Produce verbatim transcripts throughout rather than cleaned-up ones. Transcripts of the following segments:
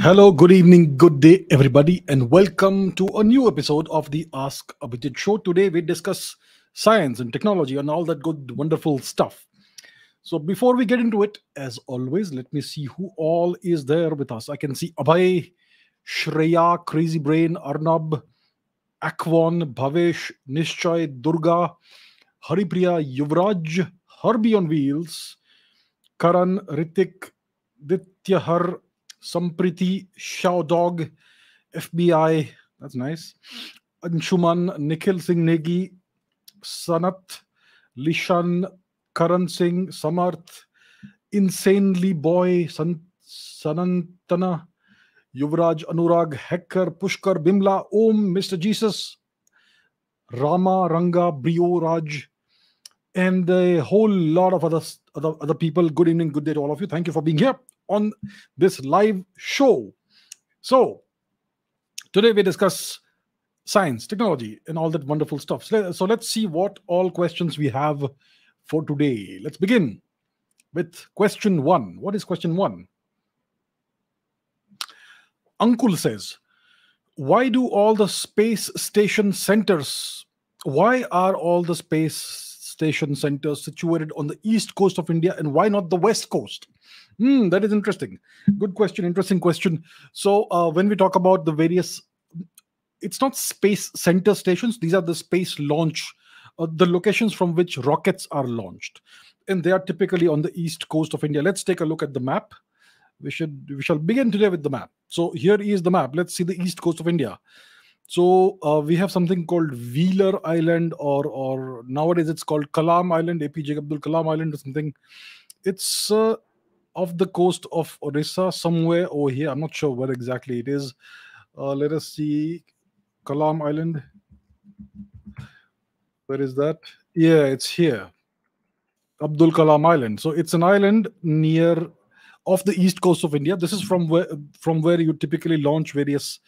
Hello, good evening, good day, everybody, and welcome to a new episode of the Ask Abhijit Show. Today, we discuss science and technology and all that good, wonderful stuff. So before we get into it, as always, let me see who all is there with us. I can see Abhay, Shreya, Crazy Brain, Arnab, Akwan, Bhavesh, Nishchay, Durga, Haripriya, Yuvraj, Herbie on Wheels, Karan, Ritik, Dityahar, Sampriti, Shawdog, F B I, that's nice, Anshuman, Nikhil Singh Negi, Sanat, Lishan, Karan Singh, Samarth, Insanely Boy, San Sanantana, Yuvraj, Anurag, Hacker, Pushkar, Bimla, Om, Mister Jesus, Rama, Ranga, Brio, Raj, and a whole lot of other, other, other people. Good evening, good day to all of you. Thank you for being here on this live show. So today we discuss science, technology, and all that wonderful stuff. So let's see what all questions we have for today. Let's begin with question one. What is question one? Ankul says, why do all the space station centers, why are all the space station centers situated on the east coast of India, and why not the west coast? Hmm, that is interesting. Good question. Interesting question. So uh, when we talk about the various, it's not space center stations. These are the space launch, uh, the locations from which rockets are launched. And they are typically on the east coast of India. Let's take a look at the map. We should we shall begin today with the map. So here is the map. Let's see the east coast of India. So uh, we have something called Wheeler Island, or, or nowadays it's called Kalam Island, A P J Abdul Kalam Island or something. It's... Uh, off the coast of Odessa, somewhere over here. I'm not sure where exactly it is. Uh, let us see. Kalam Island. Where is that? Yeah, it's here. Abdul Kalam Island. So it's an island near, off the east coast of India. This is from where, from where you typically launch various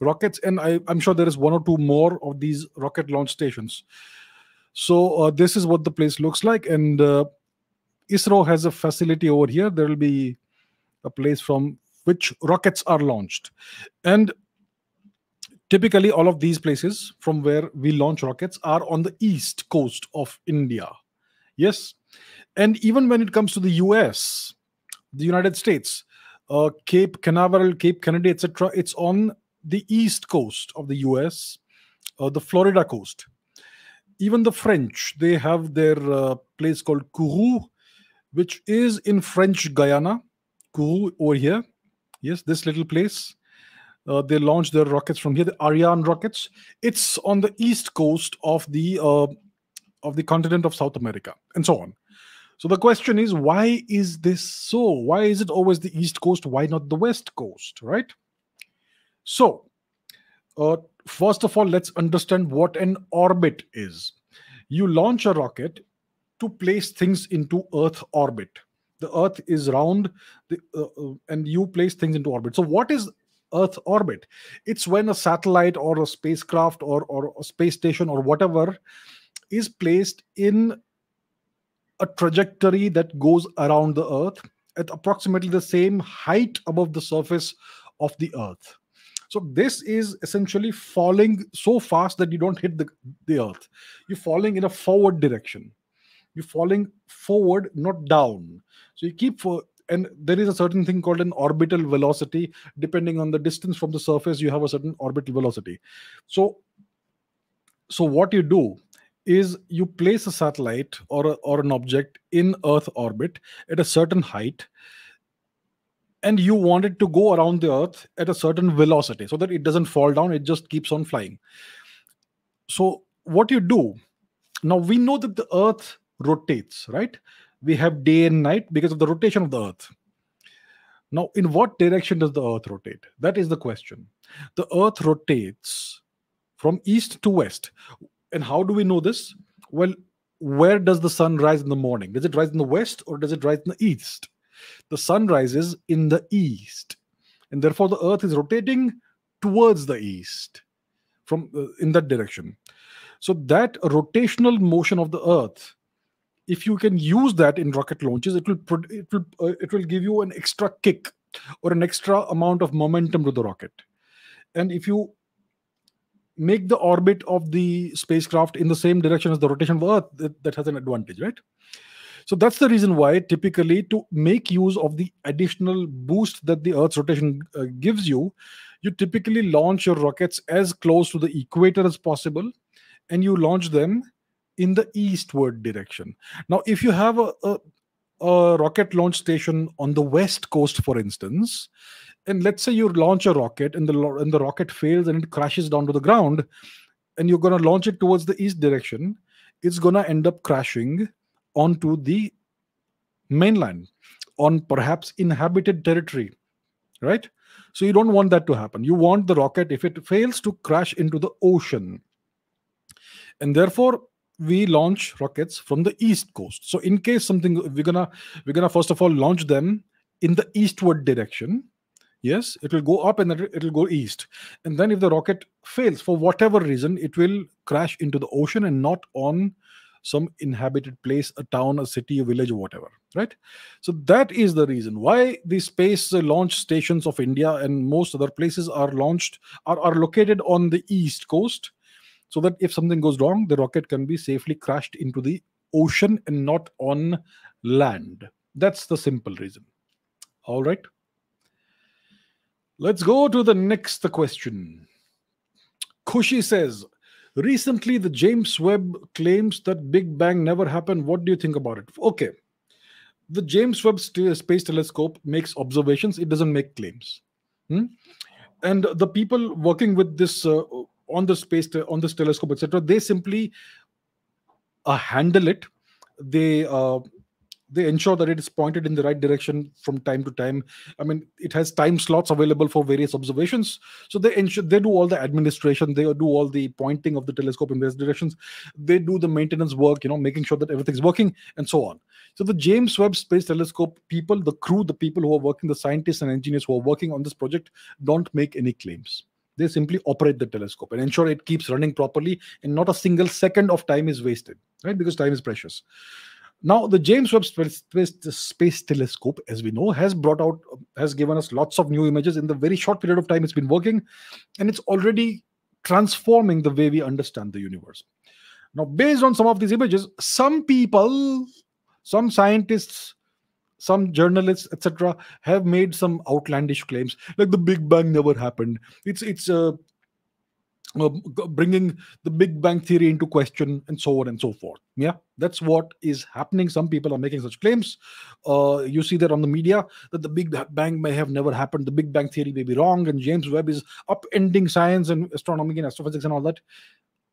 rockets. And I, I'm sure there is one or two more of these rocket launch stations. So uh, this is what the place looks like. And... Uh, ISRO has a facility over here. There will be a place from which rockets are launched. And typically all of these places from where we launch rockets are on the east coast of India. Yes. And even when it comes to the U S, the United States, uh, Cape Canaveral, Cape Kennedy, et cetera, it's on the east coast of the U S, uh, the Florida coast. Even the French, they have their uh, place called Kourou, which is in French Guyana, Kourou over here. Yes, this little place. Uh, they launched their rockets from here, the Ariane rockets. It's on the east coast of the uh, of the continent of South America, and so on. So the question is, why is this so? Why is it always the east coast? Why not the west coast, right? So, uh, first of all, let's understand what an orbit is. You launch a rocket to place things into Earth orbit. The Earth is round, the, uh, and you place things into orbit. So what is Earth orbit? It's when a satellite or a spacecraft or, or a space station or whatever is placed in a trajectory that goes around the Earth at approximately the same height above the surface of the Earth. So this is essentially falling so fast that you don't hit the, the Earth. You're falling in a forward direction. You're falling forward, not down. So you keep for, and there is a certain thing called an orbital velocity. Depending on the distance from the surface, you have a certain orbital velocity. So, so what you do is you place a satellite or a, or an object in Earth orbit at a certain height, and you want it to go around the Earth at a certain velocity so that it doesn't fall down. It just keeps on flying. So what you do now, we know that the Earth rotates, right? We have day and night because of the rotation of the Earth. Now, in what direction does the Earth rotate? That is the question. The Earth rotates from east to west. And how do we know this? Well, where does the sun rise in the morning? Does it rise in the west or does it rise in the east? The sun rises in the east. And therefore, the Earth is rotating towards the east from uh, in that direction. So that rotational motion of the Earth, if you can use that in rocket launches, it will it will uh, it will give you an extra kick or an extra amount of momentum to the rocket. And if you make the orbit of the spacecraft in the same direction as the rotation of Earth, that, that has an advantage, right? So that's the reason why typically to make use of the additional boost that the Earth's rotation uh, gives you, you typically launch your rockets as close to the equator as possible, and you launch them in the eastward direction. Now, if you have a, a, a rocket launch station on the west coast, for instance, and let's say you launch a rocket and the, and the rocket fails and it crashes down to the ground, and you're going to launch it towards the east direction, it's going to end up crashing onto the mainland, on perhaps inhabited territory, right? So you don't want that to happen. You want the rocket, if it fails, to crash into the ocean. And therefore, we launch rockets from the east coast. So in case something, we're gonna we're gonna first of all launch them in the eastward direction. Yes, it will go up and it will go east. And then if the rocket fails, for whatever reason, it will crash into the ocean and not on some inhabited place, a town, a city, a village, or whatever, right? So that is the reason why the space launch stations of India and most other places are launched, are, are located on the east coast, so that if something goes wrong, the rocket can be safely crashed into the ocean and not on land. That's the simple reason. All right. Let's go to the next question. Kushi says, recently, the James Webb claims that Big Bang never happened. What do you think about it? Okay. The James Webb Space Telescope makes observations. It doesn't make claims. Hmm? And the people working with this, uh, on the space, on this telescope, et cetera, they simply uh, handle it. They... Uh, They ensure that it is pointed in the right direction from time to time. I mean, it has time slots available for various observations. So they ensure, they do all the administration. They do all the pointing of the telescope in various directions. They do the maintenance work, you know, making sure that everything's working and so on. So the James Webb Space Telescope people, the crew, the people who are working, the scientists and engineers who are working on this project, don't make any claims. They simply operate the telescope and ensure it keeps running properly and not a single second of time is wasted, right? Because time is precious. Now, the James Webb Space, Space, Space Telescope, as we know, has brought out, has given us lots of new images in the very short period of time it's been working, and it's already transforming the way we understand the universe. Now, based on some of these images, some people, some scientists, some journalists, et cetera, have made some outlandish claims, like the Big Bang never happened. It's, it's, uh, Uh, bringing the Big Bang theory into question and so on and so forth. Yeah, that's what is happening. Some people are making such claims. Uh, you see that on the media, that the Big Bang may have never happened. The Big Bang theory may be wrong. And James Webb is upending science and astronomy and astrophysics and all that.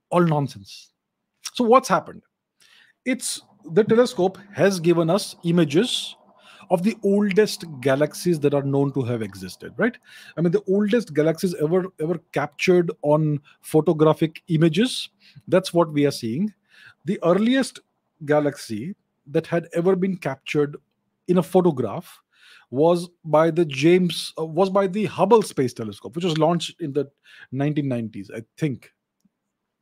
All nonsense. So what's happened? It's the telescope has given us images of the oldest galaxies that are known to have existed, right? I mean, the oldest galaxies ever ever captured on photographic images, that's what we are seeing. The earliest galaxy that had ever been captured in a photograph was by the James, uh, was by the Hubble Space Telescope, which was launched in the nineteen nineties, I think.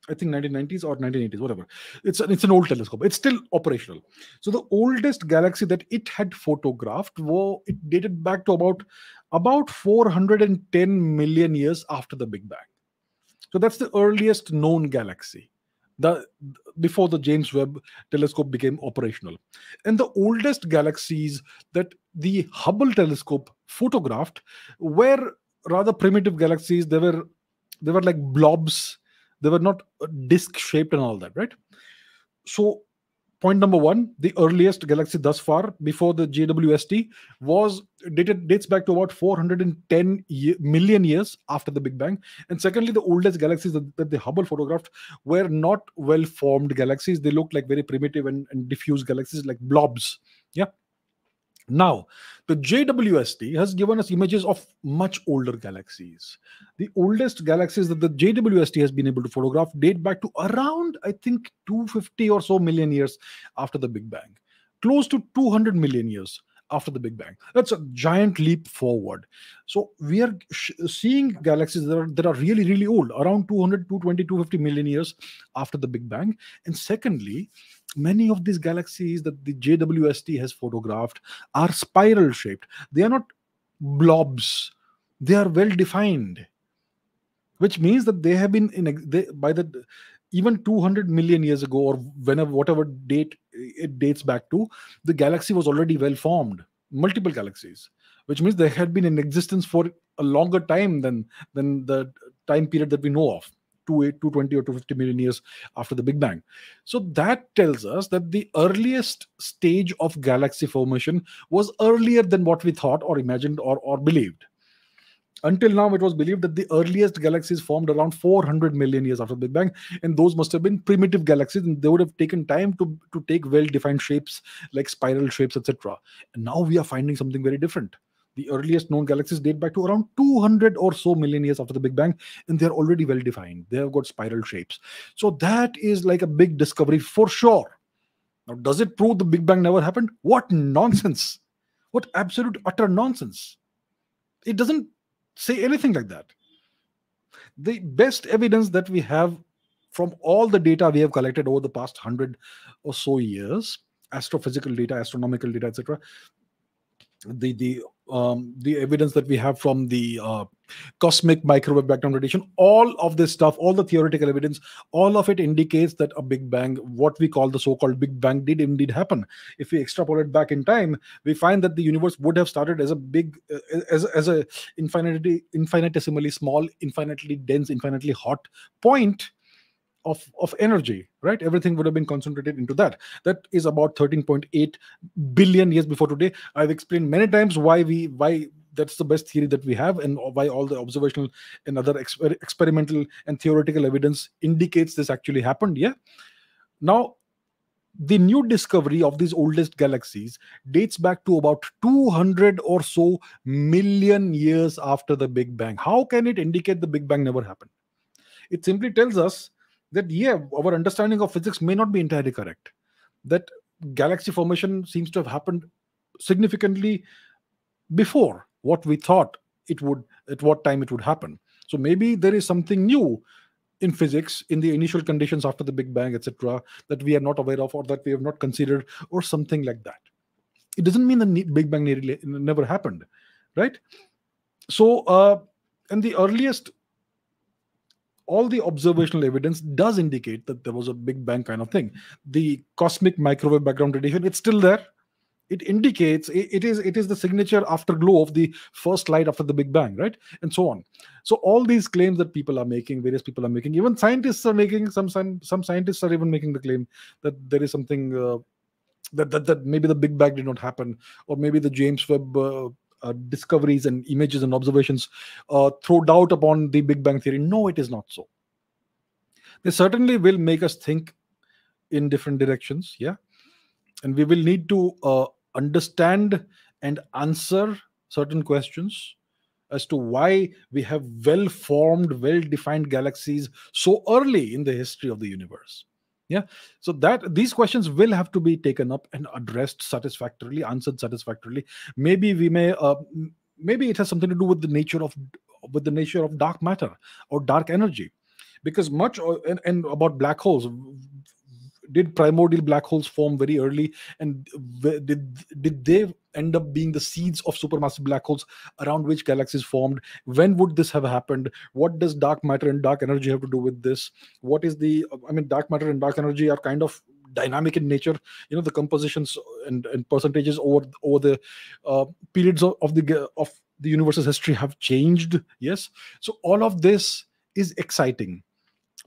I think nineteen nineties or nineteen eighties, whatever. It's an, it's an old telescope. It's still operational. So the oldest galaxy that it had photographed, well, it dated back to about, about four hundred ten million years after the Big Bang. So that's the earliest known galaxy, the, before the James Webb Telescope became operational. And the oldest galaxies that the Hubble Telescope photographed were rather primitive galaxies. They were, they were like blobs. They were not disc-shaped and all that, right? So, point number one, the earliest galaxy thus far, before the J W S T, was dated dates back to about four hundred ten million years after the Big Bang. And secondly, the oldest galaxies that, that the Hubble photographed were not well-formed galaxies. They looked like very primitive and, and diffuse galaxies, like blobs, yeah? Now, the J W S T has given us images of much older galaxies. The oldest galaxies that the J W S T has been able to photograph date back to around, I think, two hundred fifty or so million years after the Big Bang. Close to two hundred million years after the Big Bang. That's a giant leap forward. So we are seeing galaxies that are, that are really, really old, around two hundred, two hundred twenty, two hundred fifty million years after the Big Bang. And secondly, many of these galaxies that the J W S T has photographed are spiral shaped. They are not blobs. They are well defined, which means that they have been in they, by the even two hundred million years ago, or whenever whatever date it dates back to, the galaxy was already well formed. Multiple galaxies, which means they had been in existence for a longer time than than the time period that we know of, two eight, two twenty, or two fifty million years after the Big Bang. So that tells us that the earliest stage of galaxy formation was earlier than what we thought or imagined or, or believed. Until now, it was believed that the earliest galaxies formed around four hundred million years after the Big Bang, and those must have been primitive galaxies, and they would have taken time to, to take well-defined shapes like spiral shapes, et cetera. And now we are finding something very different. The earliest known galaxies date back to around two hundred or so million years after the Big Bang, and they're already well-defined. They have got spiral shapes. So that is like a big discovery for sure. Now, does it prove the Big Bang never happened? What nonsense! What absolute utter nonsense! It doesn't say anything like that. The best evidence that we have from all the data we have collected over the past hundred or so years, astrophysical data, astronomical data, et cetera, the the um, the evidence that we have from the uh, cosmic microwave background radiation, all of this stuff, all the theoretical evidence, all of it indicates that a Big Bang, what we call the so-called Big Bang, did indeed happen. If we extrapolate back in time, we find that the universe would have started as a big, uh, as as a infinitely infinitesimally small, infinitely dense, infinitely hot point of of energy, right? Everything would have been concentrated into that. That is about thirteen point eight billion years before today. I've explained many times why we why that's the best theory that we have, and why all the observational and other exper experimental and theoretical evidence indicates this actually happened. Yeah. Now, the new discovery of these oldest galaxies dates back to about two hundred or so million years after the Big Bang. How can it indicate the Big Bang never happened? It simply tells us that, yeah, our understanding of physics may not be entirely correct. That galaxy formation seems to have happened significantly before what we thought it would, at what time it would happen. So maybe there is something new in physics, in the initial conditions after the Big Bang, et cetera, that we are not aware of, or that we have not considered, or something like that. It doesn't mean the Big Bang never happened, right? So, uh, and the earliest... all the observational evidence does indicate that there was a Big Bang kind of thing. The cosmic microwave background radiation, it's still there. It indicates, it, it is it is the signature afterglow of the first light after the Big Bang, right? And so on. So all these claims that people are making, various people are making, even scientists are making, some, some scientists are even making the claim that there is something, uh, that, that, that maybe the Big Bang did not happen, or maybe the James Webb uh, Uh, discoveries and images and observations uh, throw doubt upon the Big Bang theory. No, it is not so. They certainly will make us think in different directions, yeah? And we will need to uh, understand and answer certain questions as to why we have well-formed, well-defined galaxies so early in the history of the universe. Yeah, so that these questions will have to be taken up and addressed satisfactorily, answered satisfactorily. Maybe we may, uh, maybe it has something to do with the nature of, with the nature of dark matter or dark energy, because much and, and about black holes. Did primordial black holes form very early, and did did they end up being the seeds of supermassive black holes around which galaxies formed? When would this have happened? What does dark matter and dark energy have to do with this? What is the, I mean, dark matter and dark energy are kind of dynamic in nature. You know, the compositions and, and percentages over over the uh, periods of, of the of the universe's history have changed. Yes, so all of this is exciting.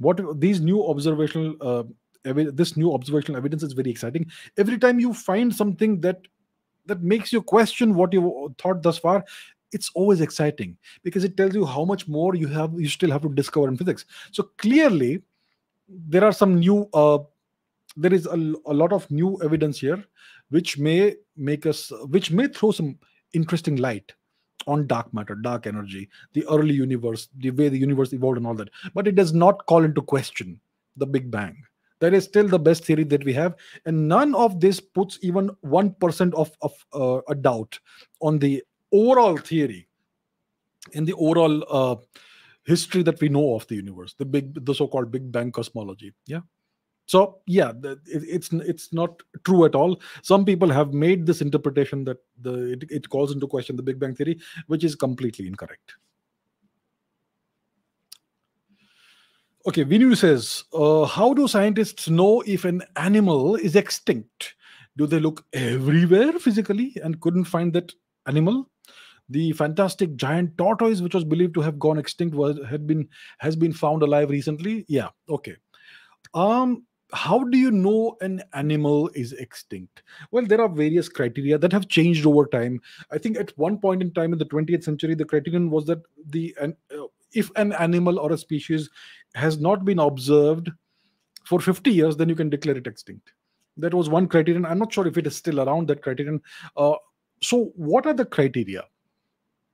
What these new observational uh, This new observational evidence is very exciting. Every time you find something that that makes you question what you thought thus far, it's always exciting, because it tells you how much more you have, you still have to discover in physics. So clearly, there are some new, uh, there is a, a lot of new evidence here, which may make us, which may throw some interesting light on dark matter, dark energy, the early universe, the way the universe evolved, and all that. But it does not call into question the Big Bang. That is still the best theory that we have. And none of this puts even one percent of, of uh, a doubt on the overall theory and the overall uh, history that we know of the universe, the big, the so-called Big Bang cosmology. Yeah. So yeah, the, it, it's it's not true at all. Some people have made this interpretation that the it, it calls into question the Big Bang Theory, which is completely incorrect. Okay, Vinu says, uh, how do scientists know if an animal is extinct? Do they look everywhere physically and couldn't find that animal? The fantastic giant tortoise, which was believed to have gone extinct, was had been has been found alive recently. Yeah, okay. Um, how do you know an animal is extinct? Well, there are various criteria that have changed over time. I think at one point in time in the twentieth century, the criterion was that the an, uh, if an animal or a species has not been observed for fifty years, then you can declare it extinct. That was one criterion. I'm not sure if it is still around, that criterion. Uh, so what are the criteria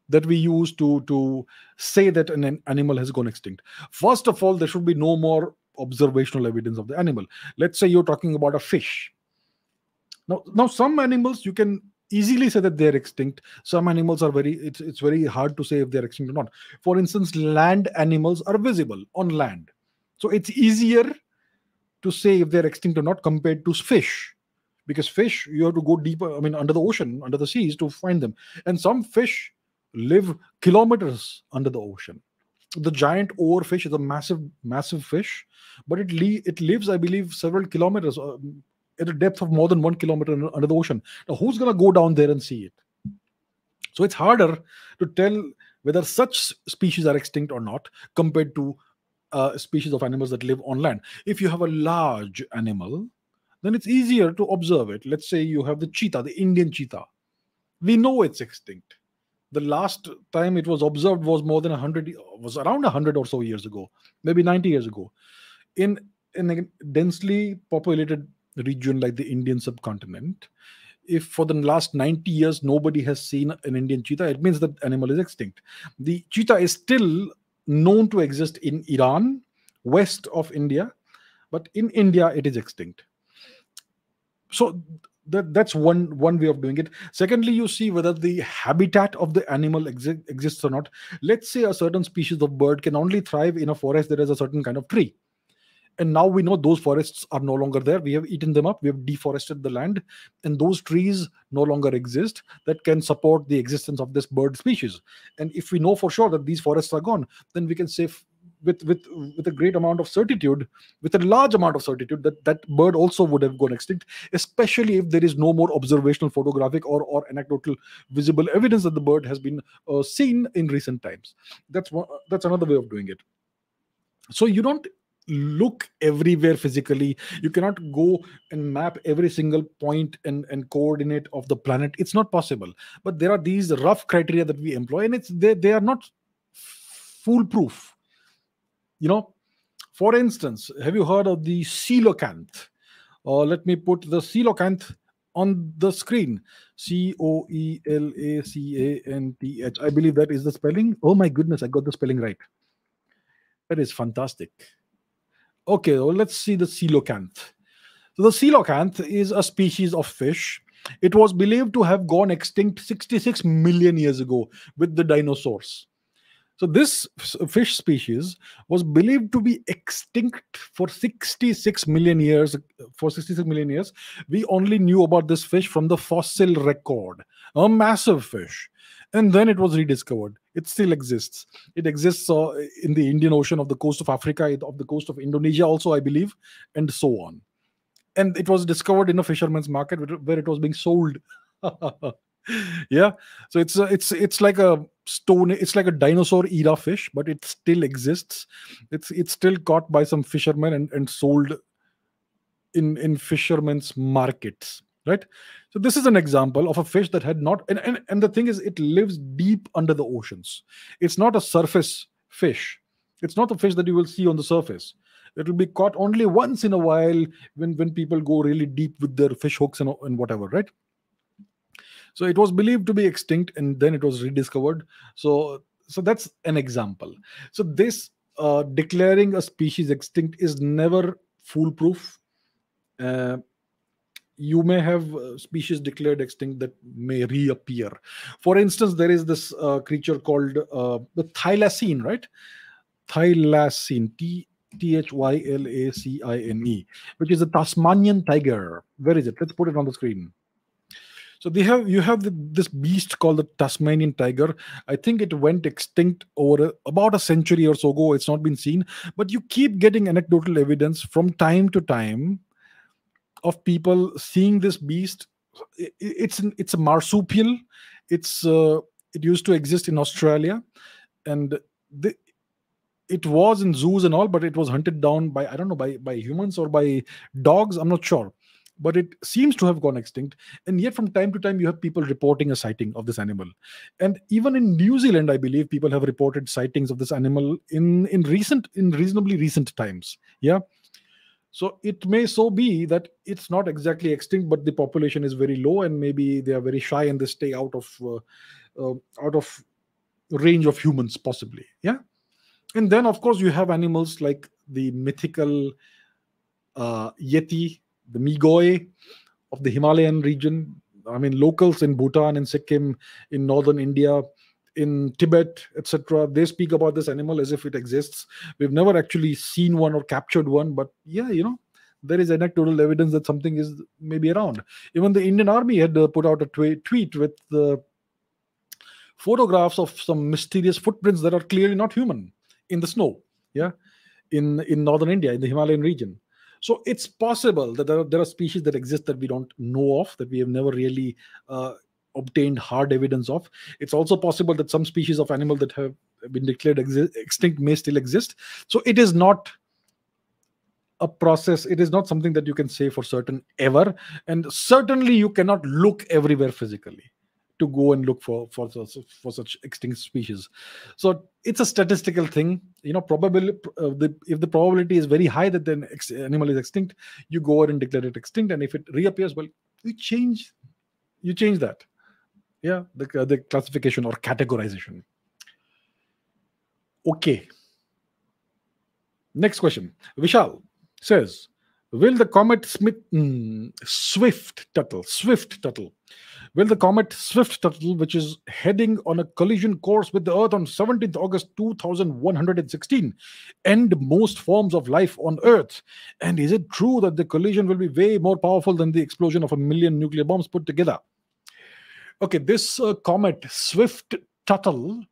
that we use to, to say that an, an animal has gone extinct? First of all, there should be no more observational evidence of the animal. Let's say you're talking about a fish. Now, now some animals you can easily say that they're extinct. Some animals are very, it's, it's very hard to say if they're extinct or not. For instance, land animals are visible on land. So it's easier to say if they're extinct or not compared to fish. Because fish, you have to go deeper, I mean, under the ocean, under the seas to find them. And some fish live kilometers under the ocean. The giant oarfish is a massive, massive fish, but it li it lives, I believe, several kilometers uh, at a depth of more than one kilometer under the ocean. Now, who's going to go down there and see it? So it's harder to tell whether such species are extinct or not compared to uh, species of animals that live on land. If you have a large animal, then it's easier to observe it. Let's say you have the cheetah, the Indian cheetah. We know it's extinct. The last time it was observed was more than a hundred, was around a hundred or so years ago, maybe ninety years ago, in, in a densely populated region like the Indian subcontinent. If for the last ninety years nobody has seen an Indian cheetah, it means that animal is extinct. The cheetah is still known to exist in Iran, west of India, but in India it is extinct. So That, that's one, one way of doing it. Secondly, you see whether the habitat of the animal exi exists or not. Let's say a certain species of bird can only thrive in a forest that has a certain kind of tree. And now we know those forests are no longer there. We have eaten them up. We have deforested the land. And those trees no longer exist that can support the existence of this bird species. And if we know for sure that these forests are gone, then we can say with, with, with a great amount of certitude, with a large amount of certitude, that that bird also would have gone extinct, especially if there is no more observational, photographic or, or anecdotal visible evidence that the bird has been uh, seen in recent times. That's one, that's another way of doing it. So you don't look everywhere physically. You cannot go and map every single point and, and coordinate of the planet. It's not possible. But there are these rough criteria that we employ, and it's they, they are not foolproof. You know, for instance, have you heard of the coelacanth? Uh, let me put the coelacanth on the screen. C O E L A C A N T H. I believe that is the spelling. Oh my goodness, I got the spelling right. That is fantastic. Okay, well, let's see the coelacanth. So the coelacanth is a species of fish. It was believed to have gone extinct sixty-six million years ago with the dinosaurs. So this fish species was believed to be extinct for sixty-six million years. For sixty-six million years, we only knew about this fish from the fossil record, a massive fish. And then it was rediscovered. It still exists. It exists uh, in the Indian Ocean, of the coast of Africa, of the coast of Indonesia also, I believe, and so on. And it was discovered in a fisherman's market where it was being sold. Yeah, so it's a, it's it's like a stone, it's like a dinosaur era fish, but it still exists. It's it's still caught by some fishermen and, and sold in in fishermen's markets, right? So this is an example of a fish that had not, and, and, and the thing is, it lives deep under the oceans. It's not a surface fish. It's not a fish that you will see on the surface. It will be caught only once in a while when, when people go really deep with their fish hooks and, and whatever, right? So it was believed to be extinct, and then it was rediscovered. So, so that's an example. So this uh, declaring a species extinct is never foolproof. Uh, you may have species declared extinct that may reappear. For instance, there is this uh, creature called uh, the thylacine, right? Thylacine, T T H Y L A C I N E, which is a Tasmanian tiger. Where is it? Let's put it on the screen. So they have you have the, this beast called the Tasmanian tiger. I think it went extinct over a, about a century or so ago. It's not been seen, but you keep getting anecdotal evidence from time to time of people seeing this beast. It, it's an, it's a marsupial. It's uh, it used to exist in Australia, and the, it was in zoos and all, but it was hunted down by I don't know by by humans or by dogs. I'm not sure. But it seems to have gone extinct. And yet from time to time, you have people reporting a sighting of this animal. And even in New Zealand, I believe, people have reported sightings of this animal in, in recent, in reasonably recent times. Yeah. So it may so be that it's not exactly extinct, but the population is very low and maybe they are very shy and they stay out of, uh, uh, out of range of humans possibly. Yeah. And then, of course, you have animals like the mythical uh, Yeti, the Migoi of the Himalayan region. I mean, locals in Bhutan, in Sikkim, in northern India, in Tibet, et cetera, they speak about this animal as if it exists. We've never actually seen one or captured one, but yeah, you know, there is anecdotal evidence that something is maybe around. Even the Indian Army had uh, put out a tw tweet with the photographs of some mysterious footprints that are clearly not human in the snow, yeah, in, in northern India, in the Himalayan region. So it's possible that there are, there are species that exist that we don't know of, that we have never really uh, obtained hard evidence of. It's also possible that some species of animal that have been declared extinct may still exist. So it is not a process. It is not something that you can say for certain ever. And certainly you cannot look everywhere physically to go and look for, for, for such extinct species. So it's a statistical thing. You know, probably, uh, the, if the probability is very high that an ex animal is extinct, you go out and declare it extinct. And if it reappears, well, you change, you change that. Yeah, the, uh, the classification or categorization. Okay. Next question. Vishal says, will the comet Smith, mm, Swift-Tuttle, Swift-Tuttle, will the comet Swift-Tuttle, which is heading on a collision course with the Earth on seventeenth August two thousand one hundred sixteen, end most forms of life on Earth? And is it true that the collision will be way more powerful than the explosion of a million nuclear bombs put together? Okay, this uh, comet Swift-Tuttle,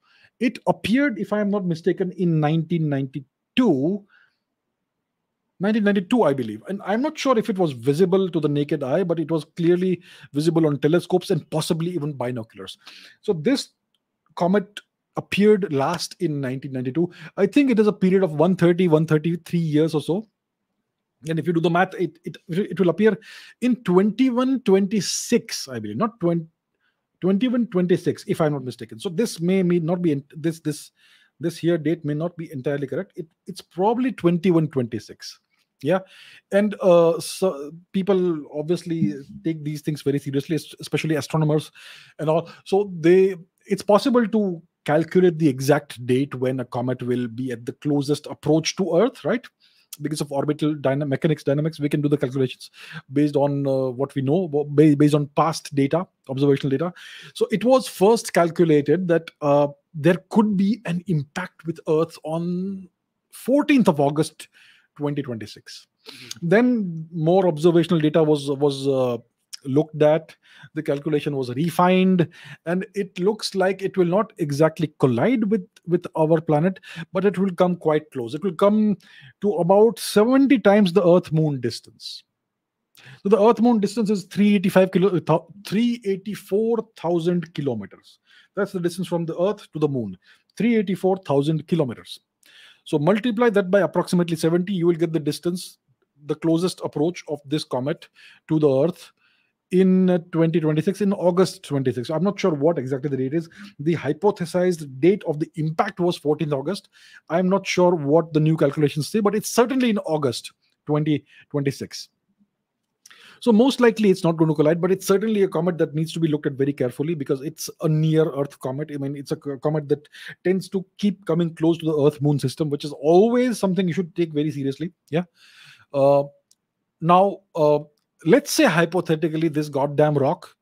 it appeared, if I am not mistaken, in nineteen ninety-two. nineteen ninety-two, I believe. And I'm not sure if it was visible to the naked eye, but it was clearly visible on telescopes and possibly even binoculars. So this comet appeared last in nineteen ninety-two. I think it is a period of one hundred thirty, one hundred thirty-three years or so. And if you do the math, it it, it will appear in twenty-one twenty-six, I believe, not twenty-one twenty-six, if I'm not mistaken. So this may, may not be, this, this, this here date may not be entirely correct. It, it's probably twenty-one twenty-six. Yeah, and uh, so people obviously take these things very seriously, especially astronomers and all. So they, it's possible to calculate the exact date when a comet will be at the closest approach to Earth, right? Because of orbital dyna mechanics, dynamics, we can do the calculations based on uh, what we know, based on past data, observational data. So it was first calculated that uh, there could be an impact with Earth on fourteenth of August twenty twenty-six. Mm-hmm. Then more observational data was, was uh, looked at. The calculation was refined. And it looks like it will not exactly collide with, with our planet, but it will come quite close. It will come to about seventy times the Earth-Moon distance. So the Earth-Moon distance is three hundred eighty-four thousand kilometers. That's the distance from the Earth to the Moon, three hundred eighty-four thousand kilometers. So multiply that by approximately seventy, you will get the distance, the closest approach of this comet to the Earth in twenty twenty-six, in August twenty-sixth. I'm not sure what exactly the date is. The hypothesized date of the impact was fourteenth August. I'm not sure what the new calculations say, but it's certainly in August twenty twenty-six. So most likely it's not going to collide, but it's certainly a comet that needs to be looked at very carefully because it's a near-Earth comet. I mean, it's a comet that tends to keep coming close to the Earth-Moon system, which is always something you should take very seriously. Yeah. Uh, now, uh, let's say hypothetically this goddamn rock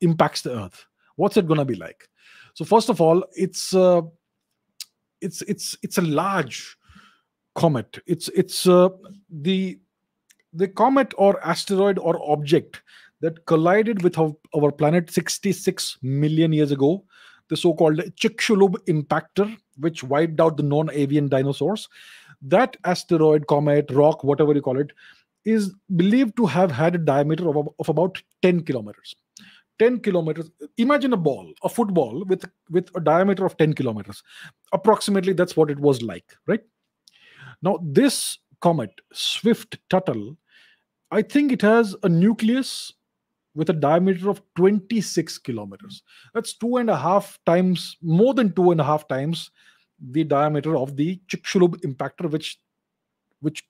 impacts the Earth. What's it going to be like? So first of all, it's uh, it's it's it's a large comet. It's it's uh, the the comet or asteroid or object that collided with our, our planet sixty-six million years ago, the so-called Chicxulub impactor, which wiped out the non-avian dinosaurs. That asteroid, comet, rock, whatever you call it, is believed to have had a diameter of, of about ten kilometers. ten kilometers. Imagine a ball, a football with, with a diameter of ten kilometers. Approximately, that's what it was like, right? Now, this comet, Swift-Tuttle, I think it has a nucleus with a diameter of twenty-six kilometers. That's two and a half times, more than two and a half times the diameter of the Chicxulub impactor, which, which,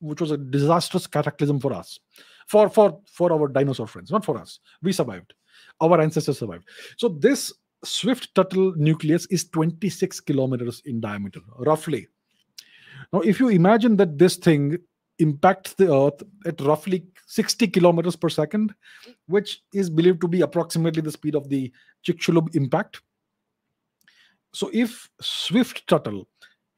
which was a disastrous cataclysm for us, for, for, for our dinosaur friends, not for us. We survived. Our ancestors survived. So this Swift-Tuttle nucleus is twenty-six kilometers in diameter, roughly. Now, if you imagine that this thing impacts the Earth at roughly sixty kilometers per second, which is believed to be approximately the speed of the Chicxulub impact. So if Swift-Tuttle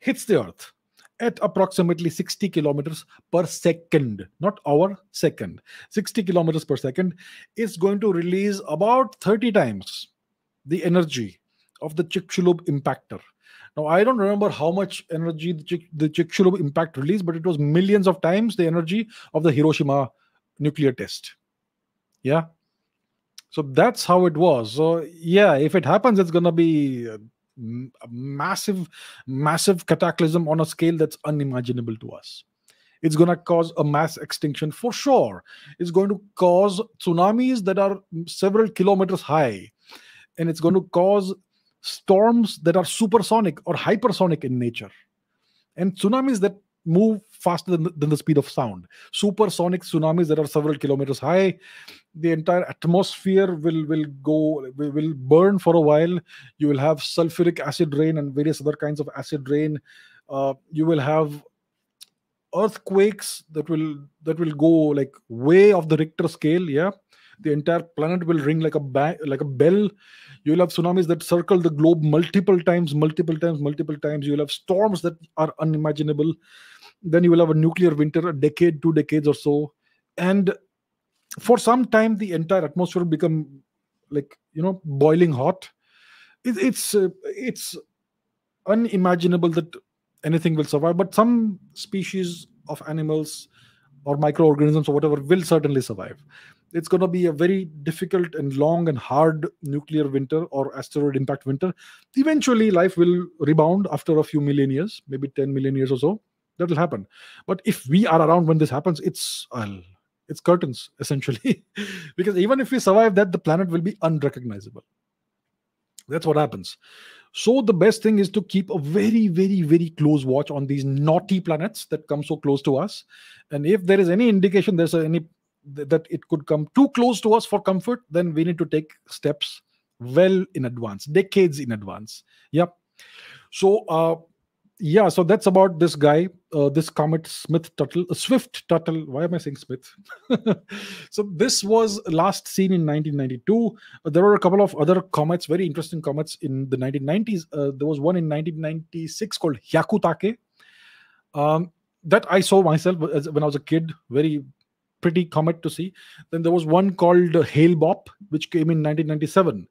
hits the Earth at approximately sixty kilometers per second, not hour, second, sixty kilometers per second, it's going to release about thirty times the energy of the Chicxulub impactor. Now, I don't remember how much energy the, Chick the Chicxulub impact released, but it was millions of times the energy of the Hiroshima nuclear test. Yeah. So that's how it was. So, yeah, if it happens, it's going to be a, a massive, massive cataclysm on a scale that's unimaginable to us. It's going to cause a mass extinction for sure. It's going to cause tsunamis that are several kilometers high. And it's going to cause storms that are supersonic or hypersonic in nature, and tsunamis that move faster than, than the speed of sound. Supersonic tsunamis that are several kilometers high. The entire atmosphere will will go will, will burn for a while. You will have sulfuric acid rain and various other kinds of acid rain. Uh, you will have earthquakes that will that will go like way off the Richter scale. Yeah. The entire planet will ring like a ba like a bell. You'll have tsunamis that circle the globe multiple times, multiple times, multiple times. You'll have storms that are unimaginable. Then you will have a nuclear winter, a decade, two decades or so. And for some time, the entire atmosphere will become like, you know, boiling hot. It, it's, uh, it's unimaginable that anything will survive. But some species of animals or microorganisms or whatever will certainly survive. It's going to be a very difficult and long and hard nuclear winter or asteroid impact winter. Eventually, life will rebound after a few million years, maybe ten million years or so. That will happen. But if we are around when this happens, it's uh, it's curtains, essentially. Because even if we survive that, the planet will be unrecognizable. That's what happens. So the best thing is to keep a very, very, very close watch on these naughty planets that come so close to us. And if there is any indication there's any that it could come too close to us for comfort, then we need to take steps well in advance, decades in advance. Yep. So, uh, yeah, so that's about this guy, uh, this comet Swift-Tuttle, uh, Swift-Tuttle. Why am I saying Smith? So this was last seen in nineteen ninety-two. Uh, there were a couple of other comets, very interesting comets in the nineteen nineties. Uh, there was one in nineteen ninety-six called Hyakutake. Um, that I saw myself as, when I was a kid, very pretty comet to see. Then there was one called uh, Hale-Bopp, which came in nineteen ninety-seven.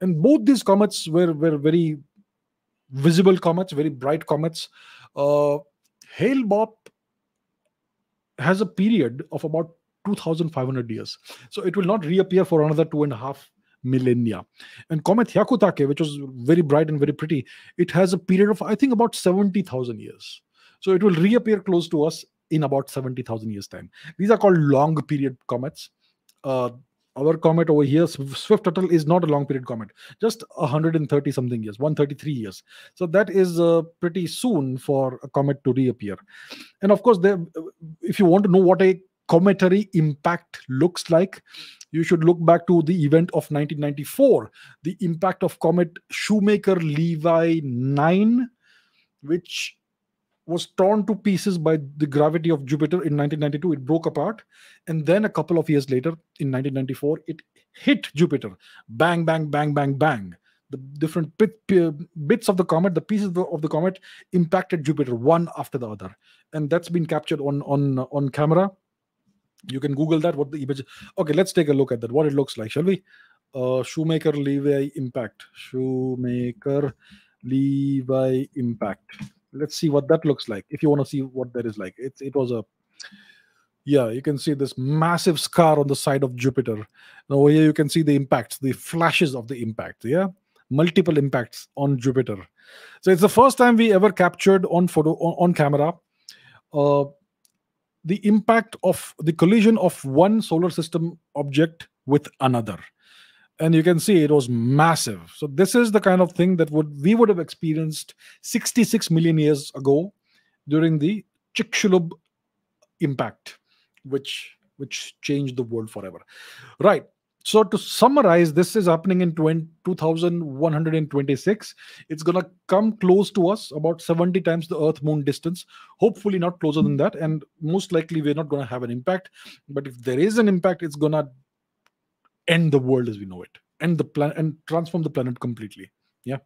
And both these comets were, were very visible comets, very bright comets. Uh, Hale-Bopp has a period of about two thousand five hundred years. So it will not reappear for another two and a half millennia. And comet Hyakutake, which was very bright and very pretty, it has a period of, I think, about seventy thousand years. So it will reappear close to us in about seventy thousand years time. These are called long period comets. Uh, our comet over here, Swift-Tuttle, is not a long period comet, just one hundred thirty something years, one hundred thirty-three years. So that is uh, pretty soon for a comet to reappear. And of course, there, if you want to know what a cometary impact looks like, you should look back to the event of nineteen ninety-four, the impact of comet Shoemaker-Levy nine, which was torn to pieces by the gravity of Jupiter in nineteen ninety-two. It broke apart. And then a couple of years later, in nineteen ninety-four, it hit Jupiter. Bang, bang, bang, bang, bang. the different bit, bits of the comet, the pieces of the, of the comet impacted Jupiter one after the other. And that's been captured on, on, on camera. You can Google that, what the image. Okay, let's take a look at that, what it looks like, shall we? Uh, Shoemaker-Levy impact. Shoemaker-Levy impact. Let's see what that looks like, if you want to see what that is like. It, it was a... Yeah, you can see this massive scar on the side of Jupiter. Now over here you can see the impacts, the flashes of the impact, yeah? Multiple impacts on Jupiter. So it's the first time we ever captured on photo on, on camera uh, the impact of the collision of one solar system object with another. And you can see it was massive. So this is the kind of thing that would we would have experienced sixty-six million years ago during the Chicxulub impact, which which changed the world forever. Right, so to summarize, this is happening in two thousand one hundred twenty-six. It's going to come close to us, about seventy times the Earth-Moon distance. Hopefully not closer than that, and most likely we're not going to have an impact. But if there is an impact, it's going to end the world as we know it, end the planet, and transform the planet completely. Yeah.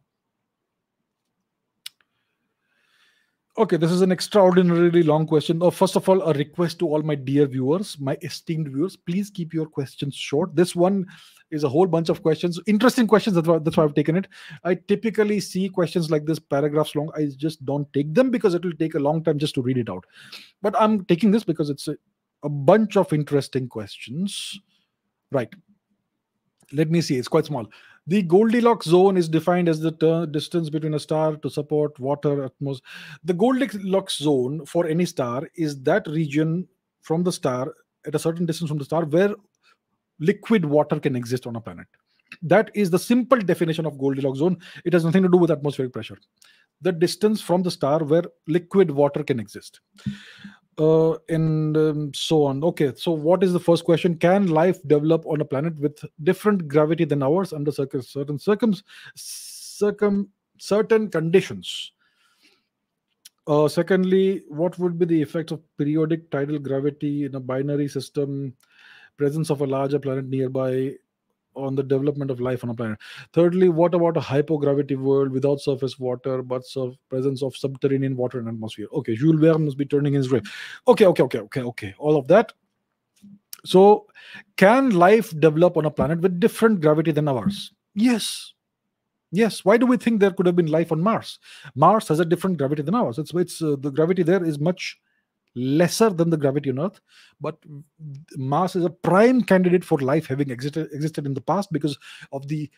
Okay, this is an extraordinarily long question. Oh, first of all, a request to all my dear viewers, my esteemed viewers, please keep your questions short. This one is a whole bunch of questions, interesting questions, that's why, that's why I've taken it. I typically see questions like this, paragraphs long. I just don't take them because it will take a long time just to read it out. But I'm taking this because it's a, a bunch of interesting questions. Right. Let me see, it's quite small. The Goldilocks zone is defined as the distance between a star to support water atmosphere. The Goldilocks zone for any star is that region from the star, at a certain distance from the star, where liquid water can exist on a planet. That is the simple definition of Goldilocks zone. It has nothing to do with atmospheric pressure. The distance from the star where liquid water can exist. Uh, and um, so on. Okay, so what is the first question? Can life develop on a planet with different gravity than ours under circum certain circum circum certain conditions? Uh, secondly, what would be the effect of periodic tidal gravity in a binary system, presence of a larger planet nearby on the development of life on a planet? Thirdly, what about a hypogravity world without surface water but of presence of subterranean water and atmosphere? Okay, Jules Verne must be turning his grave. Okay, okay, okay, okay, okay. All of that. So, can life develop on a planet with different gravity than ours? Yes. Yes. Why do we think there could have been life on Mars? Mars has a different gravity than ours. It's, it's uh, the gravity there is much lesser than the gravity on Earth, but Mars is a prime candidate for life having existed existed in the past because of the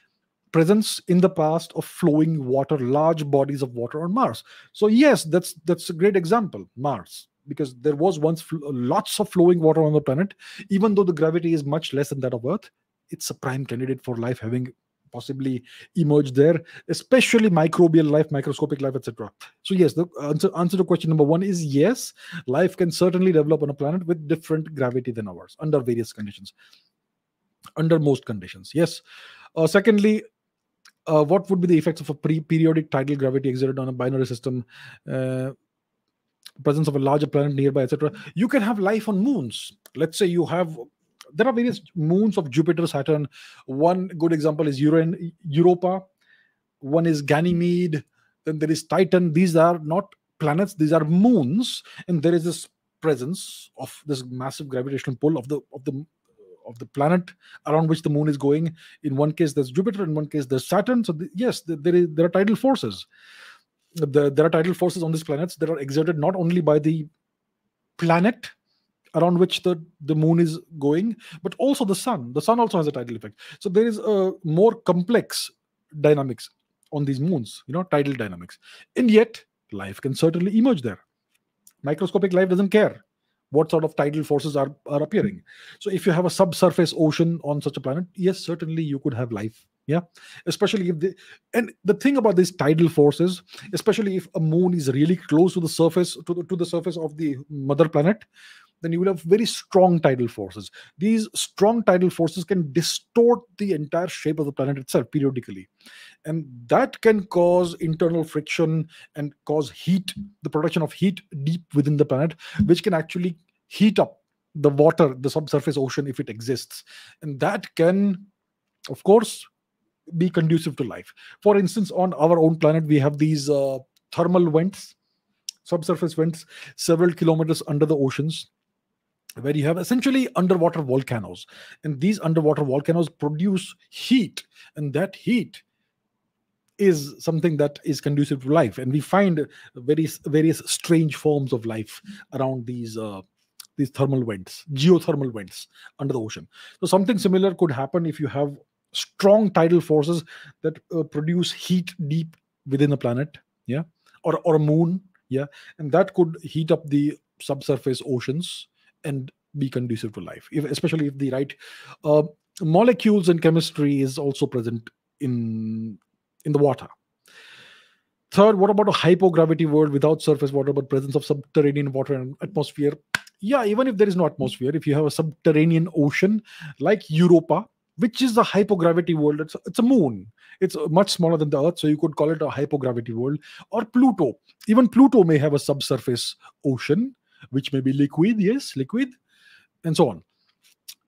presence in the past of flowing water, large bodies of water on Mars. So yes, that's that's a great example, Mars, because there was once lots of flowing water on the planet. Even though the gravity is much less than that of Earth, it's a prime candidate for life having possibly emerge there, especially microbial life, microscopic life, et cetera. So yes, the answer, answer to question number one is yes, life can certainly develop on a planet with different gravity than ours, under various conditions, under most conditions, yes. Uh, secondly, uh, what would be the effects of a pre periodic tidal gravity exerted on a binary system, uh, presence of a larger planet nearby, et cetera? You can have life on moons. Let's say you have... There are various moons of Jupiter, Saturn. One good example is Europa. One is Ganymede. Then there is Titan. These are not planets. These are moons. And there is this presence of this massive gravitational pull of the of the, of the planet around which the moon is going. In one case, there's Jupiter. In one case, there's Saturn. So the, yes, there, is, there are tidal forces. The, there are tidal forces on these planets that are exerted not only by the planet around which the, the moon is going, but also the sun. The sun also has a tidal effect. So there is a more complex dynamics on these moons, you know, tidal dynamics. And yet, life can certainly emerge there. Microscopic life doesn't care what sort of tidal forces are, are appearing. So if you have a subsurface ocean on such a planet, yes, certainly you could have life. Yeah, especially if the and the thing about these tidal forces, especially if a moon is really close to the surface to the, to the surface of the mother planet, then you will have very strong tidal forces. These strong tidal forces can distort the entire shape of the planet itself periodically, and that can cause internal friction and cause heat, the production of heat deep within the planet, which can actually heat up the water, the subsurface ocean if it exists, and that can, of course, be conducive to life. For instance, on our own planet, we have these uh, thermal vents, subsurface vents, several kilometers under the oceans, where you have essentially underwater volcanoes. And these underwater volcanoes produce heat, and that heat is something that is conducive to life. And we find various various strange forms of life around these uh, these thermal vents, geothermal vents under the ocean. So something similar could happen if you have strong tidal forces that uh, produce heat deep within a planet, yeah, or, or a moon, yeah, and that could heat up the subsurface oceans and be conducive to life, if, especially if the right uh, molecules and chemistry is also present in in the water. Third, what about a hypogravity world without surface water but presence of subterranean water and atmosphere? Yeah, even if there is no atmosphere, if you have a subterranean ocean like Europa, which is a hypogravity world, it's, it's a moon. It's much smaller than the Earth, so you could call it a hypogravity world. Or Pluto. Even Pluto may have a subsurface ocean, which may be liquid, yes, liquid, and so on.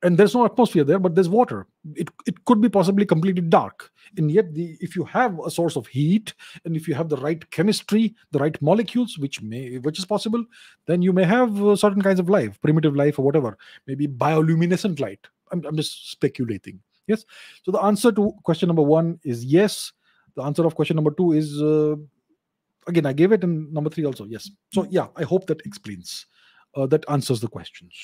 And there's no atmosphere there, but there's water. It, it could be possibly completely dark. And yet, the, if you have a source of heat, and if you have the right chemistry, the right molecules, which may which is possible, then you may have uh, certain kinds of life, primitive life or whatever, maybe bioluminescent light. I'm, I'm just speculating. Yes? So the answer to question number one is yes. The answer of question number two is, uh, again, I gave it, and number three also, yes. So yeah, I hope that explains, uh, that answers the questions.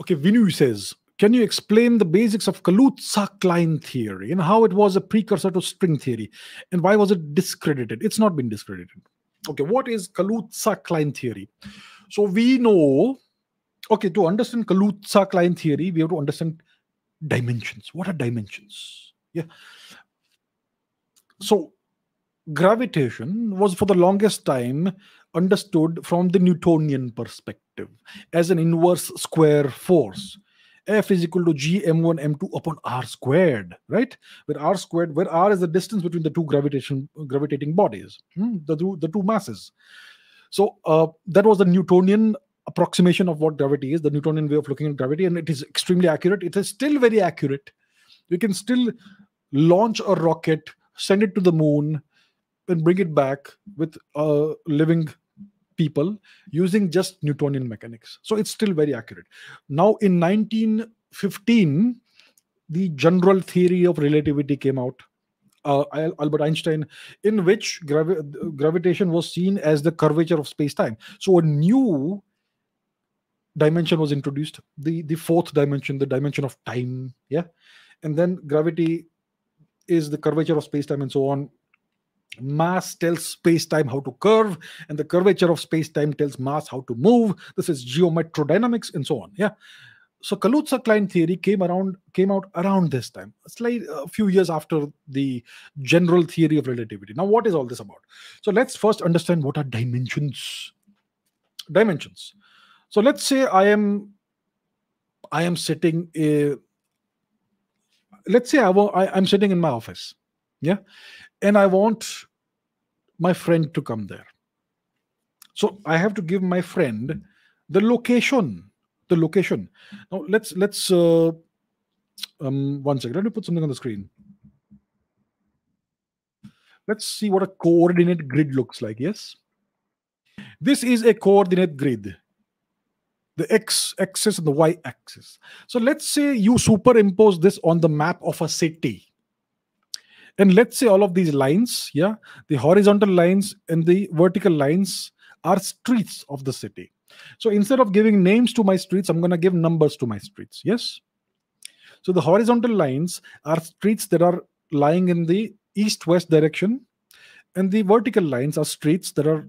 Okay, Vinu says, can you explain the basics of Kaluza Klein theory and how it was a precursor to string theory and why was it discredited? It's not been discredited. Okay, what is Kaluza Klein theory? So we know, okay, to understand Kaluza Klein theory, we have to understand dimensions. What are dimensions? Yeah. So gravitation was for the longest time understood from the Newtonian perspective as an inverse square force. F is equal to G m one m two upon r squared, right? Where r squared, where r is the distance between the two gravitation gravitating bodies, hmm? the two the two masses. So uh, that was the Newtonian approximation of what gravity is, the Newtonian way of looking at gravity, and it is extremely accurate. It is still very accurate. You can still launch a rocket, send it to the moon, and bring it back with uh, living people using just Newtonian mechanics. So it's still very accurate. Now, in nineteen fifteen, the general theory of relativity came out, uh, Albert Einstein, in which gravi gravitation was seen as the curvature of space-time. So a new dimension was introduced, the, the fourth dimension, the dimension of time, yeah? And then gravity is the curvature of space-time and so on. Mass tells space-time how to curve, and the curvature of space-time tells mass how to move. This is geometrodynamics and so on. Yeah. So Kaluza Klein theory came around, came out around this time, a, slight, a few years after the general theory of relativity. Now, what is all this about? So let's first understand what are dimensions. Dimensions. So let's say I am, I am sitting. A, let's say I, I I'm sitting in my office. Yeah. And I want my friend to come there. So I have to give my friend the location. The location. Now let's let's uh, um, one second. Let me put something on the screen. Let's see what a coordinate grid looks like. Yes, this is a coordinate grid. The x-axis and the y-axis. So let's say you superimpose this on the map of a city. And let's say all of these lines, yeah, the horizontal lines and the vertical lines are streets of the city. So instead of giving names to my streets, I'm going to give numbers to my streets, yes? So the horizontal lines are streets that are lying in the east-west direction, and the vertical lines are streets that are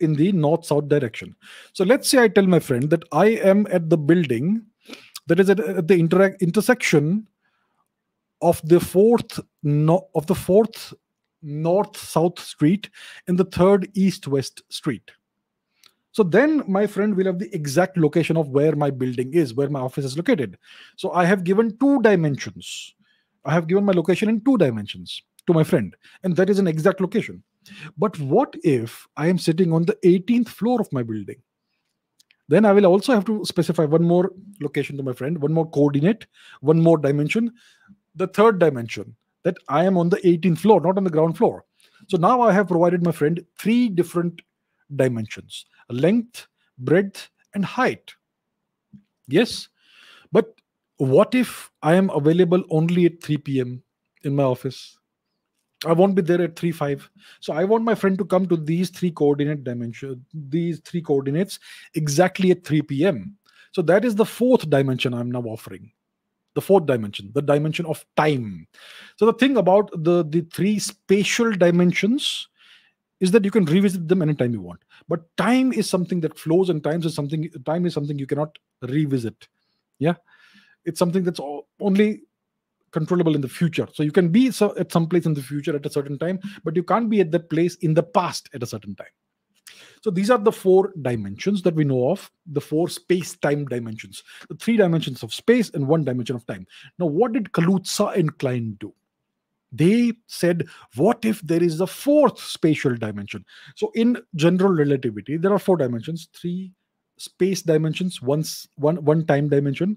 in the north-south direction. So let's say I tell my friend that I am at the building that is at, at the inter intersection of the fourth no, of the fourth north-south street and the third east-west street. So then my friend will have the exact location of where my building is, where my office is located. So I have given two dimensions. I have given my location in two dimensions to my friend, and that is an exact location. But what if I am sitting on the eighteenth floor of my building? Then I will also have to specify one more location to my friend, one more coordinate, one more dimension, the third dimension, that I am on the eighteenth floor, not on the ground floor. So now I have provided my friend three different dimensions: length, breadth, and height. Yes, but what if I am available only at three p m in my office? I won't be there at three five. So I want my friend to come to these three coordinate dimension, these three coordinates exactly at three p m So that is the fourth dimension I'm now offering. The fourth dimension, the dimension of time. So the thing about the, the three spatial dimensions is that you can revisit them anytime you want. But time is something that flows, and time is something, time is something you cannot revisit. Yeah. It's something that's only controllable in the future. So you can be so at some place in the future at a certain time, but you can't be at that place in the past at a certain time. So these are the four dimensions that we know of, the four space-time dimensions, the three dimensions of space and one dimension of time. Now, what did Kaluza and Klein do? They said, what if there is a fourth spatial dimension? So in general relativity, there are four dimensions, three space dimensions, one, one, one time dimension.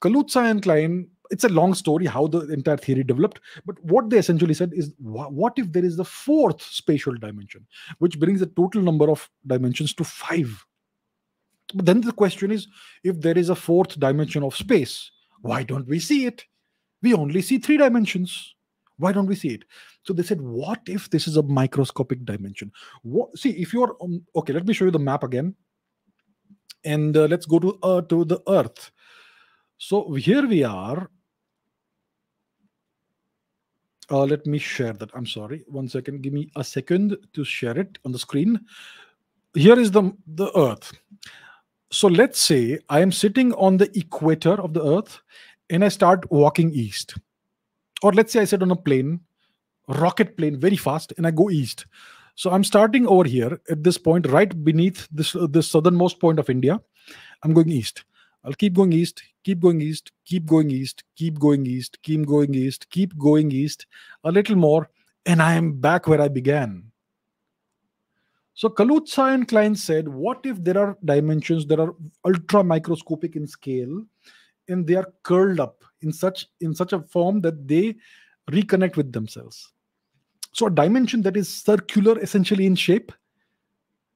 Kaluza and Klein, it's a long story how the entire theory developed, but what they essentially said is, what if there is the fourth spatial dimension, which brings the total number of dimensions to five? But then the question is, if there is a fourth dimension of space, why don't we see it? We only see three dimensions. Why don't we see it? So they said, what if this is a microscopic dimension? What, see, if you're, um, okay, let me show you the map again. And uh, let's go to, uh, to the Earth. So here we are. Uh, let me share that. I'm sorry. One second. Give me a second to share it on the screen. Here is the, the Earth. So let's say I am sitting on the equator of the Earth and I start walking east. Or let's say I sit on a plane, a rocket plane, very fast, and I go east. So I'm starting over here at this point, right beneath this, uh, this southernmost point of India. I'm going east. I'll keep going east, keep going east, keep going east, keep going east, keep going east, keep going east, a little more, and I am back where I began. So Kaluza and Klein said, what if there are dimensions that are ultra microscopic in scale, and they are curled up in such, in such a form that they reconnect with themselves? So a dimension that is circular essentially in shape,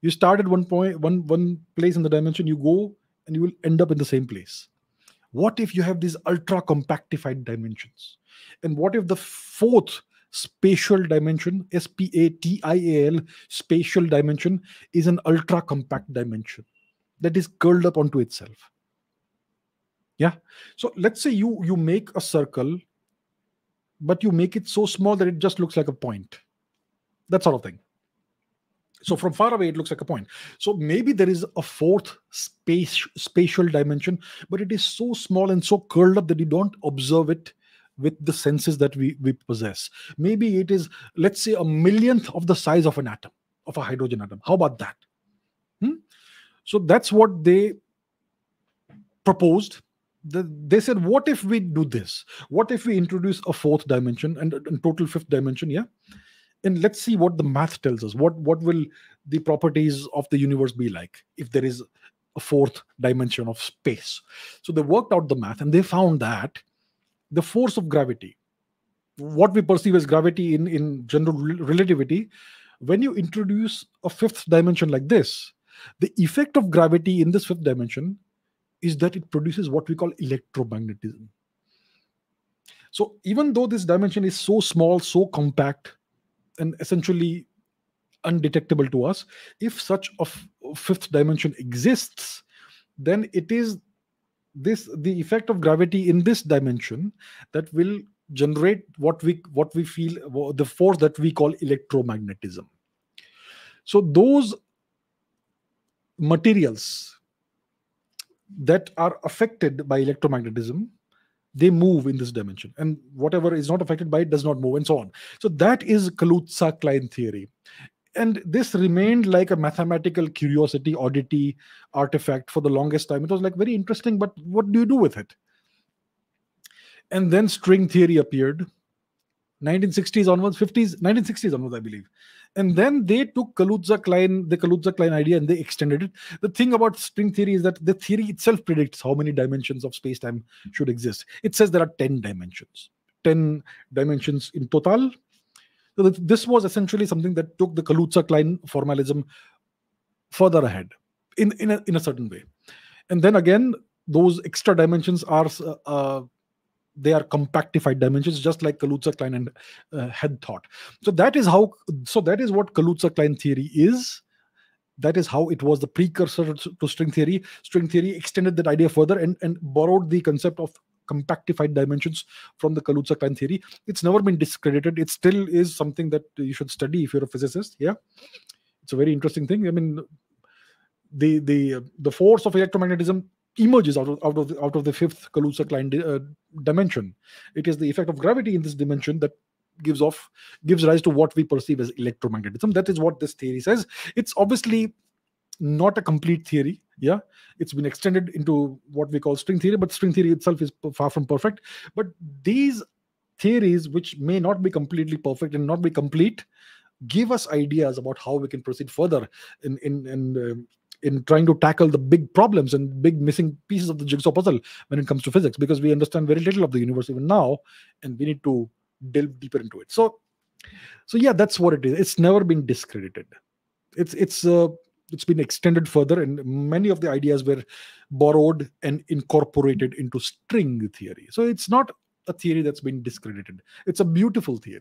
you start at one point, one, one place in the dimension, you go, and you will end up in the same place. What if you have these ultra compactified dimensions? And what if the fourth spatial dimension, S P A T I A L, spatial dimension, is an ultra compact dimension that is curled up onto itself? Yeah. So let's say you, you make a circle, but you make it so small that it just looks like a point. That sort of thing. So from far away, it looks like a point. So maybe there is a fourth space, spatial dimension, but it is so small and so curled up that you don't observe it with the senses that we, we possess. Maybe it is, let's say, a millionth of the size of an atom, of a hydrogen atom. How about that? Hmm? So that's what they proposed. They said, what if we do this? What if we introduce a fourth dimension and a total fifth dimension? Yeah. And let's see what the math tells us. What, what will the properties of the universe be like if there is a fourth dimension of space? So they worked out the math and they found that the force of gravity, what we perceive as gravity in, in general relativity, when you introduce a fifth dimension like this, the effect of gravity in this fifth dimension is that it produces what we call electromagnetism. So even though this dimension is so small, so compact, and essentially undetectable to us, if such a fifth dimension exists, then it is this the effect of gravity in this dimension that will generate what we what we feel, the force that we call electromagnetism. So those materials that are affected by electromagnetism, they move in this dimension, and whatever is not affected by it does not move, and so on. So that is Kaluza-Klein theory. And this remained like a mathematical curiosity, oddity, artifact for the longest time. It was like very interesting, but what do you do with it? And then string theory appeared, nineteen sixties onwards, fifties, nineteen sixties onwards, I believe. And then they took Kaluza Klein, the Kaluza Klein idea, and they extended it. The thing about string theory is that the theory itself predicts how many dimensions of space-time should exist. It says there are ten dimensions, ten dimensions in total. So this was essentially something that took the Kaluza Klein formalism further ahead in, in, a, in a certain way. And then again, those extra dimensions are, uh, uh, they are compactified dimensions, just like Kaluza Klein and, uh, had thought. So that is how, so that is what Kaluza Klein theory is. That is how it was the precursor to string theory. String theory extended that idea further and, and borrowed the concept of compactified dimensions from the Kaluza Klein theory. It's never been discredited. It still is something that you should study if you're a physicist. Yeah, it's a very interesting thing. I mean, the the the force of electromagnetism emerges out of out of the, out of the fifth Kaluza Klein di uh, dimension. It is the effect of gravity in this dimension that gives off gives rise to what we perceive as electromagnetism. That is what this theory says. It's obviously not a complete theory. Yeah, it's been extended into what we call string theory, but string theory itself is far from perfect. But these theories, which may not be completely perfect and not be complete, give us ideas about how we can proceed further in in in uh, in trying to tackle the big problems and big missing pieces of the jigsaw puzzle when it comes to physics, because we understand very little of the universe even now, and we need to delve deeper into it. So, so yeah, that's what it is. It's never been discredited. It's it's uh, it's been extended further, and many of the ideas were borrowed and incorporated into string theory. So it's not a theory that's been discredited. It's a beautiful theory.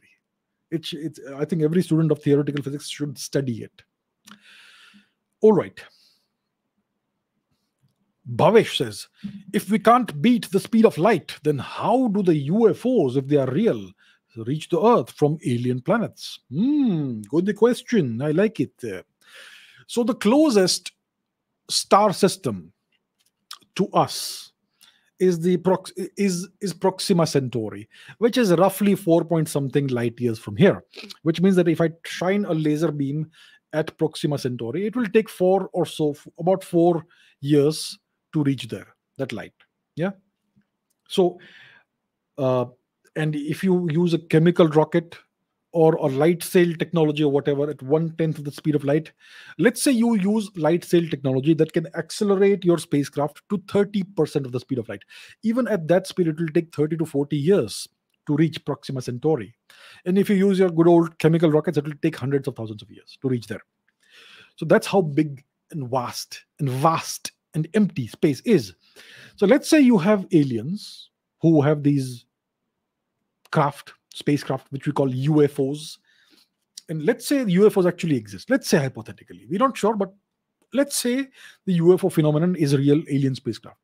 It's it's. I think every student of theoretical physics should study it. All right. Bhavesh says, if we can't beat the speed of light, then how do the U F Os, if they are real, reach the Earth from alien planets? Hmm, good question. I like it. So the closest star system to us is the Prox is, is Proxima Centauri, which is roughly four point something light years from here, which means that if I shine a laser beam at Proxima Centauri, it will take four or so, about four years to reach there, that light. Yeah. So, uh, and if you use a chemical rocket or a light sail technology or whatever at one-tenth of the speed of light, let's say you use light sail technology that can accelerate your spacecraft to thirty percent of the speed of light. Even at that speed, it will take thirty to forty years to reach Proxima Centauri. And if you use your good old chemical rockets, it will take hundreds of thousands of years to reach there. So that's how big and vast and vast and empty space is. So let's say you have aliens who have these craft, spacecraft, which we call U F Os. And let's say the U F Os actually exist. Let's say hypothetically. We're not sure, but let's say the U F O phenomenon is a real alien spacecraft.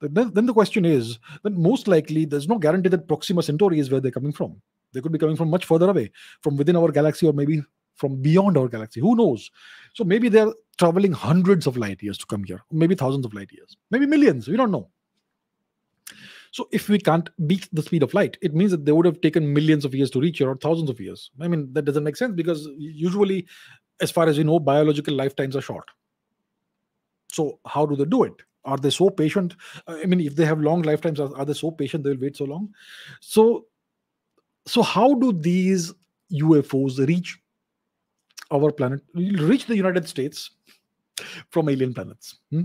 Then, then the question is, then most likely there's no guarantee that Proxima Centauri is where they're coming from. They could be coming from much further away, from within our galaxy or maybe from beyond our galaxy. Who knows? So maybe they're traveling hundreds of light years to come here, maybe thousands of light years, maybe millions. We don't know. So if we can't beat the speed of light, it means that they would have taken millions of years to reach here or thousands of years. I mean, that doesn't make sense because usually, as far as we know, biological lifetimes are short. So how do they do it? Are they so patient? I mean, if they have long lifetimes, are, are they so patient they will wait so long? So, so how do these U F Os reach our planet, reach the United States from alien planets? Hmm?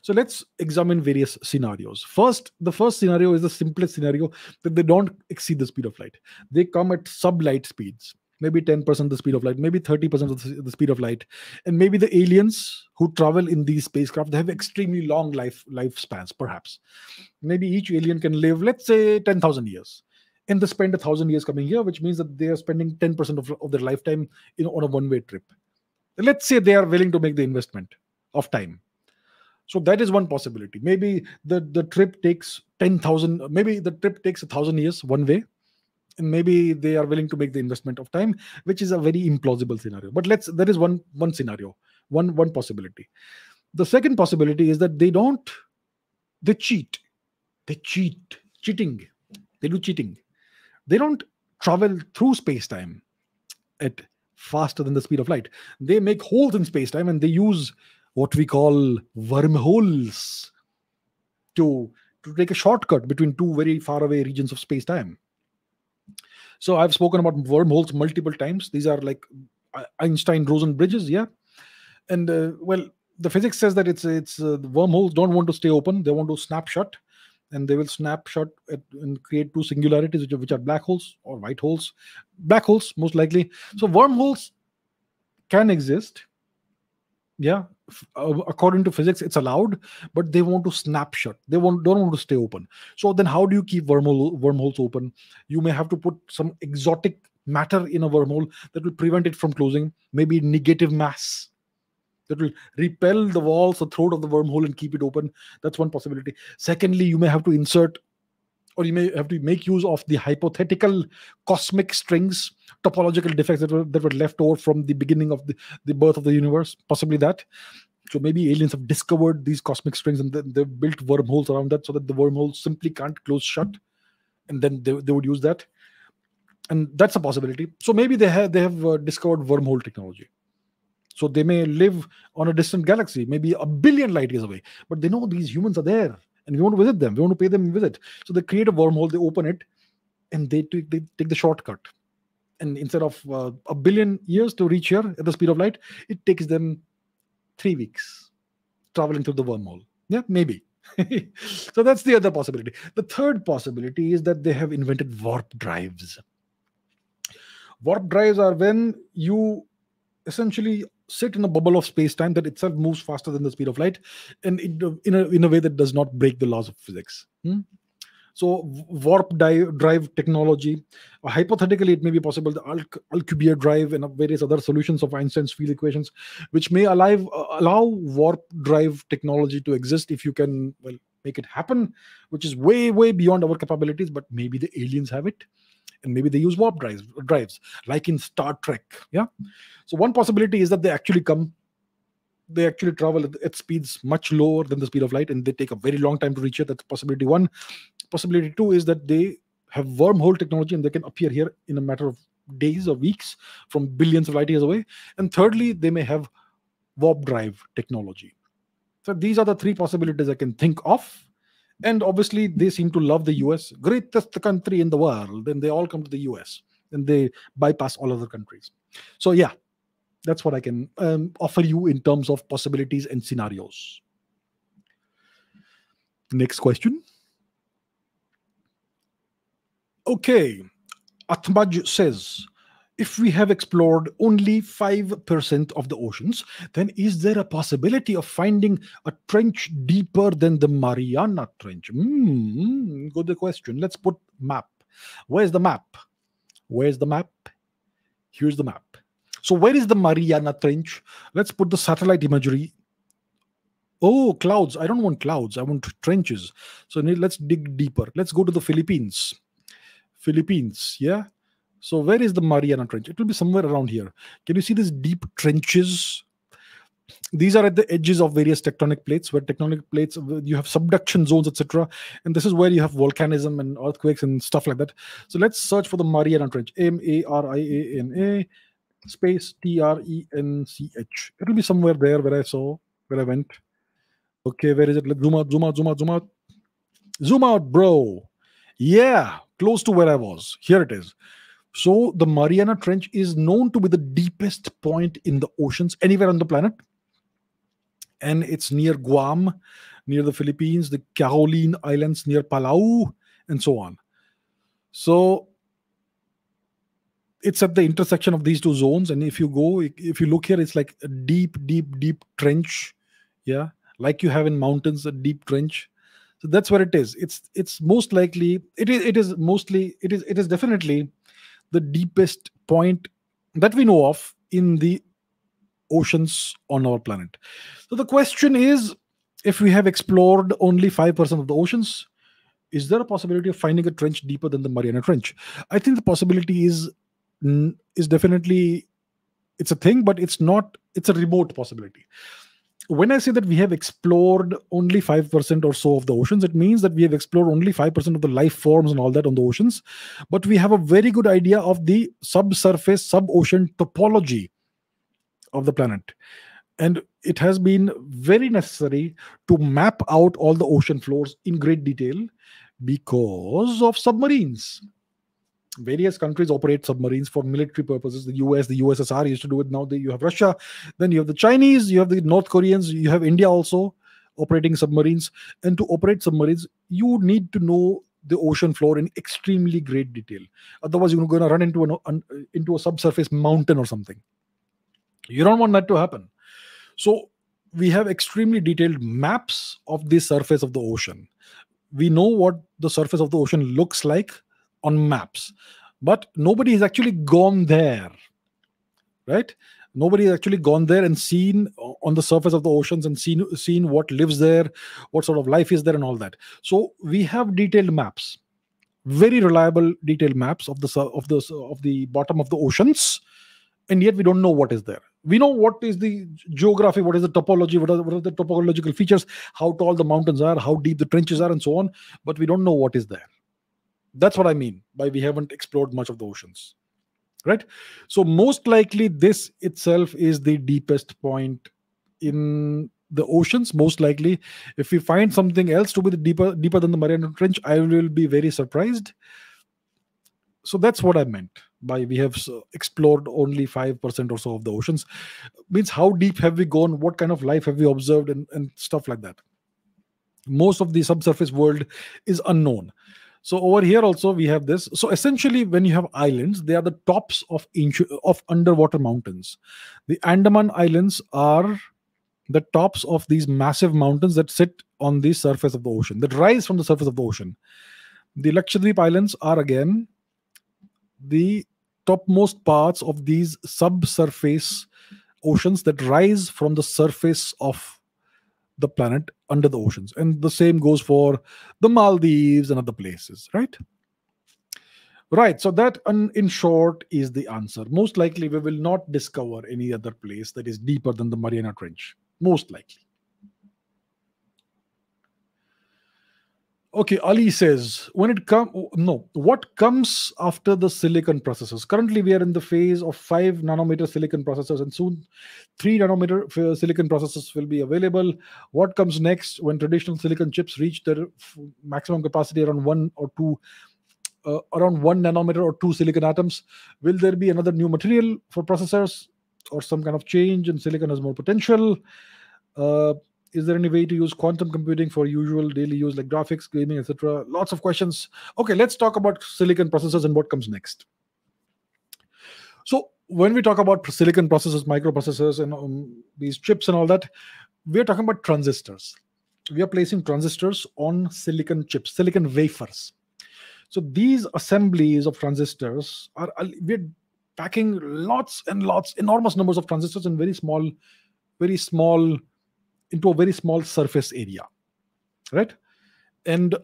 So let's examine various scenarios. First, the first scenario is the simplest scenario, that they don't exceed the speed of light. They come at sublight speeds, maybe ten percent the speed of light, maybe thirty percent of the speed of light. And maybe the aliens who travel in these spacecraft, they have extremely long life lifespans, perhaps. Maybe each alien can live, let's say, ten thousand years. And they spend one thousand years coming here, which means that they are spending ten percent of, of their lifetime in, on a one-way trip. Let's say they are willing to make the investment of time. So that is one possibility. Maybe the, the trip takes ten thousand, maybe the trip takes one thousand years one way. And maybe they are willing to make the investment of time, which is a very implausible scenario. But let's, that is one, one scenario, one, one possibility. The second possibility is that they don't, they cheat. They cheat, cheating. They do cheating. They don't travel through space-time at faster than the speed of light. They make holes in space-time and they use what we call wormholes to, to take a shortcut between two very far away regions of space-time. So I've spoken about wormholes multiple times. These are like Einstein-Rosen bridges, yeah. And uh, well, the physics says that it's it's uh, the wormholes don't want to stay open; they want to snap shut, and they will snap shut at, and create two singularities, which are, which are black holes or white holes. Black holes, most likely. So wormholes can exist, yeah. According to physics, it's allowed, but they want to snap shut. They won't, don't want to stay open. So then how do you keep wormhole, wormholes open? You may have to put some exotic matter in a wormhole that will prevent it from closing, maybe negative mass that will repel the walls or throat of the wormhole and keep it open. That's one possibility. Secondly, you may have to insert, or you may have to make use of the hypothetical cosmic strings, topological defects that were, that were left over from the beginning of the, the birth of the universe, possibly that. So maybe aliens have discovered these cosmic strings and then they've built wormholes around that so that the wormhole simply can't close shut. And then they, they would use that. And that's a possibility. So maybe they have, they have uh, discovered wormhole technology. So they may live on a distant galaxy, maybe a billion light years away. But they know these humans are there. And we want to visit them. We want to pay them a visit. So they create a wormhole, they open it, and they, they take the shortcut. And instead of uh, a billion years to reach here at the speed of light, it takes them three weeks traveling through the wormhole. Yeah, maybe. So that's the other possibility. The third possibility is that they have invented warp drives. Warp drives are when you essentially sit in a bubble of space-time that itself moves faster than the speed of light, and it, in, a, in a way that does not break the laws of physics. Hmm? So warp dive, drive technology, uh, hypothetically it may be possible, the Alcubierre drive and various other solutions of Einstein's field equations, which may alive, uh, allow warp drive technology to exist if you can, well, make it happen, which is way, way beyond our capabilities, but maybe the aliens have it. And maybe they use warp drives, drives, like in Star Trek. Yeah. So one possibility is that they actually come, they actually travel at, at speeds much lower than the speed of light, and they take a very long time to reach it. That's possibility one. Possibility two is that they have wormhole technology and they can appear here in a matter of days or weeks from billions of light years away. And thirdly, they may have warp drive technology. So these are the three possibilities I can think of. And obviously, they seem to love the U S, greatest country in the world. Then they all come to the U S and they bypass all other countries. So yeah, that's what I can um, offer you in terms of possibilities and scenarios. Next question. Okay, Atmaj says, if we have explored only five percent of the oceans, then is there a possibility of finding a trench deeper than the Mariana Trench? Hmm, good question. Let's put map. Where's the map? Where's the map? Here's the map. So where is the Mariana Trench? Let's put the satellite imagery. Oh, clouds. I don't want clouds. I want trenches. So let's dig deeper. Let's go to the Philippines. Philippines, yeah. So where is the Mariana Trench? It will be somewhere around here. Can you see these deep trenches? These are at the edges of various tectonic plates, where tectonic plates, you have subduction zones, et cetera. And this is where you have volcanism and earthquakes and stuff like that. So let's search for the Mariana Trench. M A R I A N A space T R E N C H. It will be somewhere there where I saw, where I went. Okay, where is it? Let's zoom out, zoom out, zoom out, zoom out. Zoom out, bro. Yeah, close to where I was. Here it is. So the Mariana Trench is known to be the deepest point in the oceans anywhere on the planet. And it's near Guam, near the Philippines, the Caroline Islands, near Palau, and so on. So it's at the intersection of these two zones. And if you go, if you look here, it's like a deep, deep, deep trench. Yeah, like you have in mountains, a deep trench. So that's where it is. It's it's most likely, it is, it is mostly, it is, it is definitely the deepest point that we know of in the oceans on our planet. So the question is, if we have explored only five percent of the oceans, is there a possibility of finding a trench deeper than the Mariana Trench? I think the possibility is, is definitely, it's a thing, but it's not, it's a remote possibility. When I say that we have explored only five percent or so of the oceans, it means that we have explored only five percent of the life forms and all that on the oceans. But we have a very good idea of the subsurface, sub-ocean topology of the planet. And it has been very necessary to map out all the ocean floors in great detail because of submarines. various countries operate submarines for military purposes. The U S, the U S S R used to do it. Now you have Russia, then you have the Chinese, you have the North Koreans, you have India also operating submarines. And to operate submarines, you need to know the ocean floor in extremely great detail. Otherwise, you're going to run into an into a subsurface mountain or something. You don't want that to happen. So we have extremely detailed maps of the surface of the ocean. We know what the surface of the ocean looks like on maps, but nobody has actually gone there, right? Nobody has actually gone there and seen on the surface of the oceans and seen, seen what lives there, what sort of life is there and all that. So we have detailed maps, very reliable detailed maps of the, of the, of the bottom of the oceans, and yet we don't know what is there. We know what is the geography, what is the topology, what are, what are the topological features, how tall the mountains are, how deep the trenches are, and so on. But we don't know what is there. That's what I mean by we haven't explored much of the oceans, right? So most likely this itself is the deepest point in the oceans. Most likely, if we find something else to be the deeper, deeper than the Mariana Trench, I will be very surprised. So that's what I meant by we have explored only five percent or so of the oceans. Means how deep have we gone? What kind of life have we observed and, and stuff like that? Most of the subsurface world is unknown. So over here also we have this. So essentially when you have islands, they are the tops of, of underwater mountains. The Andaman Islands are the tops of these massive mountains that sit on the surface of the ocean, that rise from the surface of the ocean. The Lakshadweep Islands are again the topmost parts of these subsurface oceans that rise from the surface of the planet under the oceans. And the same goes for the Maldives and other places, right? Right, so that in short is the answer. Most likely we will not discover any other place that is deeper than the Mariana Trench. Most likely. Okay, Ali says, when it comes, no, what comes after the silicon processors? Currently, we are in the phase of five nanometer silicon processors, and soon three nanometer silicon processors will be available. What comes next when traditional silicon chips reach their maximum capacity around one or two, uh, around one nanometer or two silicon atoms? Will there be another new material for processors or some kind of change in silicon has more potential? Uh, Is there any way to use quantum computing for usual daily use like graphics, gaming, et cetera? Lots of questions. Okay, let's talk about silicon processors and what comes next. So when we talk about silicon processors, microprocessors, and um, these chips and all that, we're talking about transistors. We are placing transistors on silicon chips, silicon wafers. So these assemblies of transistors are, we're packing lots and lots, enormous numbers of transistors in very small, very small, into a very small surface area, right? And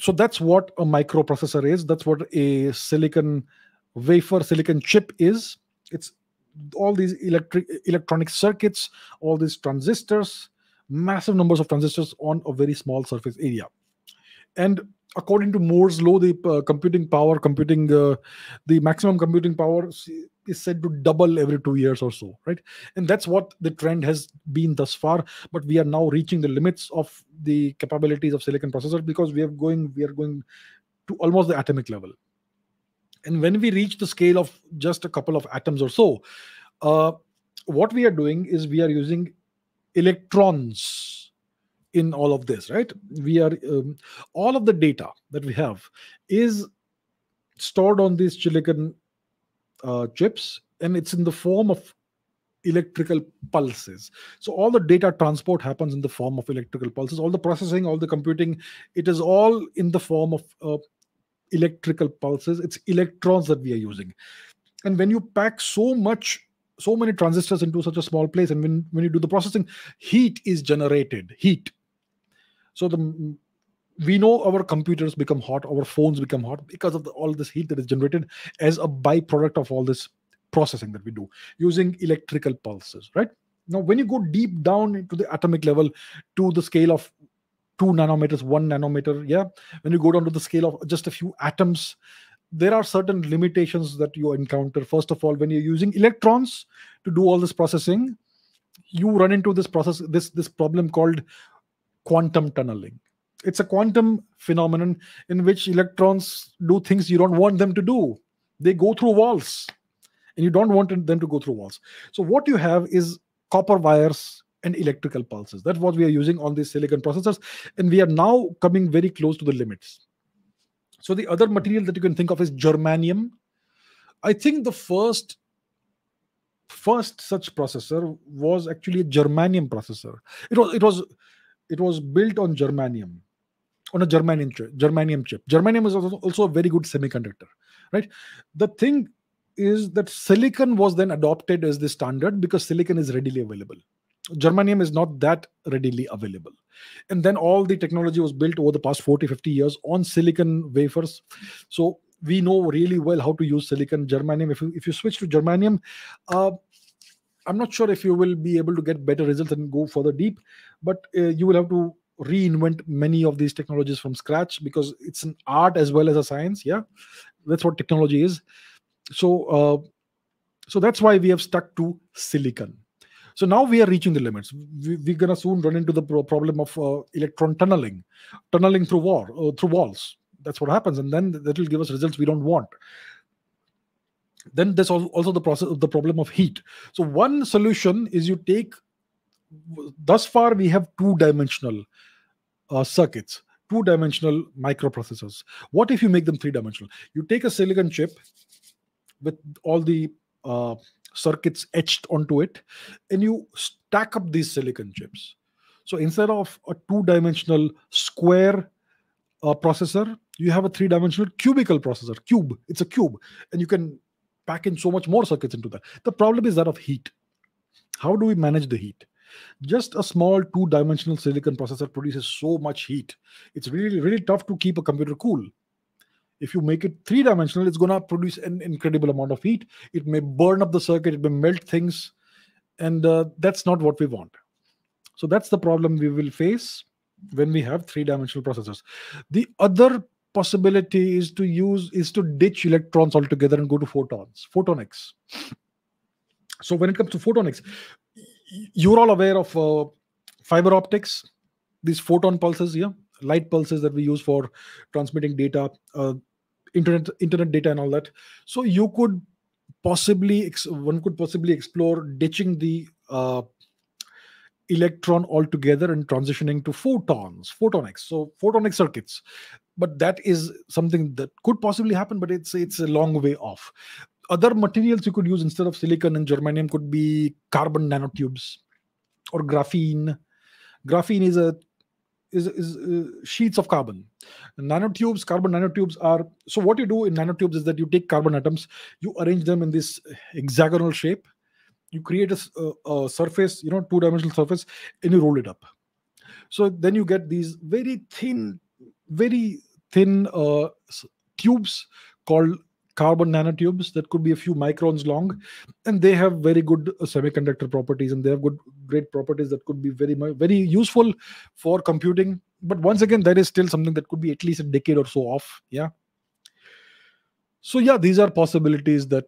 so that's what a microprocessor is. That's what a silicon wafer, silicon chip is. It's all these electric, electronic circuits, all these transistors, massive numbers of transistors on a very small surface area. And according to Moore's law, the uh, computing power, computing, uh, the maximum computing power is said to double every two years or so, right? And that's what the trend has been thus far. But we are now reaching the limits of the capabilities of silicon processors because we are going, we are going to almost the atomic level. And when we reach the scale of just a couple of atoms or so, uh, what we are doing is we are using electrons in all of this, right? We are um, all of the data that we have is stored on these silicon uh, chips, and it's in the form of electrical pulses. So all the data transport happens in the form of electrical pulses. All the processing, all the computing, it is all in the form of uh, electrical pulses. It's electrons that we are using. And when you pack so much so many transistors into such a small place, and when, when you do the processing, heat is generated. Heat. So the, we know our computers become hot, our phones become hot because of the, all this heat that is generated as a byproduct of all this processing that we do using electrical pulses, right? Now, when you go deep down into the atomic level to the scale of two nanometers, one nanometer, yeah, when you go down to the scale of just a few atoms, there are certain limitations that you encounter. First of all, when you're using electrons to do all this processing, you run into this process, this, this problem called quantum tunneling. It's a quantum phenomenon in which electrons do things you don't want them to do. They go through walls, and you don't want them to go through walls. So what you have is copper wires and electrical pulses. That's what we are using on these silicon processors, and we are now coming very close to the limits. So the other material that you can think of is germanium. I think the first first such processor was actually a germanium processor. It was it was it was built on germanium, on a germanium germanium chip. Germanium is also a very good semiconductor, right? The thing is that silicon was then adopted as the standard because silicon is readily available. Germanium is not that readily available. And then all the technology was built over the past forty, fifty years on silicon wafers. So we know really well how to use silicon. Germanium, if you, if you switch to germanium, uh, I'm not sure if you will be able to get better results and go further deep, but uh, you will have to reinvent many of these technologies from scratch because it's an art as well as a science. Yeah, that's what technology is. So, uh, so that's why we have stuck to silicon. So now we are reaching the limits. We, we're going to soon run into the pro problem of uh, electron tunneling, tunneling through war, uh, through walls. That's what happens. And then that will give us results we don't want. Then there's also the, process, the problem of heat. So one solution is you take, thus far we have two-dimensional uh, circuits, two-dimensional microprocessors. What if you make them three-dimensional? You take a silicon chip with all the uh, circuits etched onto it, and you stack up these silicon chips. So instead of a two-dimensional square uh, processor, you have a three-dimensional cubical processor, cube. It's a cube, and you can pack in so much more circuits into that. The problem is that of heat. How do we manage the heat? Just a small two-dimensional silicon processor produces so much heat. It's really, really tough to keep a computer cool. If you make it three-dimensional, it's going to produce an incredible amount of heat. It may burn up the circuit. It may melt things. And uh, that's not what we want. So that's the problem we will face when we have three-dimensional processors. The other possibility is to use is to ditch electrons altogether and go to photons, photonics. So when it comes to photonics, you're all aware of uh, fiber optics, these photon pulses here. Yeah? Light pulses that we use for transmitting data, uh, internet internet data and all that. So you could possibly, one could possibly explore ditching the uh, electron altogether and transitioning to photons, photonics. So photonic circuits. But that is something that could possibly happen, but it's, it's a long way off. Other materials you could use instead of silicon and germanium could be carbon nanotubes or graphene. Graphene is a Is, is uh, sheets of carbon. Nanotubes, carbon nanotubes are, so what you do in nanotubes is that you take carbon atoms, you arrange them in this hexagonal shape, you create a, a, a surface, you know, two-dimensional surface, and you roll it up. So then you get these very thin, very thin uh, tubes called carbon nanotubes that could be a few microns long, and they have very good uh, semiconductor properties, and they have good, great properties that could be very, very useful for computing. But once again, that is still something that could be at least a decade or so off. Yeah. So yeah, these are possibilities that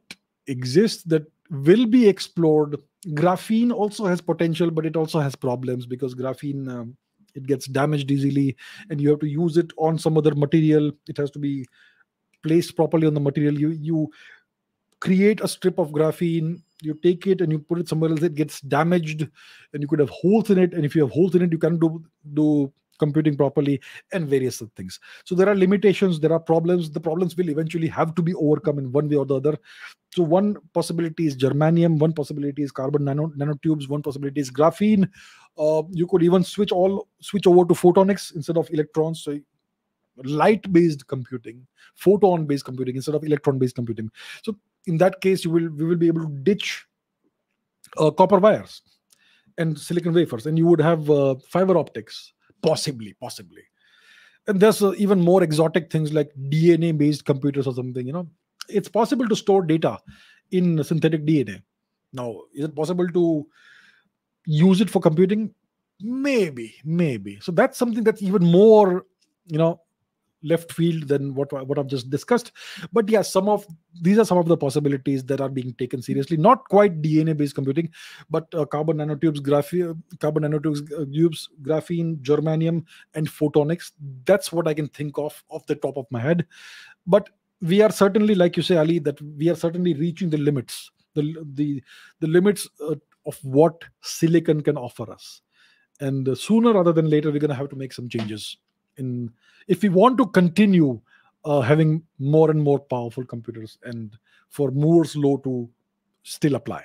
exist that will be explored. Graphene also has potential, but it also has problems because graphene um, it gets damaged easily, and you have to use it on some other material. It has to be placed properly on the material. You you create a strip of graphene, you take it and you put it somewhere else, it gets damaged, and you could have holes in it, and if you have holes in it, you can't do do computing properly, and various other things. So there are limitations, there are problems. The problems will eventually have to be overcome in one way or the other. So one possibility is germanium, one possibility is carbon nano, nanotubes, one possibility is graphene. Uh, you could even switch all switch over to photonics instead of electrons. So light-based computing, photon-based computing instead of electron-based computing. So in that case, you will we will be able to ditch uh, copper wires and silicon wafers, and you would have uh, fiber optics, possibly, possibly. And there's uh, even more exotic things like D N A-based computers or something. You know, it's possible to store data in synthetic D N A. Now, is it possible to use it for computing? Maybe, maybe. So that's something that's even more, you know, left field than what, what I've just discussed. But yeah, some of these are some of the possibilities that are being taken seriously. Not quite D N A-based computing, but uh, carbon nanotubes, graphene, carbon nanotubes, uh, tubes, graphene, germanium, and photonics. That's what I can think of off the top of my head. But we are certainly, like you say, Ali, that we are certainly reaching the limits, the the, the limits uh, of what silicon can offer us. And uh, sooner rather than later, we're going to have to make some changes in if we want to continue uh, having more and more powerful computers and for Moore's law to still apply.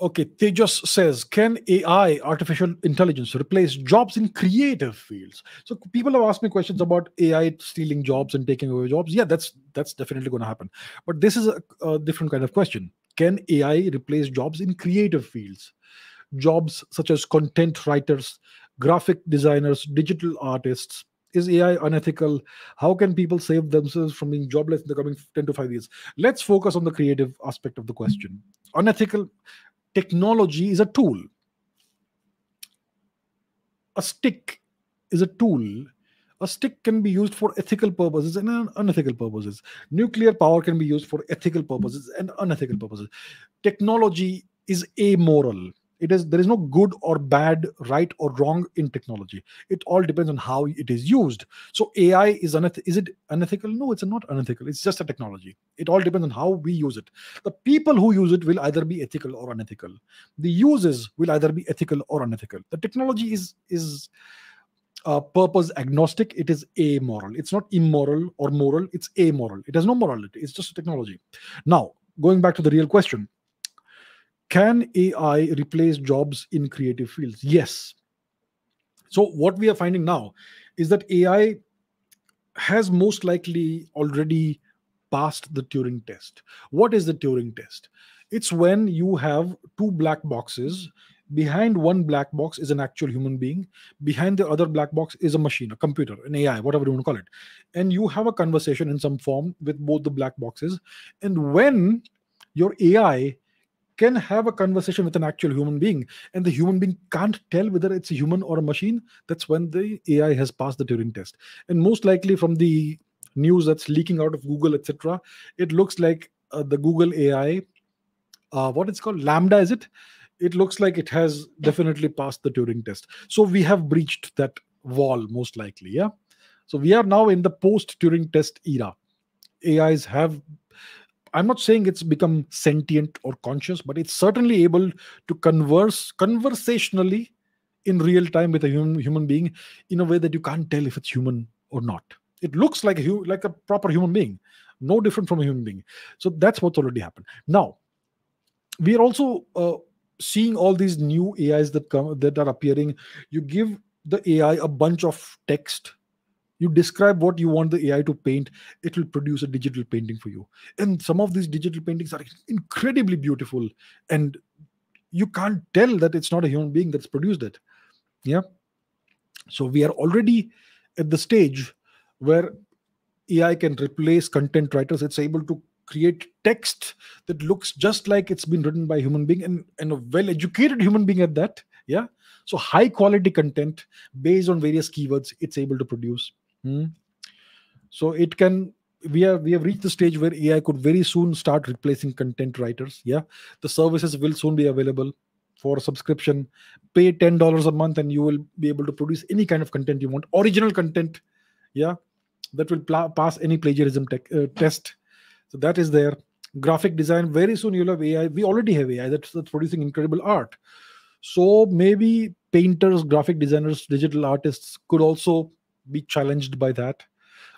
Okay, Tejas says, can A I, artificial intelligence, replace jobs in creative fields? So people have asked me questions about A I stealing jobs and taking away jobs. Yeah, that's that's definitely going to happen. But this is a, a different kind of question. Can A I replace jobs in creative fields? Jobs such as content writers, graphic designers, digital artists. Is A I unethical? How can people save themselves from being jobless in the coming ten to five years? Let's focus on the creative aspect of the question. Unethical... Technology is a tool. A stick is a tool. A stick can be used for ethical purposes and unethical purposes. Nuclear power can be used for ethical purposes and unethical purposes. Technology is amoral. It is, there is no good or bad, right or wrong in technology. It all depends on how it is used. So A I, is, uneth is it unethical? No, it's not unethical. It's just a technology. It all depends on how we use it. The people who use it will either be ethical or unethical. The uses will either be ethical or unethical. The technology is, is uh, purpose agnostic. It is amoral. It's not immoral or moral. It's amoral. It has no morality. It's just a technology. Now, going back to the real question. Can A I replace jobs in creative fields? Yes. So what we are finding now is that A I has most likely already passed the Turing test. What is the Turing test? It's when you have two black boxes. Behind one black box is an actual human being. Behind the other black box is a machine, a computer, an A I, whatever you want to call it. And you have a conversation in some form with both the black boxes. And when your A I can have a conversation with an actual human being, and the human being can't tell whether it's a human or a machine, that's when the A I has passed the Turing test. And most likely from the news that's leaking out of Google, et cetera, it looks like uh, the Google A I, uh, what it's called, Lambda, is it? It looks like it has definitely passed the Turing test. So we have breached that wall, most likely, yeah? So we are now in the post-Turing test era. A Is have... I'm not saying it's become sentient or conscious, but it's certainly able to converse conversationally in real time with a human, human being in a way that you can't tell if it's human or not. It looks like a, like a proper human being, no different from a human being. So that's what's already happened. Now, we are also uh, seeing all these new A Is that come, that are appearing. You give the A I a bunch of text. You describe what you want the A I to paint, it will produce a digital painting for you. And some of these digital paintings are incredibly beautiful. And you can't tell that it's not a human being that's produced it. Yeah. So we are already at the stage where A I can replace content writers. It's able to create text that looks just like it's been written by a human being, and, and a well-educated human being at that. Yeah. So high quality content based on various keywords, it's able to produce. Hmm. So it can, we have, we have reached the stage where A I could very soon start replacing content writers. Yeah. The services will soon be available for subscription. Pay ten dollars a month and you will be able to produce any kind of content you want. Original content. Yeah. That will pass any plagiarism tech, uh, test. So that is there. Graphic design. Very soon you'll have A I. We already have A I that's, that's producing incredible art. So maybe painters, graphic designers, digital artists could also be challenged by that.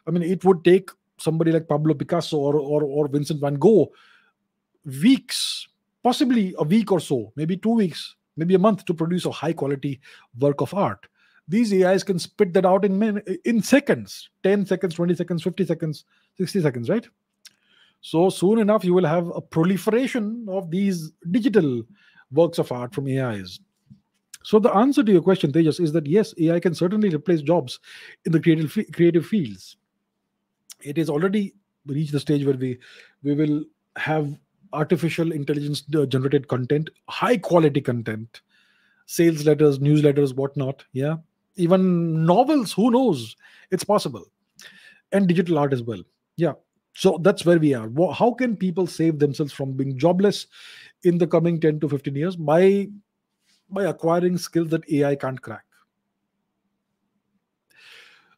I mean, it would take somebody like Pablo Picasso or, or, or Vincent van Gogh weeks, possibly a week or so, maybe two weeks, maybe a month to produce a high quality work of art. These A Is can spit that out in, min in seconds, ten seconds, twenty seconds, fifty seconds, sixty seconds, right? So soon enough, you will have a proliferation of these digital works of art from A Is. So the answer to your question, Tejas, is that yes, A I can certainly replace jobs in the creative creative fields. It is already reached the stage where we we will have artificial intelligence generated content, high quality content, sales letters, newsletters, whatnot. Yeah, even novels. Who knows? It's possible, and digital art as well. Yeah. So that's where we are. How can people save themselves from being jobless in the coming ten to fifteen years by by acquiring skills that A I can't crack?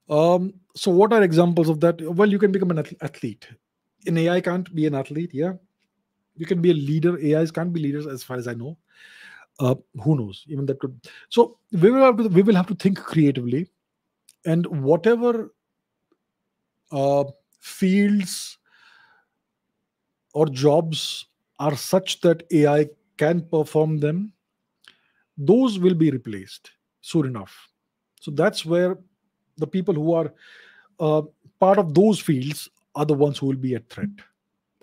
Um, so what are examples of that? Well, you can become an athlete. An A I can't be an athlete, yeah. You can be a leader. A Is can't be leaders as far as I know. Uh, who knows? Even that could. So we will have to, we will have to think creatively. And whatever uh, fields or jobs are such that A I can perform them, those will be replaced soon enough. So that's where the people who are uh, part of those fields are the ones who will be at threat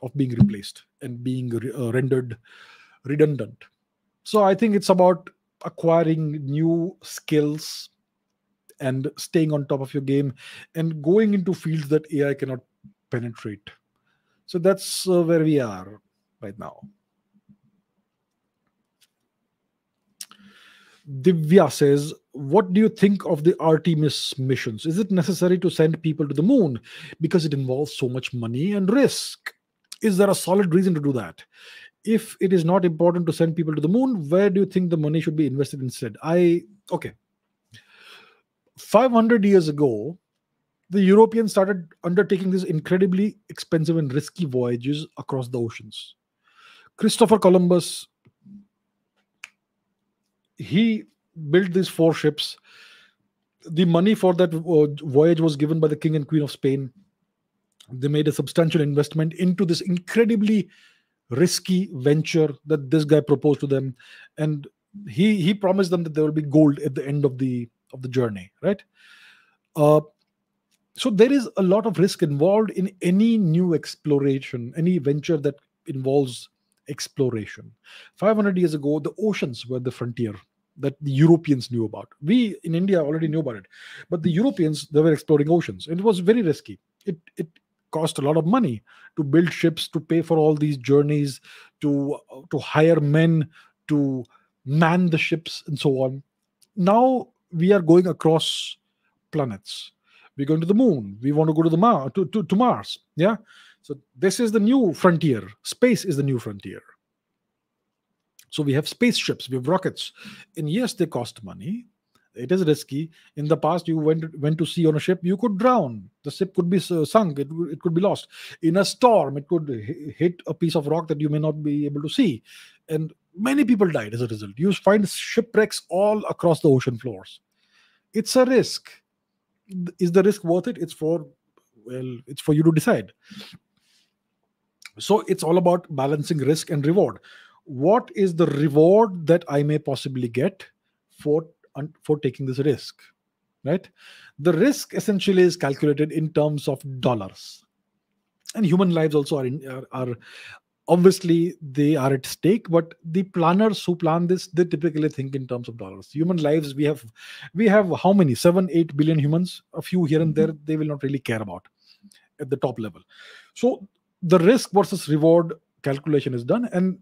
of being replaced and being re uh, rendered redundant. So I think it's about acquiring new skills and staying on top of your game and going into fields that A I cannot penetrate. So that's uh, where we are right now. Divya says, what do you think of the Artemis missions? Is it necessary to send people to the moon because it involves so much money and risk? Is there a solid reason to do that? If it is not important to send people to the moon, where do you think the money should be invested instead? I, okay. five hundred years ago, the Europeans started undertaking these incredibly expensive and risky voyages across the oceans. Christopher Columbus, he built these four ships. The money for that voyage was given by the King and Queen of Spain. They made a substantial investment into this incredibly risky venture that this guy proposed to them. And he, he promised them that there will be gold at the end of the of the journey, right? Uh, so there is a lot of risk involved in any new exploration, any venture that involves exploration. five hundred years ago, the oceans were the frontier that the Europeans knew about. We in India already knew about it, but the Europeans, they were exploring oceans. It was very risky. It, it cost a lot of money to build ships, to pay for all these journeys, to, to hire men, to man the ships and so on. Now, we are going across planets. We're going to the moon. We want to go to the Mars, to, to, to Mars. Yeah. So this is the new frontier. Space is the new frontier. So we have spaceships, we have rockets. And yes, they cost money. It is risky. In the past, you went, went to sea on a ship, you could drown. The ship could be sunk. It, it could be lost. In a storm, it could hit a piece of rock that you may not be able to see. And many people died as a result. You find shipwrecks all across the ocean floors. It's a risk. Is the risk worth it? It's for, well, it's for you to decide. So it's all about balancing risk and reward. What is the reward that I may possibly get for, for taking this risk, right? The risk essentially is calculated in terms of dollars. And human lives also are, in, are, are obviously, they are at stake, but the planners who plan this, they typically think in terms of dollars. Human lives, we have we have how many? Seven, eight billion humans, a few here and there, they will not really care about at the top level. So the risk versus reward calculation is done. And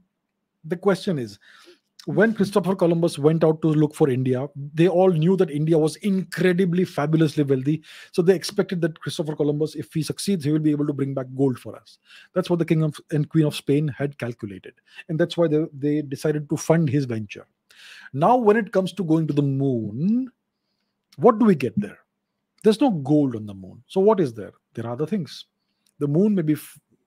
the question is, when Christopher Columbus went out to look for India, they all knew that India was incredibly fabulously wealthy. So they expected that Christopher Columbus, if he succeeds, he will be able to bring back gold for us. That's what the King of, and Queen of Spain had calculated. And that's why they, they decided to fund his venture. Now, when it comes to going to the moon, what do we get there? There's no gold on the moon. So what is there? There are other things. The moon may be...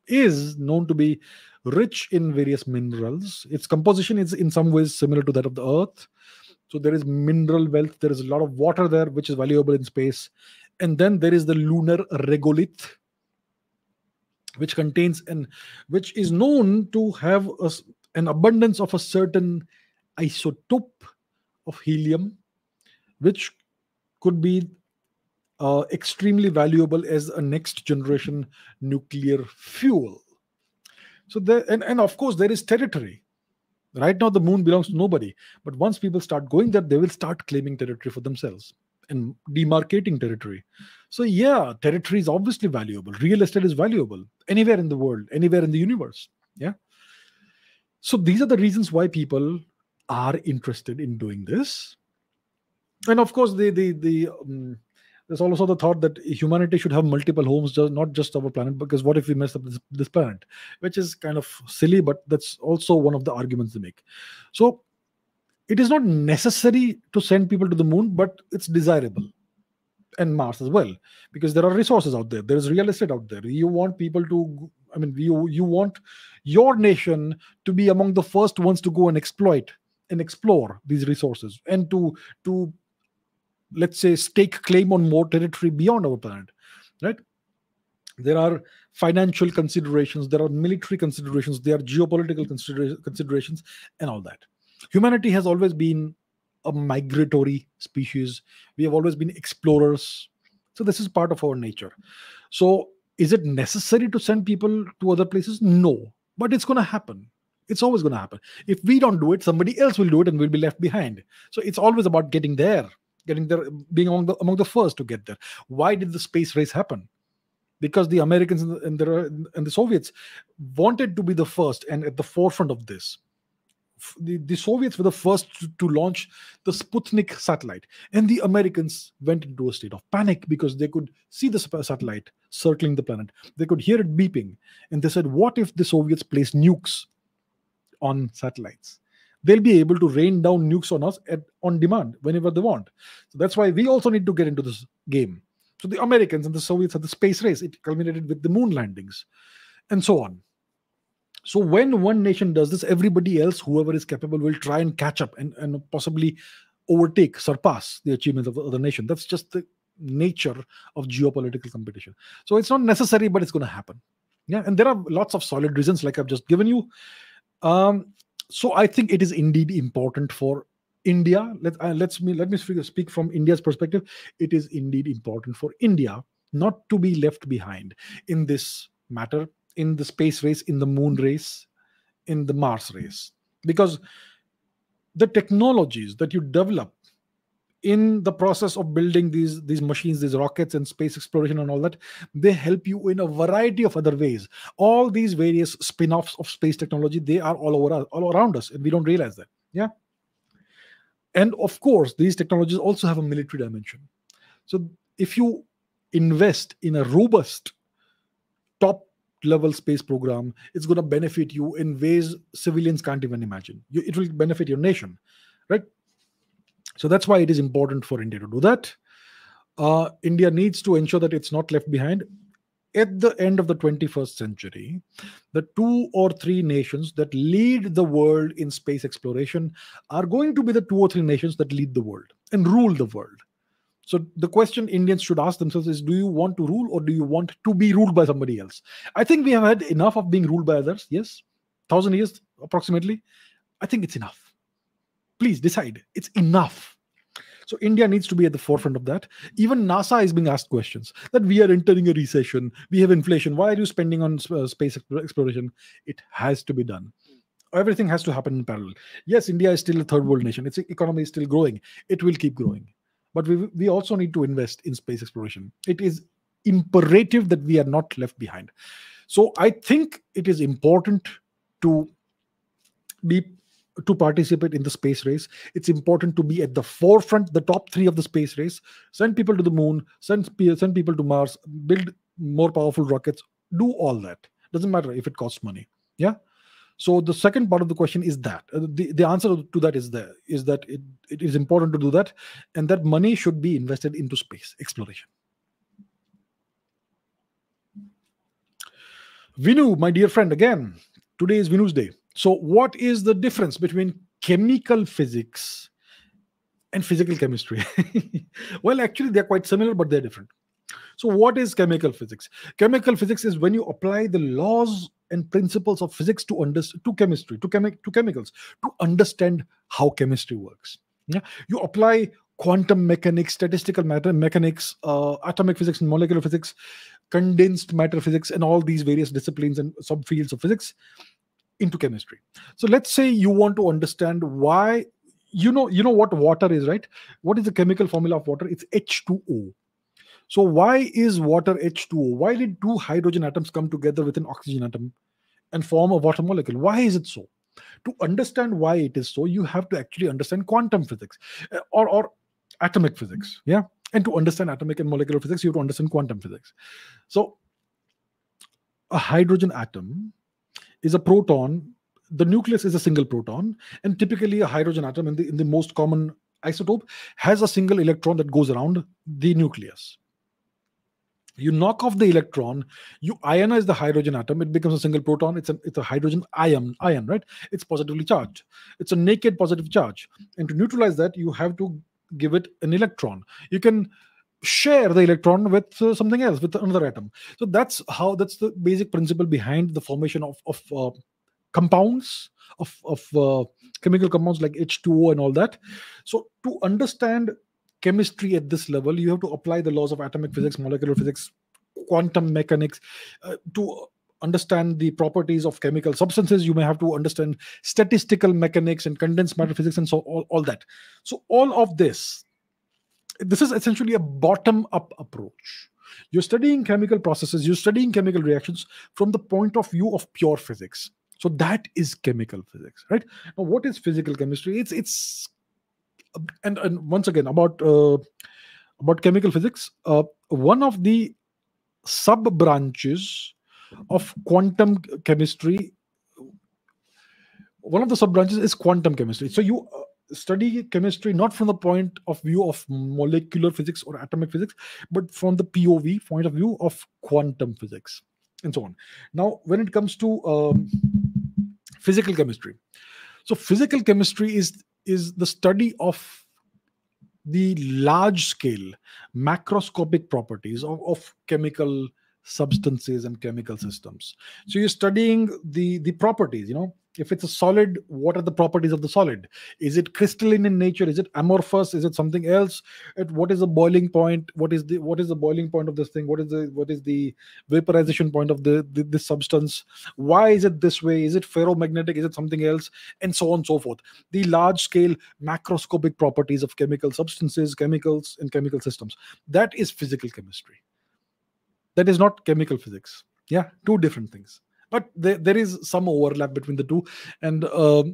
is known to be rich in various minerals. Its composition is in some ways similar to that of the Earth. So there is mineral wealth. There is a lot of water there, which is valuable in space. And then there is the lunar regolith, which contains and which is known to have a, an abundance of a certain isotope of helium, which could be Uh, extremely valuable as a next generation nuclear fuel. So there, and, and of course there is territory. Right now the moon belongs to nobody, but once people start going there, they will start claiming territory for themselves and demarcating territory. So yeah, territory is obviously valuable. Real estate is valuable anywhere in the world, anywhere in the universe. Yeah. So these are the reasons why people are interested in doing this. And of course the the the um, there's also the thought that humanity should have multiple homes, just not just our planet, because what if we mess up this, this planet? Which is kind of silly, but that's also one of the arguments they make. So it is not necessary to send people to the moon, but it's desirable. and Mars as well, because there are resources out there. There is real estate out there. You want people to, I mean, you, you want your nation to be among the first ones to go and exploit and explore these resources, and to, to let's say, stake claim on more territory beyond our planet, right? There are financial considerations, there are military considerations, there are geopolitical considera- considerations, and all that. Humanity has always been a migratory species. We have always been explorers. So this is part of our nature. So is it necessary to send people to other places? No, but it's going to happen. It's always going to happen. If we don't do it, somebody else will do it and we'll be left behind. So it's always about getting there, getting there, being among the, among the first to get there. Why did the space race happen? Because the Americans and the, and, the, and the Soviets wanted to be the first and at the forefront of this. The, the Soviets were the first to, to launch the Sputnik satellite, and the Americans went into a state of panic because they could see the satellite circling the planet. They could hear it beeping, and they said, what if the Soviets place nukes on satellites? They'll be able to rain down nukes on us at, on demand whenever they want. So that's why we also need to get into this game. So the Americans and the Soviets had the space race. It culminated with the moon landings and so on. So when one nation does this, everybody else, whoever is capable, will try and catch up and, and possibly overtake, surpass the achievements of the other nation. That's just the nature of geopolitical competition. So it's not necessary, but it's going to happen. Yeah, and there are lots of solid reasons like I've just given you. Um, so I think it is indeed important for India. Let, uh, let's me, let me speak from India's perspective. It is indeed important for India not to be left behind in this matter, in the space race, in the moon race, in the Mars race. Because the technologies that you develop in the process of building these, these machines, these rockets and space exploration and all that, they help you in a variety of other ways. All these various spin-offs of space technology, they are all over, all around us, and we don't realize that. Yeah. And of course, these technologies also have a military dimension. So if you invest in a robust top level space program, it's going to benefit you in ways civilians can't even imagine. You, it will benefit your nation, right? So that's why it is important for India to do that. Uh, India needs to ensure that it's not left behind. At the end of the twenty-first century, the two or three nations that lead the world in space exploration are going to be the two or three nations that lead the world and rule the world. So the question Indians should ask themselves is, do you want to rule or do you want to be ruled by somebody else? I think we have had enough of being ruled by others. Yes, thousand years approximately. I think it's enough. Please decide. It's enough. So India needs to be at the forefront of that. Even NASA is being asked questions that we are entering a recession. We have inflation. Why are you spending on uh, space exploration? It has to be done. Everything has to happen in parallel. Yes, India is still a third world nation. Its economy is still growing. It will keep growing. But we, we also need to invest in space exploration. It is imperative that we are not left behind. So I think it is important to be to participate in the space race. It's important to be at the forefront, the top three of the space race. Send people to the moon, send, send people to Mars, build more powerful rockets, do all that. Doesn't matter if it costs money. Yeah. So the second part of the question is that uh, the, the answer to that is there is that it, it is important to do that, and that money should be invested into space exploration. Vinu, my dear friend, again, today is Vinu's day. So what is the difference between chemical physics and physical chemistry? Well, actually, they're quite similar, but they're different. So what is chemical physics? Chemical physics is when you apply the laws and principles of physics to understand to chemistry, to, chemi to chemicals, to understand how chemistry works. Yeah? You apply quantum mechanics, statistical matter mechanics, uh, atomic physics and molecular physics, condensed matter physics, and all these various disciplines and subfields of physics into chemistry. So let's say you want to understand why, you know, you know what water is, right? What is the chemical formula of water? It's H two O. So why is water H two O? Why did two hydrogen atoms come together with an oxygen atom and form a water molecule? Why is it so? To understand why it is so, you have to actually understand quantum physics or, or atomic physics. Yeah. And to understand atomic and molecular physics, you have to understand quantum physics. So a hydrogen atom is a proton. The nucleus is a single proton. And typically a hydrogen atom in the, in the most common isotope has a single electron that goes around the nucleus. You knock off the electron, you ionize the hydrogen atom, it becomes a single proton. It's a, it's a hydrogen ion, ion, right? It's positively charged. It's a naked positive charge. And to neutralize that, you have to give it an electron. You can share the electron with uh, something else, with another atom. So that's how, that's the basic principle behind the formation of, of uh, compounds, of, of uh, chemical compounds like H two O and all that. So to understand chemistry at this level, you have to apply the laws of atomic physics, molecular physics, quantum mechanics. Uh, to understand the properties of chemical substances, you may have to understand statistical mechanics and condensed matter physics and so all, all that. So all of this, this is essentially a bottom-up approach. You're studying chemical processes, you're studying chemical reactions from the point of view of pure physics. So that is chemical physics, right? Now, what is physical chemistry? It's, it's And, and once again, about uh, about chemical physics, uh, one of the sub-branches of quantum chemistry, one of the sub-branches is quantum chemistry. So you uh, study chemistry not from the point of view of molecular physics or atomic physics, but from the P O V, point of view of quantum physics, and so on. Now, when it comes to um, physical chemistry, so physical chemistry is is the study of the large-scale macroscopic properties of, of chemical substances and chemical systems. So you're studying the, the properties, you know, if it's a solid, what are the properties of the solid? Is it crystalline in nature? Is it amorphous? Is it something else? At what is the boiling point? What is the what is the boiling point of this thing? What is the what is the vaporization point of the, the this substance? Why is it this way? Is it ferromagnetic? Is it something else? And so on and so forth. The large-scale macroscopic properties of chemical substances, chemicals, and chemical systems. That is physical chemistry. That is not chemical physics. Yeah, two different things. But there, there is some overlap between the two, and uh,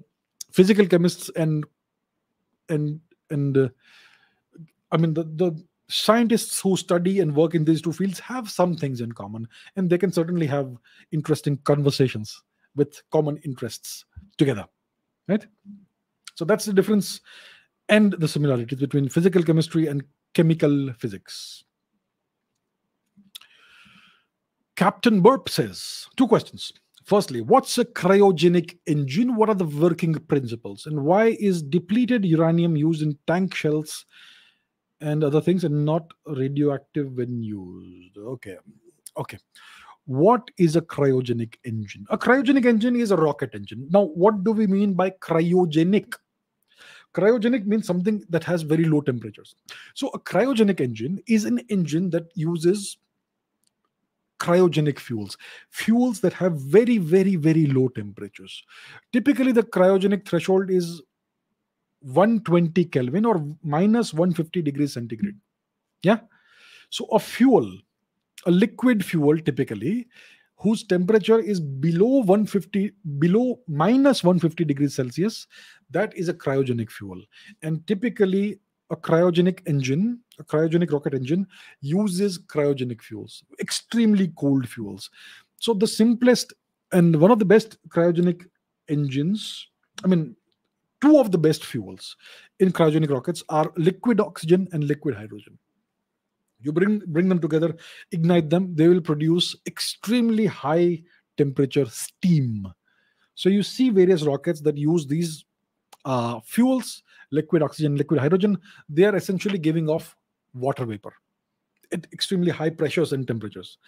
physical chemists and and and uh, I mean the, the scientists who study and work in these two fields have some things in common, and they can certainly have interesting conversations with common interests together, right? So that's the difference and the similarities between physical chemistry and chemical physics. Captain Burp says, two questions. Firstly, what's a cryogenic engine? What are the working principles? And why is depleted uranium used in tank shells and other things and not radioactive when used? Okay. Okay. What is a cryogenic engine? A cryogenic engine is a rocket engine. Now, what do we mean by cryogenic? Cryogenic means something that has very low temperatures. So a cryogenic engine is an engine that uses cryogenic fuels, fuels that have very, very, very low temperatures. Typically, the cryogenic threshold is one hundred twenty Kelvin or minus one hundred fifty degrees centigrade. Yeah. So a fuel, a liquid fuel typically, whose temperature is below one hundred fifty, below minus one hundred fifty degrees Celsius, that is a cryogenic fuel. And typically, a cryogenic engine, a cryogenic rocket engine, uses cryogenic fuels, extremely cold fuels. So the simplest and one of the best cryogenic engines, I mean, two of the best fuels in cryogenic rockets are liquid oxygen and liquid hydrogen. You bring, bring them together, ignite them, they will produce extremely high temperature steam. So you see various rockets that use these uh, fuels, liquid oxygen, liquid hydrogen, they are essentially giving off water vapor at extremely high pressures and temperatures.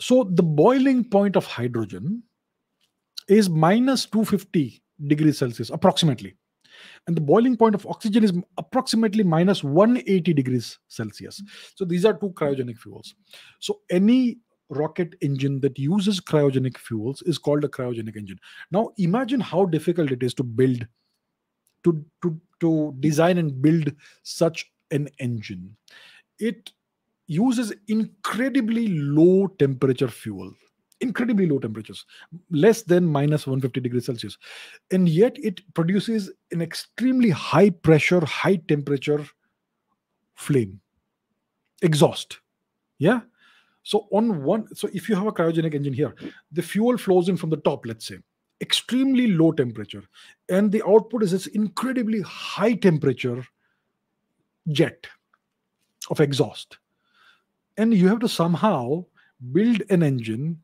So the boiling point of hydrogen is minus two hundred fifty degrees Celsius, approximately. And the boiling point of oxygen is approximately minus one hundred eighty degrees Celsius. So these are two cryogenic fuels. So any rocket engine that uses cryogenic fuels is called a cryogenic engine. Now imagine how difficult it is to build, to, to to design and build such an engine. It uses incredibly low temperature fuel, incredibly low temperatures, less than minus one hundred fifty degrees Celsius. And yet it produces an extremely high pressure, high temperature flame, exhaust. Yeah. So on one, so if you have a cryogenic engine here, the fuel flows in from the top, let's say, extremely low temperature, and the output is this incredibly high temperature jet of exhaust. And you have to somehow build an engine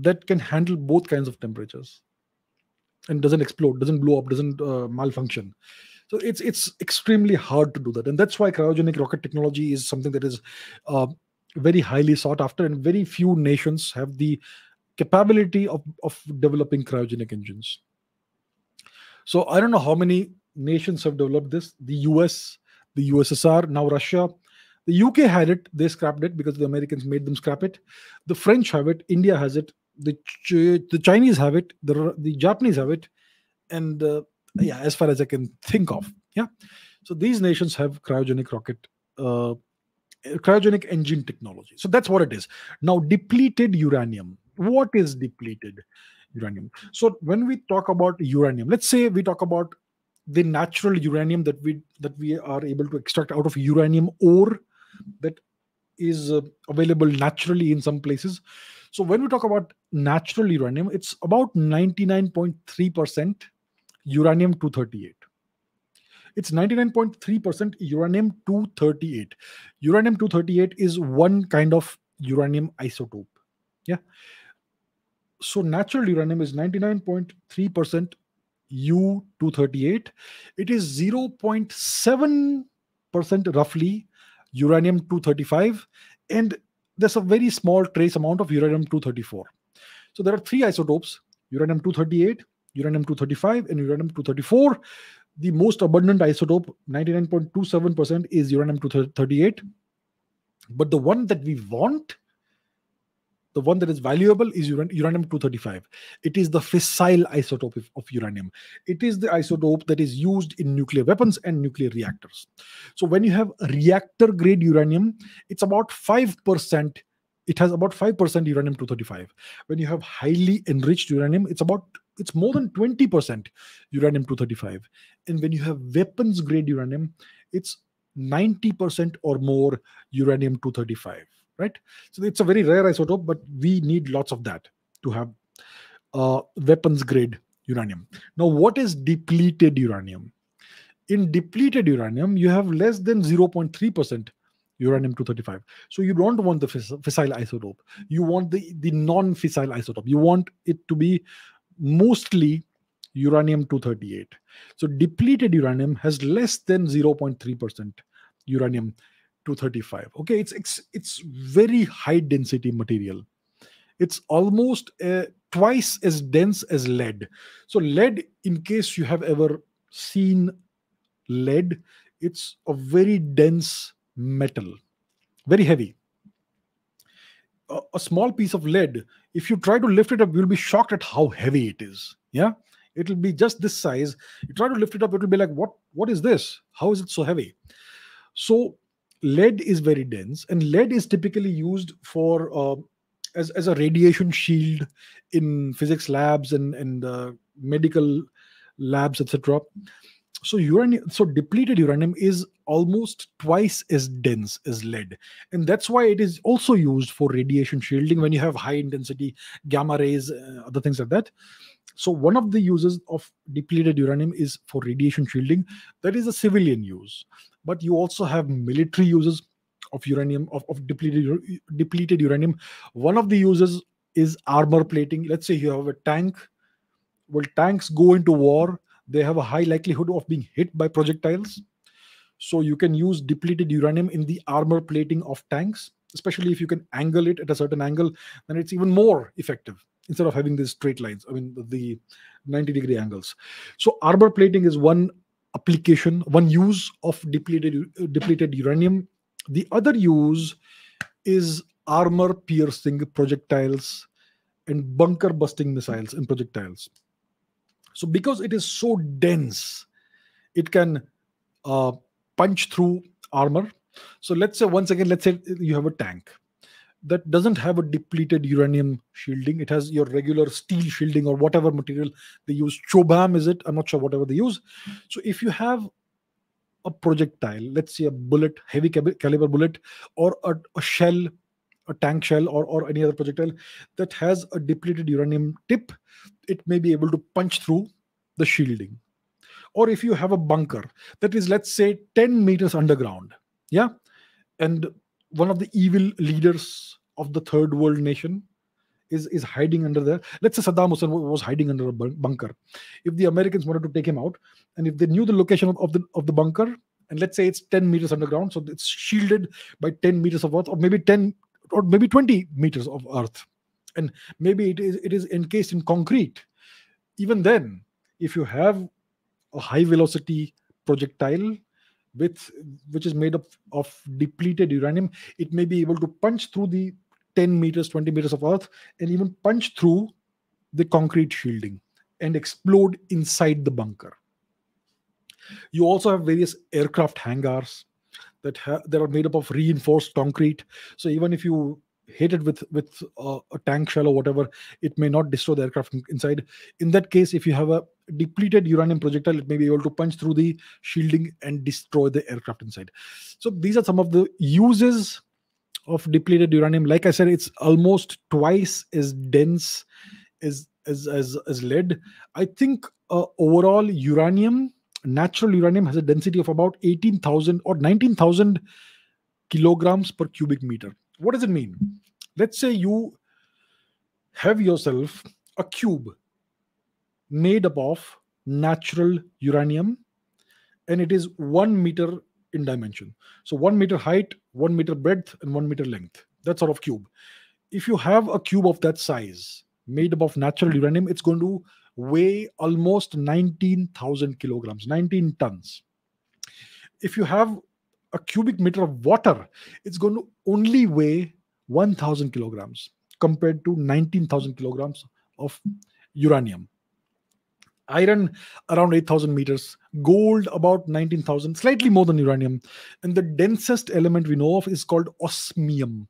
that can handle both kinds of temperatures and doesn't explode, doesn't blow up, doesn't uh, malfunction. So it's it's extremely hard to do that. And that's why cryogenic rocket technology is something that is uh, very highly sought after, and very few nations have the capability of, of developing cryogenic engines. So I don't know how many nations have developed this. The U S, the U S S R, now Russia. The U K had it. They scrapped it because the Americans made them scrap it. The French have it. India has it. The, Ch the Chinese have it. The, the Japanese have it. And... Uh, yeah, as far as I can think of, yeah. So these nations have cryogenic rocket, uh, cryogenic engine technology. So that's what it is. Now, depleted uranium. What is depleted uranium? So when we talk about uranium, let's say we talk about the natural uranium that we that we are able to extract out of uranium ore that is uh, available naturally in some places. So when we talk about natural uranium, it's about ninety-nine point three percent. uranium two thirty-eight. It's ninety-nine point three percent uranium two thirty-eight. Uranium two thirty-eight is one kind of uranium isotope. Yeah. So natural uranium is ninety-nine point three percent U two thirty-eight. It is zero point seven percent roughly uranium two thirty-five. And there's a very small trace amount of uranium two thirty-four. So there are three isotopes, uranium two thirty-eight, uranium two thirty-five, and uranium two thirty-four. The most abundant isotope, ninety-nine point two seven percent, is uranium two thirty-eight. But the one that we want, the one that is valuable, is uranium two thirty-five. It is the fissile isotope of, of uranium. It is the isotope that is used in nuclear weapons and nuclear reactors. So when you have reactor-grade uranium, it's about five percent. It has about five percent uranium two thirty-five. When you have highly enriched uranium, it's about it's more than twenty percent uranium two thirty-five. And when you have weapons grade uranium, it's ninety percent or more uranium two thirty-five, right? So it's a very rare isotope, but we need lots of that to have uh, weapons grade uranium. Now, what is depleted uranium? In depleted uranium, you have less than zero point three percent uranium two thirty-five. So you don't want the fiss fissile isotope. You want the, the non-fissile isotope. You want it to be mostly uranium two thirty-eight. So depleted uranium has less than zero point three percent uranium two thirty-five. Okay, it's, it's, it's very high density material. It's almost uh, twice as dense as lead. So lead, in case you have ever seen lead, it's a very dense metal, very heavy. A, a small piece of lead, if you try to lift it up, you'll be shocked at how heavy it is. Yeah, it'll be just this size. You try to lift it up, it'll be like, what, what is this? How is it so heavy? So lead is very dense, and lead is typically used for uh, as, as a radiation shield in physics labs and, and uh, medical labs, et cetera. So uranium, so depleted uranium is almost twice as dense as lead. And that's why it is also used for radiation shielding when you have high intensity gamma rays, uh, other things like that. So one of the uses of depleted uranium is for radiation shielding. That is a civilian use. But you also have military uses of uranium, of, of depleted, depleted uranium. One of the uses is armor plating. Let's say you have a tank. Well, tanks go into war. They have a high likelihood of being hit by projectiles. So you can use depleted uranium in the armor plating of tanks, especially if you can angle it at a certain angle, then it's even more effective instead of having these straight lines, I mean, the ninety degree angles. So armor plating is one application, one use of depleted, uh, depleted uranium. The other use is armor piercing projectiles and bunker busting missiles and projectiles. So because it is so dense, it can uh, punch through armor. So let's say, once again, let's say you have a tank that doesn't have a depleted uranium shielding. It has your regular steel shielding or whatever material they use. Chobam, is it? I'm not sure, whatever they use. So if you have a projectile, let's say a bullet, heavy caliber bullet, or a, a shell, a tank shell, or, or any other projectile that has a depleted uranium tip, it may be able to punch through the shielding. or if you have a bunker that is, let's say, ten meters underground, yeah, and one of the evil leaders of the third world nation is, is hiding under there. Let's say Saddam Hussein was hiding under a bunker. If the Americans wanted to take him out, and if they knew the location of, of, the, of the bunker, and let's say it's ten meters underground, so it's shielded by ten meters of earth, or maybe ten or maybe twenty meters of earth, and maybe it is, it is encased in concrete. Even then, if you have a high velocity projectile with which is made up of depleted uranium, it may be able to punch through the ten meters, twenty meters of earth, and even punch through the concrete shielding and explode inside the bunker. You also have various aircraft hangars that, ha that are made up of reinforced concrete. So even if you hit it with, with uh, a tank shell or whatever, it may not destroy the aircraft inside. In that case, if you have a depleted uranium projectile, it may be able to punch through the shielding and destroy the aircraft inside. So these are some of the uses of depleted uranium. Like I said, it's almost twice as dense as, as, as, as lead. I think uh, overall uranium, natural uranium, has a density of about eighteen thousand or nineteen thousand kilograms per cubic meter. What does it mean? Let's say you have yourself a cube made up of natural uranium, and it is one meter in dimension. So one meter height, one meter breadth, and one meter length. That sort of cube. If you have a cube of that size made up of natural uranium, it's going to weigh almost nineteen thousand kilograms, nineteen tons. If you have a cubic meter of water, it's going to only weigh one thousand kilograms compared to nineteen thousand kilograms of uranium. Iron, around eight thousand meters. Gold, about nineteen thousand, slightly more than uranium. And the densest element we know of is called osmium.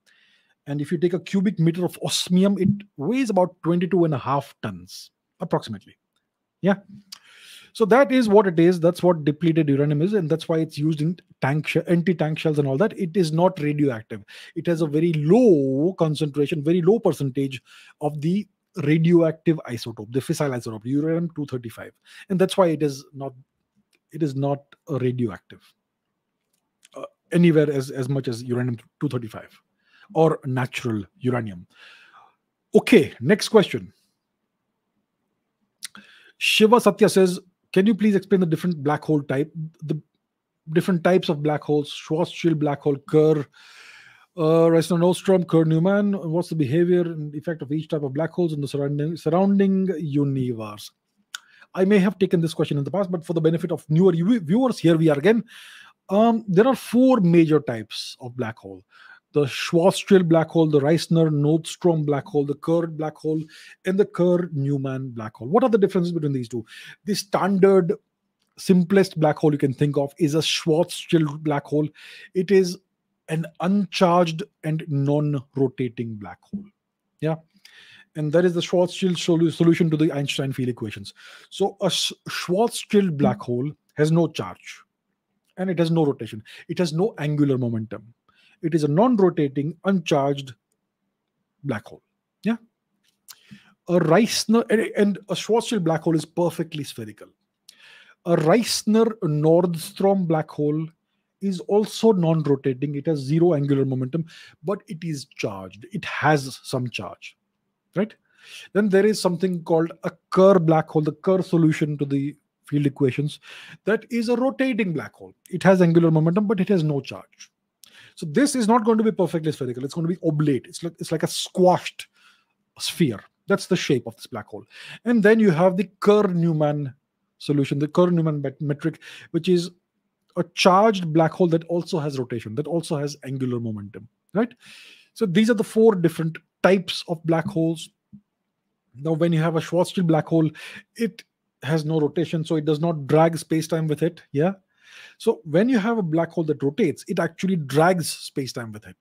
And if you take a cubic meter of osmium, it weighs about twenty-two and a half tons, approximately. Yeah. So that is what it is. That's what depleted uranium is, and that's why it's used in tank sh anti-tank shells and all that. It is not radioactive. It has a very low concentration, very low percentage of the radioactive isotope, the fissile isotope, uranium two thirty-five, and that's why it is not, it is not radioactive uh, anywhere as as much as uranium two thirty-five or natural uranium. Okay, next question. Shiva Satya says, can you please explain the different black hole type, the different types of black holes, Schwarzschild black hole, Kerr, uh, Reisner Nostrum, Kerr-Newman, what's the behavior and effect of each type of black holes in the surrounding, surrounding universe? I may have taken this question in the past, but for the benefit of newer viewers, here we are again. Um, there are four major types of black hole. The Schwarzschild black hole, the Reisner Nostrum black hole, the Kerr black hole, and the Kerr-Newman black hole. What are the differences between these two? The standard, simplest black hole you can think of is a Schwarzschild black hole. It is an uncharged and non-rotating black hole. Yeah. And that is the Schwarzschild sol- solution to the Einstein-Field equations. So a Schwarzschild black hole has no charge, and it has no rotation. It has no angular momentum. It is a non-rotating, uncharged black hole. Yeah. A Reisner and a Schwarzschild black hole is perfectly spherical. A Reisner Nordstrom black hole is also non-rotating. It has zero angular momentum, but it is charged. It has some charge, right? Then there is something called a Kerr black hole, the Kerr solution to the field equations. That is a rotating black hole. It has angular momentum, but it has no charge. So this is not going to be perfectly spherical. It's going to be oblate. It's like, it's like a squashed sphere. That's the shape of this black hole. And then you have the Kerr-Newman solution, the Kerr-Newman metric, which is a charged black hole that also has rotation, that also has angular momentum, right? So these are the four different types of black holes. Now, when you have a Schwarzschild black hole, it has no rotation, so it does not drag space-time with it, yeah? So when you have a black hole that rotates, it actually drags space-time with it.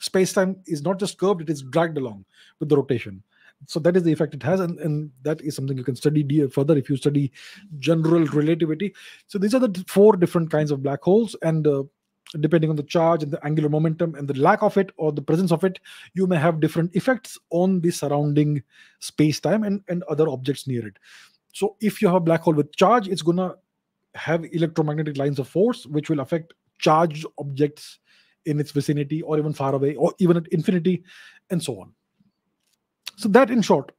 Space-time is not just curved, it is dragged along with the rotation. So that is the effect it has, and, and that is something you can study further if you study general relativity. So these are the four different kinds of black holes, and uh, depending on the charge and the angular momentum and the lack of it or the presence of it, you may have different effects on the surrounding space-time and, and other objects near it. So if you have a black hole with charge, it's going to have electromagnetic lines of force which will affect charged objects in its vicinity or even far away or even at infinity and so on. So that, in short,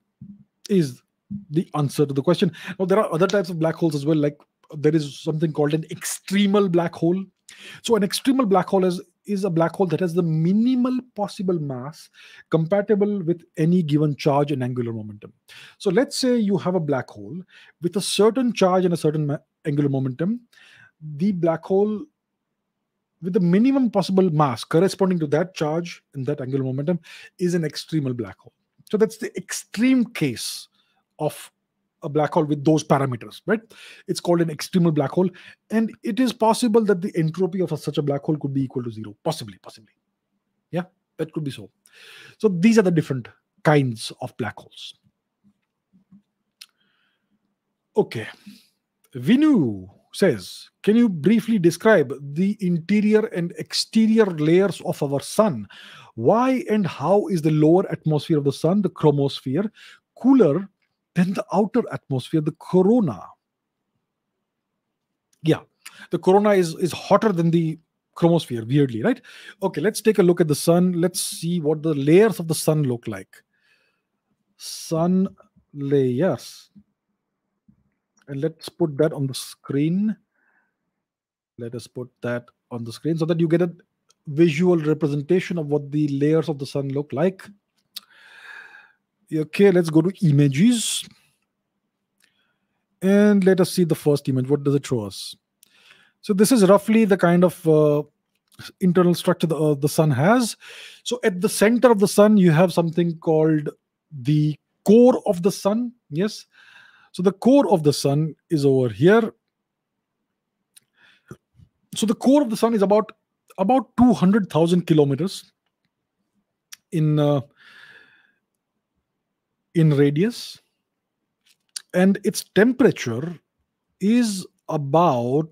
is the answer to the question. Now, there are other types of black holes as well. Like there is something called an extremal black hole. So an extremal black hole is, is a black hole that has the minimal possible mass compatible with any given charge and angular momentum. So let's say you have a black hole with a certain charge and a certain angular momentum. The black hole with the minimum possible mass corresponding to that charge and that angular momentum is an extremal black hole. So that's the extreme case of a black hole with those parameters, right? It's called an extremal black hole. And it is possible that the entropy of a, such a black hole could be equal to zero. Possibly, possibly. Yeah, that could be so. So these are the different kinds of black holes. Okay. Vinu says, can you briefly describe the interior and exterior layers of our sun? Why and how is the lower atmosphere of the sun, the chromosphere, cooler than the outer atmosphere, the corona? Yeah, the corona is, is hotter than the chromosphere, weirdly, right? Okay, let's take a look at the sun. Let's see what the layers of the sun look like. Sun layers. And let's put that on the screen. Let us put that on the screen so that you get a visual representation of what the layers of the sun look like. Okay, let's go to images. And let us see the first image. What does it show us? So this is roughly the kind of uh, internal structure the, uh, the sun has. So at the center of the sun, you have something called the core of the sun. Yes. So the core of the sun is over here. So the core of the sun is about about two hundred thousand kilometers in uh, in radius, and its temperature is about,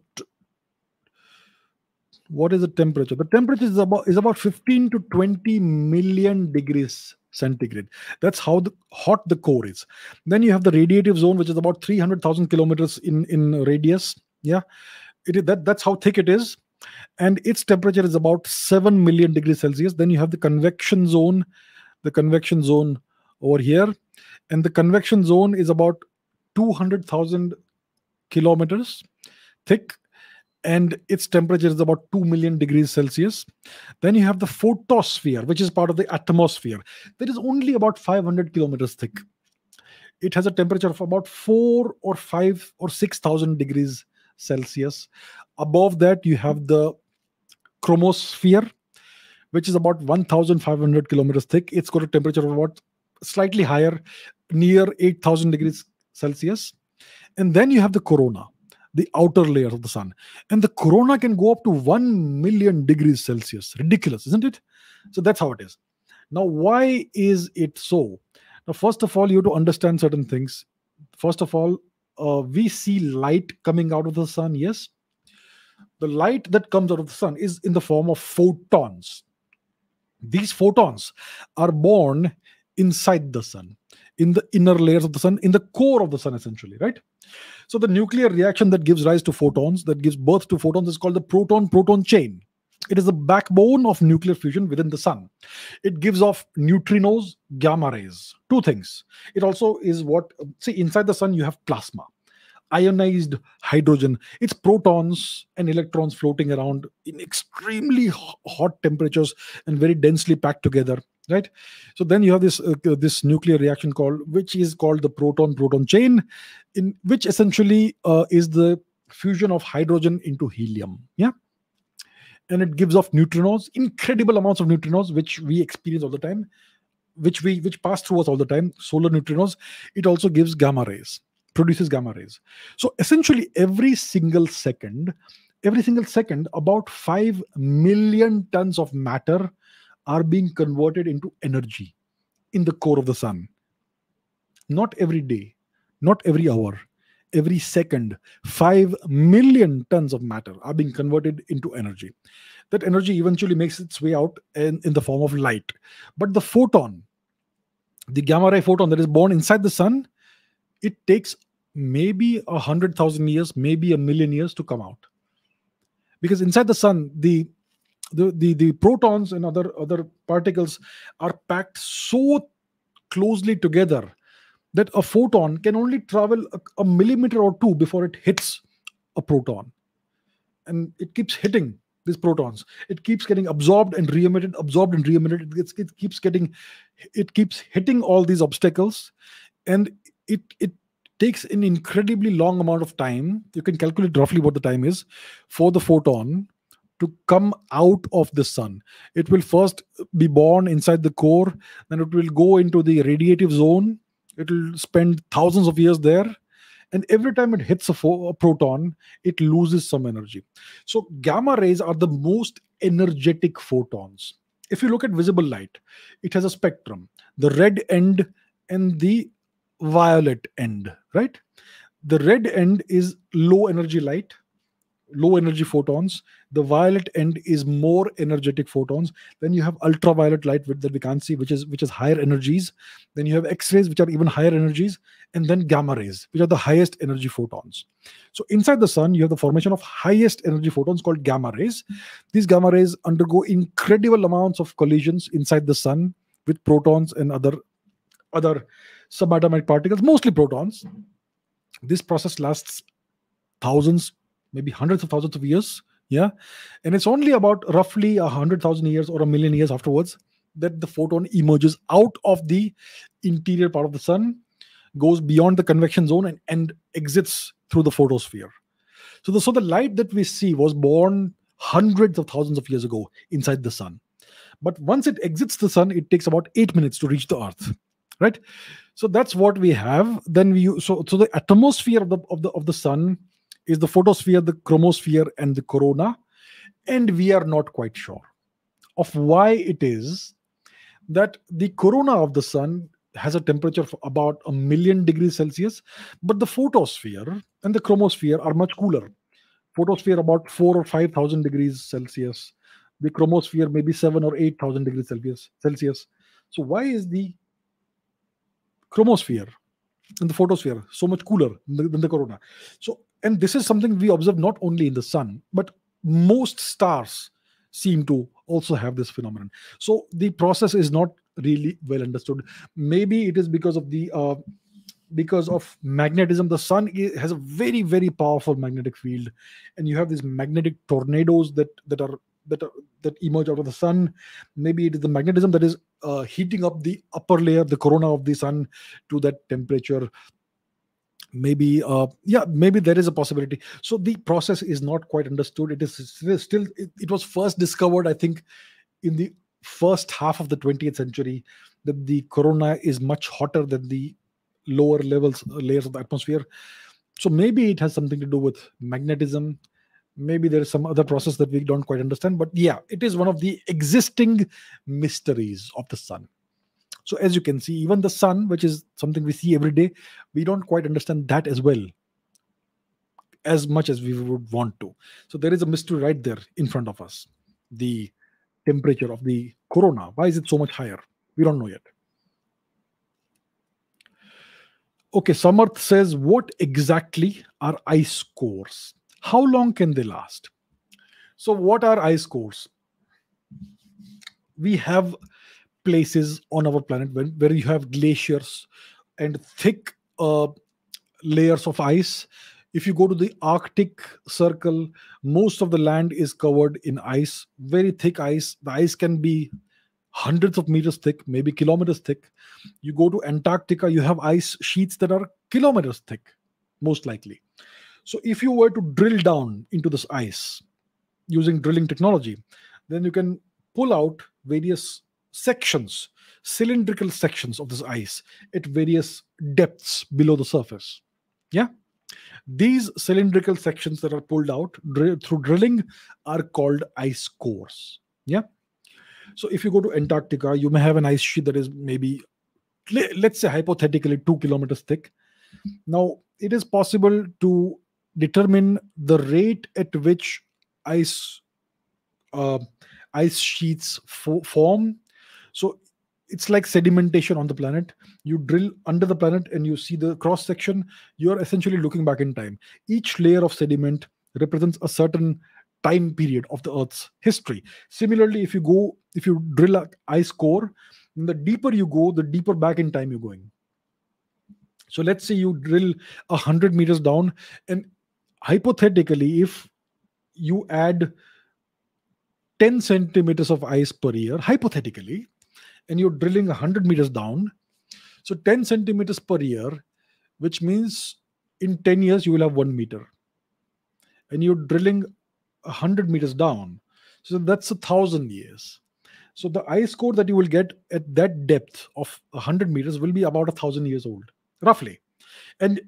what is the temperature? The temperature is about is about fifteen to twenty million degrees centigrade. That's how the, hot the core is. Then you have the radiative zone, which is about three hundred thousand kilometers in, in radius. Yeah, it, that, that's how thick it is. And its temperature is about seven million degrees Celsius. Then you have the convection zone, the convection zone over here. And the convection zone is about two hundred thousand kilometers thick. And its temperature is about two million degrees Celsius. Then you have the photosphere, which is part of the atmosphere. That is only about five hundred kilometers thick. It has a temperature of about four or five or six thousand degrees Celsius. Above that, you have the chromosphere, which is about one thousand five hundred kilometers thick. It's got a temperature of about slightly higher, near eight thousand degrees Celsius. And then you have the corona, the outer layer of the sun. And the corona can go up to one million degrees Celsius. Ridiculous, isn't it? So that's how it is. Now, why is it so? Now, first of all, you have to understand certain things. First of all, uh, we see light coming out of the sun, yes? The light that comes out of the sun is in the form of photons. These photons are born inside the sun, in the inner layers of the sun, in the core of the sun, essentially, right? So the nuclear reaction that gives rise to photons, that gives birth to photons, is called the proton-proton chain. It is the backbone of nuclear fusion within the sun. It gives off neutrinos, gamma rays, two things. It also is what, see, inside the sun you have plasma, ionized hydrogen. It's protons and electrons floating around in extremely hot temperatures and very densely packed together, right? So then you have this uh, this nuclear reaction called, which is called the proton-proton chain, in which essentially uh, is the fusion of hydrogen into helium. Yeah, and it gives off neutrinos, incredible amounts of neutrinos, which we experience all the time, which we which pass through us all the time. Solar neutrinos. It also gives gamma rays, produces gamma rays. So essentially, every single second, every single second, about five million tons of matter are being converted into energy in the core of the sun. Not every day, not every hour, every second, five million tons of matter are being converted into energy. That energy eventually makes its way out in, in the form of light. But the photon, the gamma ray photon that is born inside the sun, it takes maybe a hundred thousand years, maybe a million years to come out. Because inside the sun, the the the, the protons and other other particles are packed so closely together that a photon can only travel a, a millimeter or two before it hits a proton. And it keeps hitting these protons. It keeps getting absorbed and re-emitted, absorbed and re-emitted. It, gets, it keeps getting, it keeps hitting all these obstacles, and it it takes an incredibly long amount of time. You can calculate roughly what the time is for the photon to come out of the sun. It will first be born inside the core, then it will go into the radiative zone. It will spend thousands of years there. And every time it hits a, a proton, it loses some energy. So gamma rays are the most energetic photons. If you look at visible light, it has a spectrum. The red end and the violet end, right? The red end is low energy light, low energy photons. The violet end is more energetic photons. Then you have ultraviolet light that we can't see, which is which is higher energies. Then you have X-rays, which are even higher energies, and then gamma rays, which are the highest energy photons. So inside the sun, you have the formation of highest energy photons called gamma rays. These gamma rays undergo incredible amounts of collisions inside the sun with protons and other other subatomic particles, mostly protons. This process lasts thousands, maybe hundreds of thousands of years. Yeah, and it's only about roughly a hundred thousand years or a million years afterwards that the photon emerges out of the interior part of the sun, goes beyond the convection zone, and, and exits through the photosphere. So the so the light that we see was born hundreds of thousands of years ago inside the sun. But once it exits the sun, it takes about eight minutes to reach the Earth. Right? So that's what we have. Then we so so the atmosphere of the of the of the sun is the photosphere, the chromosphere, and the corona. And we are not quite sure of why it is that the corona of the sun has a temperature of about a million degrees Celsius, but the photosphere and the chromosphere are much cooler. Photosphere about four or five thousand degrees Celsius. The chromosphere maybe seven or eight thousand degrees Celsius Celsius. So why is the chromosphere and the photosphere so much cooler than the, than the corona? So, and this is something we observe not only in the sun, but most stars seem to also have this phenomenon. So the process is not really well understood. Maybe it is because of the uh, because of magnetism. The sun has a very very powerful magnetic field, and you have these magnetic tornadoes that that are that are, that emerge out of the sun. Maybe it is the magnetism that is uh, heating up the upper layer, the corona of the sun, to that temperature. Maybe, uh, yeah, maybe there is a possibility. So the process is not quite understood. It is still, it, it was first discovered, I think, in the first half of the twentieth century, that the corona is much hotter than the lower levels, uh, layers of the atmosphere. So maybe it has something to do with magnetism. Maybe there is some other process that we don't quite understand. But yeah, it is one of the existing mysteries of the sun. So as you can see, even the sun, which is something we see every day, we don't quite understand that as well, as much as we would want to. So there is a mystery right there in front of us. The temperature of the corona. Why is it so much higher? We don't know yet. Okay, Samarth says, what exactly are ice cores? How long can they last? So what are ice cores? We have places on our planet where, where you have glaciers and thick uh, layers of ice. If you go to the Arctic Circle, most of the land is covered in ice, very thick ice. The ice can be hundreds of meters thick, maybe kilometers thick. You go to Antarctica, you have ice sheets that are kilometers thick, most likely. So if you were to drill down into this ice using drilling technology, then you can pull out various sections, cylindrical sections of this ice at various depths below the surface. Yeah, these cylindrical sections that are pulled out dr- through drilling are called ice cores. Yeah, so if you go to Antarctica, you may have an ice sheet that is maybe, let's say hypothetically, two kilometers thick. Now, it is possible to determine the rate at which ice uh, ice sheets fo- form. So it's like sedimentation on the planet. You drill under the planet and you see the cross section. You're essentially looking back in time. Each layer of sediment represents a certain time period of the Earth's history. Similarly, if you go, if you drill an ice core, the deeper you go, the deeper back in time you're going. So let's say you drill one hundred meters down, and hypothetically, if you add ten centimeters of ice per year, hypothetically, and you're drilling one hundred meters down, so ten centimeters per year, which means in ten years, you will have one meter. And you're drilling one hundred meters down, so that's a thousand years. So the ice core that you will get at that depth of one hundred meters will be about a thousand years old, roughly. And,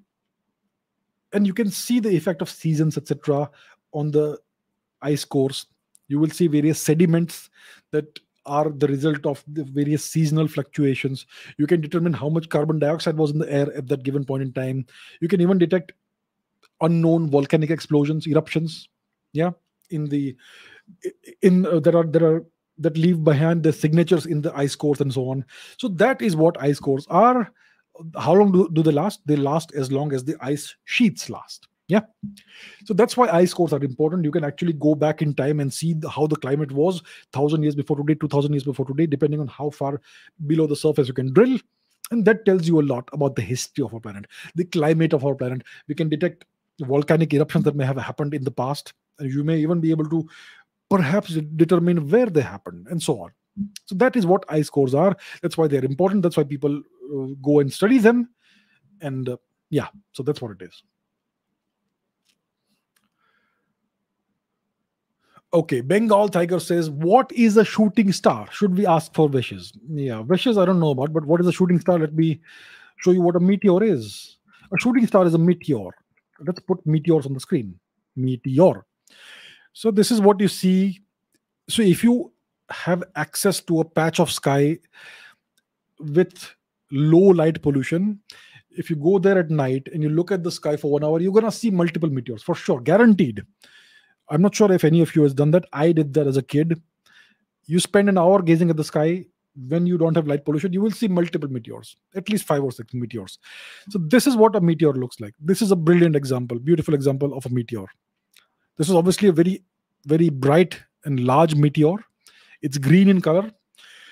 and you can see the effect of seasons, et cetera, on the ice cores. You will see various sediments that are the result of the various seasonal fluctuations. You can determine how much carbon dioxide was in the air at that given point in time. You can even detect unknown volcanic explosions, eruptions. Yeah, in the in uh, there are there are that leave behind the signatures in the ice cores and so on. So that is what ice cores are. How long do, do they last? They last as long as the ice sheets last. Yeah, so that's why ice cores are important. You can actually go back in time and see the, how the climate was thousand years before today, two thousand years before today, depending on how far below the surface you can drill, and that tells you a lot about the history of our planet, the climate of our planet. We can detect volcanic eruptions that may have happened in the past. You may even be able to perhaps determine where they happened and so on. So that is what ice cores are. That's why they're important. That's why people uh, go and study them. And uh, yeah, so that's what it is. Okay, Bengal Tiger says, what is a shooting star? Should we ask for wishes? Yeah, wishes I don't know about, but what is a shooting star? Let me show you what a meteor is. A shooting star is a meteor. Let's put meteors on the screen. Meteor. So this is what you see. So if you have access to a patch of sky with low light pollution, if you go there at night and you look at the sky for one hour, you're going to see multiple meteors for sure, guaranteed. I'm not sure if any of you has done that. I did that as a kid. You spend an hour gazing at the sky when you don't have light pollution, you will see multiple meteors, at least five or six meteors. So this is what a meteor looks like. This is a brilliant example, beautiful example of a meteor. This is obviously a very, very bright and large meteor. It's green in color.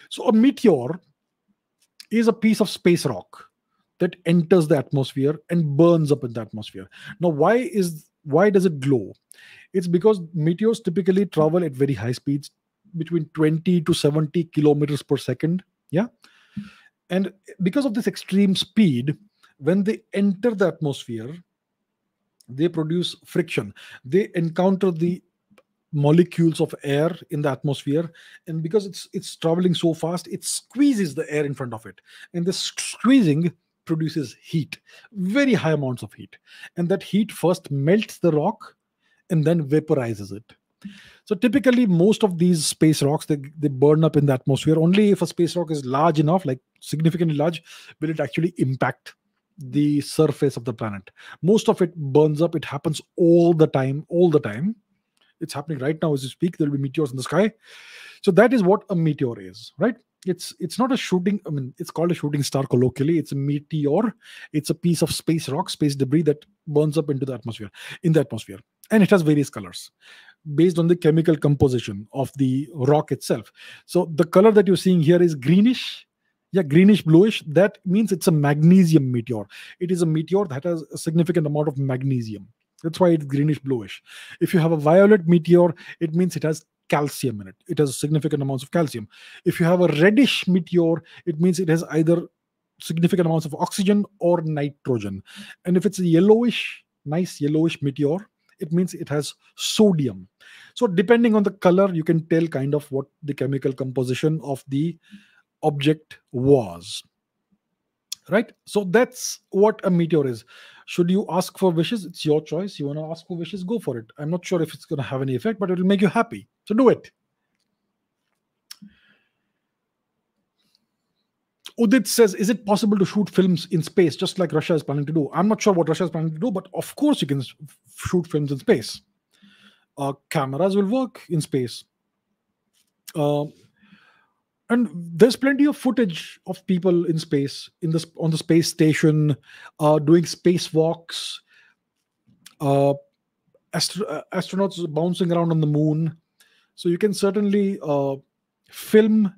So a meteor is a piece of space rock that enters the atmosphere and burns up in the atmosphere. Now, why is why does it glow? It's because meteors typically travel at very high speeds, between twenty to seventy kilometers per second. Yeah. And because of this extreme speed, when they enter the atmosphere, they produce friction. They encounter the molecules of air in the atmosphere, and because it's it's traveling so fast, it squeezes the air in front of it, and this squeezing produces heat, very high amounts of heat, and that heat first melts the rock and then vaporizes it. So typically most of these space rocks, they, they burn up in the atmosphere. Only if a space rock is large enough, like significantly large, will it actually impact the surface of the planet. Most of it burns up. It happens all the time, all the time. It's happening right now as you speak. There will be meteors in the sky. So that is what a meteor is, right? It's it's not a shooting, I mean, it's called a shooting star colloquially. It's a meteor. It's a piece of space rock, space debris that burns up into the atmosphere, in the atmosphere. And it has various colors based on the chemical composition of the rock itself. So the color that you're seeing here is greenish. Yeah, greenish, bluish. That means it's a magnesium meteor. It is a meteor that has a significant amount of magnesium. That's why it's greenish, bluish. If you have a violet meteor, it means it has calcium in it. It has significant amounts of calcium. If you have a reddish meteor, it means it has either significant amounts of oxygen or nitrogen. And if it's a yellowish, nice yellowish meteor, it means it has sodium. So depending on the color, you can tell kind of what the chemical composition of the object was, right? So that's what a meteor is. Should you ask for wishes? It's your choice. You want to ask for wishes, go for it. I'm not sure if it's going to have any effect, but it will make you happy. So do it. Udit says, is it possible to shoot films in space just like Russia is planning to do? I'm not sure what Russia is planning to do, but of course you can shoot films in space. Uh, cameras will work in space. Uh, And there's plenty of footage of people in space, in the on the space station, uh, doing spacewalks, uh, astro astronauts bouncing around on the moon. So you can certainly uh, film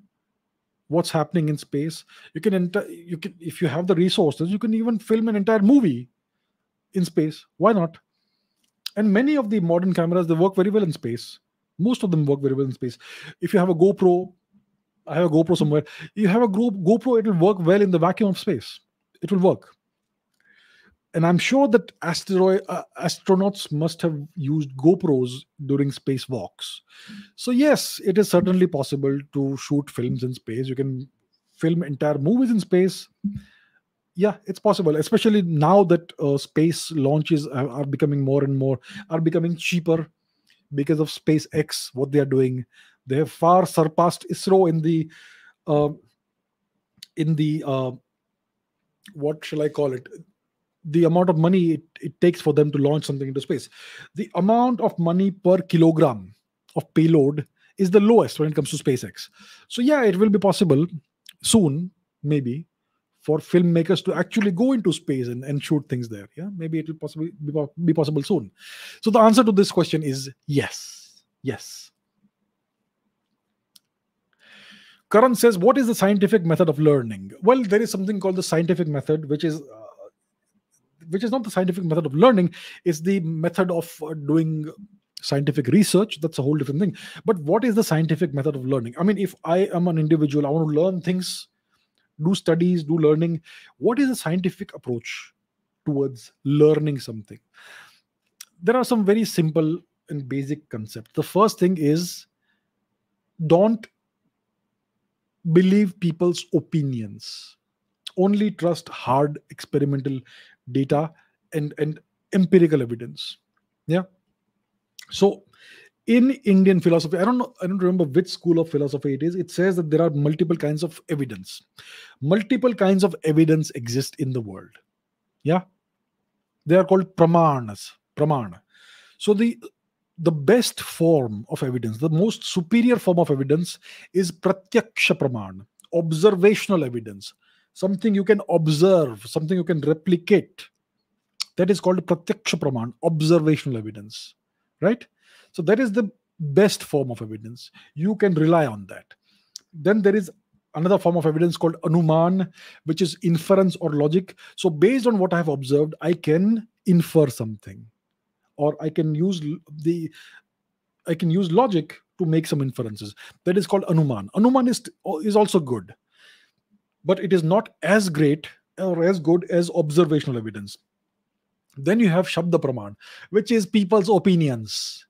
what's happening in space. You can, you can, if you have the resources, you can even film an entire movie in space. Why not? And many of the modern cameras, they work very well in space. Most of them work very well in space. If you have a GoPro, I have a GoPro somewhere. You have a GoPro, it'll work well in the vacuum of space. It will work. And I'm sure that asteroid uh, astronauts must have used GoPros during spacewalks. So yes, it is certainly possible to shoot films in space. You can film entire movies in space. Yeah, it's possible, especially now that uh, space launches are, are becoming more and more, are becoming cheaper because of SpaceX, what they are doing. They have far surpassed ISRO in the, uh, in the uh, what shall I call it? The amount of money it, it takes for them to launch something into space. The amount of money per kilogram of payload is the lowest when it comes to SpaceX. So yeah, it will be possible soon, maybe, for filmmakers to actually go into space and, and shoot things there. Yeah, maybe it will possibly be, be possible soon. So the answer to this question is yes, yes. Karan says, what is the scientific method of learning? Well, there is something called the scientific method, which is uh, which is not the scientific method of learning. It's the method of uh, doing scientific research. That's a whole different thing. But what is the scientific method of learning? I mean, if I am an individual, I want to learn things, do studies, do learning. What is the scientific approach towards learning something? There are some very simple and basic concepts. The first thing is, don't believe people's opinions. Only trust hard experimental data and, and empirical evidence. Yeah. So in Indian philosophy, I don't know, I don't remember which school of philosophy it is, it says that there are multiple kinds of evidence. Multiple kinds of evidence exist in the world. Yeah. They are called pramanas. Pramana. So the The best form of evidence, the most superior form of evidence is pratyaksha praman, observational evidence, something you can observe, something you can replicate. That is called pratyaksha praman, observational evidence, right? So that is the best form of evidence. You can rely on that. Then there is another form of evidence called anuman, which is inference or logic. So based on what I have observed, I can infer something. Or I can use the, I can use logic to make some inferences. That is called anuman. Anuman is, is also good, but it is not as great or as good as observational evidence. Then you have shabda praman, which is people's opinions.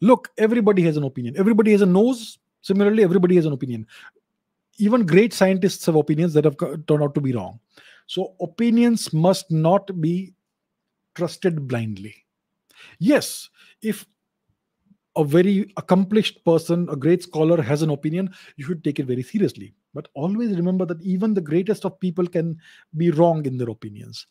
Look, everybody has an opinion. Everybody has a nose. Similarly, everybody has an opinion. Even great scientists have opinions that have turned out to be wrong. So opinions must not be trusted blindly. Yes, if a very accomplished person, a great scholar has an opinion, you should take it very seriously. But always remember that even the greatest of people can be wrong in their opinions.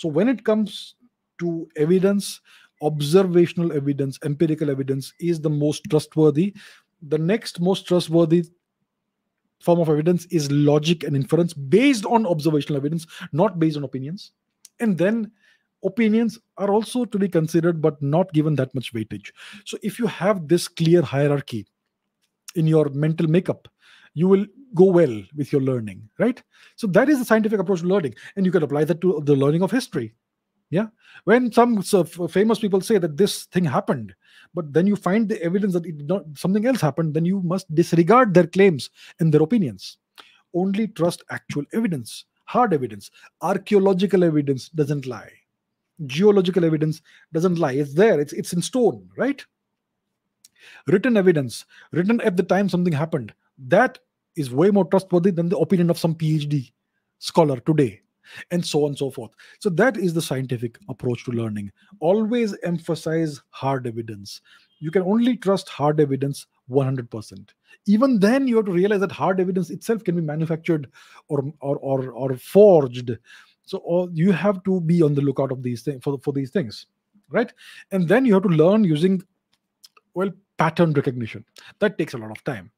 So when it comes to evidence, observational evidence, empirical evidence is the most trustworthy. The next most trustworthy form of evidence is logic and inference based on observational evidence, not based on opinions. And then opinions are also to be considered, but not given that much weightage. So if you have this clear hierarchy in your mental makeup, you will go well with your learning, right? So that is the scientific approach to learning. And you can apply that to the learning of history. Yeah. When some so famous people say that this thing happened, but then you find the evidence that it did not, something else happened, then you must disregard their claims and their opinions. Only trust actual evidence, hard evidence. Archaeological evidence doesn't lie. Geological evidence doesn't lie. It's there. It's, it's in stone, right? Written evidence, written at the time something happened, that is way more trustworthy than the opinion of some PhD scholar today, and so on and so forth. So that is the scientific approach to learning. Always emphasize hard evidence. You can only trust hard evidence one hundred percent. Even then, you have to realize that hard evidence itself can be manufactured or, or, or, or forged. So all, you have to be on the lookout of these things for, for these things, right? And then you have to learn using, well, pattern recognition. That takes a lot of time.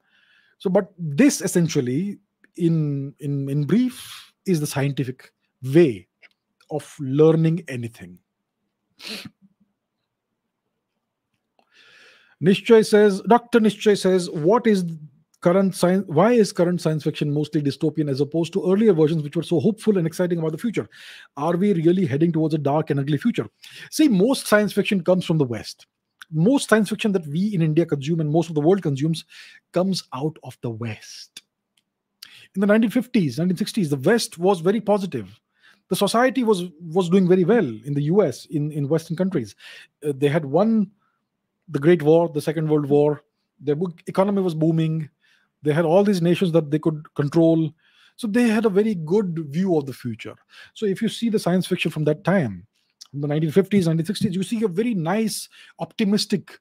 So, but this essentially, in in in brief, is the scientific way of learning anything. Nishchay says, Doctor Nishchay says, what is current science? Why is current science fiction mostly dystopian as opposed to earlier versions which were so hopeful and exciting about the future? Are we really heading towards a dark and ugly future? See, most science fiction comes from the West. Most science fiction that we in India consume and most of the world consumes comes out of the West. In the nineteen fifties, nineteen sixties, the West was very positive. The society was was doing very well in the U S, in, in Western countries. Uh, they had won the Great War, the Second World War. Their economy was booming. They had all these nations that they could control. So they had a very good view of the future. So if you see the science fiction from that time, in the nineteen fifties, nineteen sixties, you see a very nice, optimistic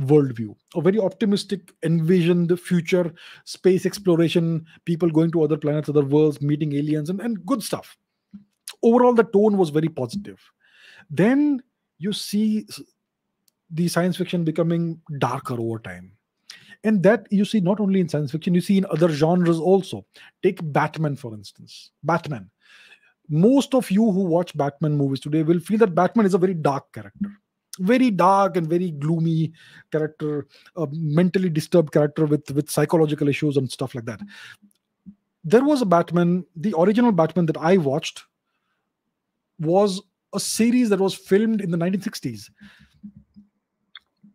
worldview, a very optimistic envisioned future, space exploration, people going to other planets, other worlds, meeting aliens, and, and good stuff. Overall, the tone was very positive. Then you see the science fiction becoming darker over time. And that you see not only in science fiction, you see in other genres also. Take Batman, for instance. Batman. Most of you who watch Batman movies today will feel that Batman is a very dark character. Very dark and very gloomy character, a mentally disturbed character with, with psychological issues and stuff like that. There was a Batman, the original Batman that I watched, was a series that was filmed in the nineteen sixties.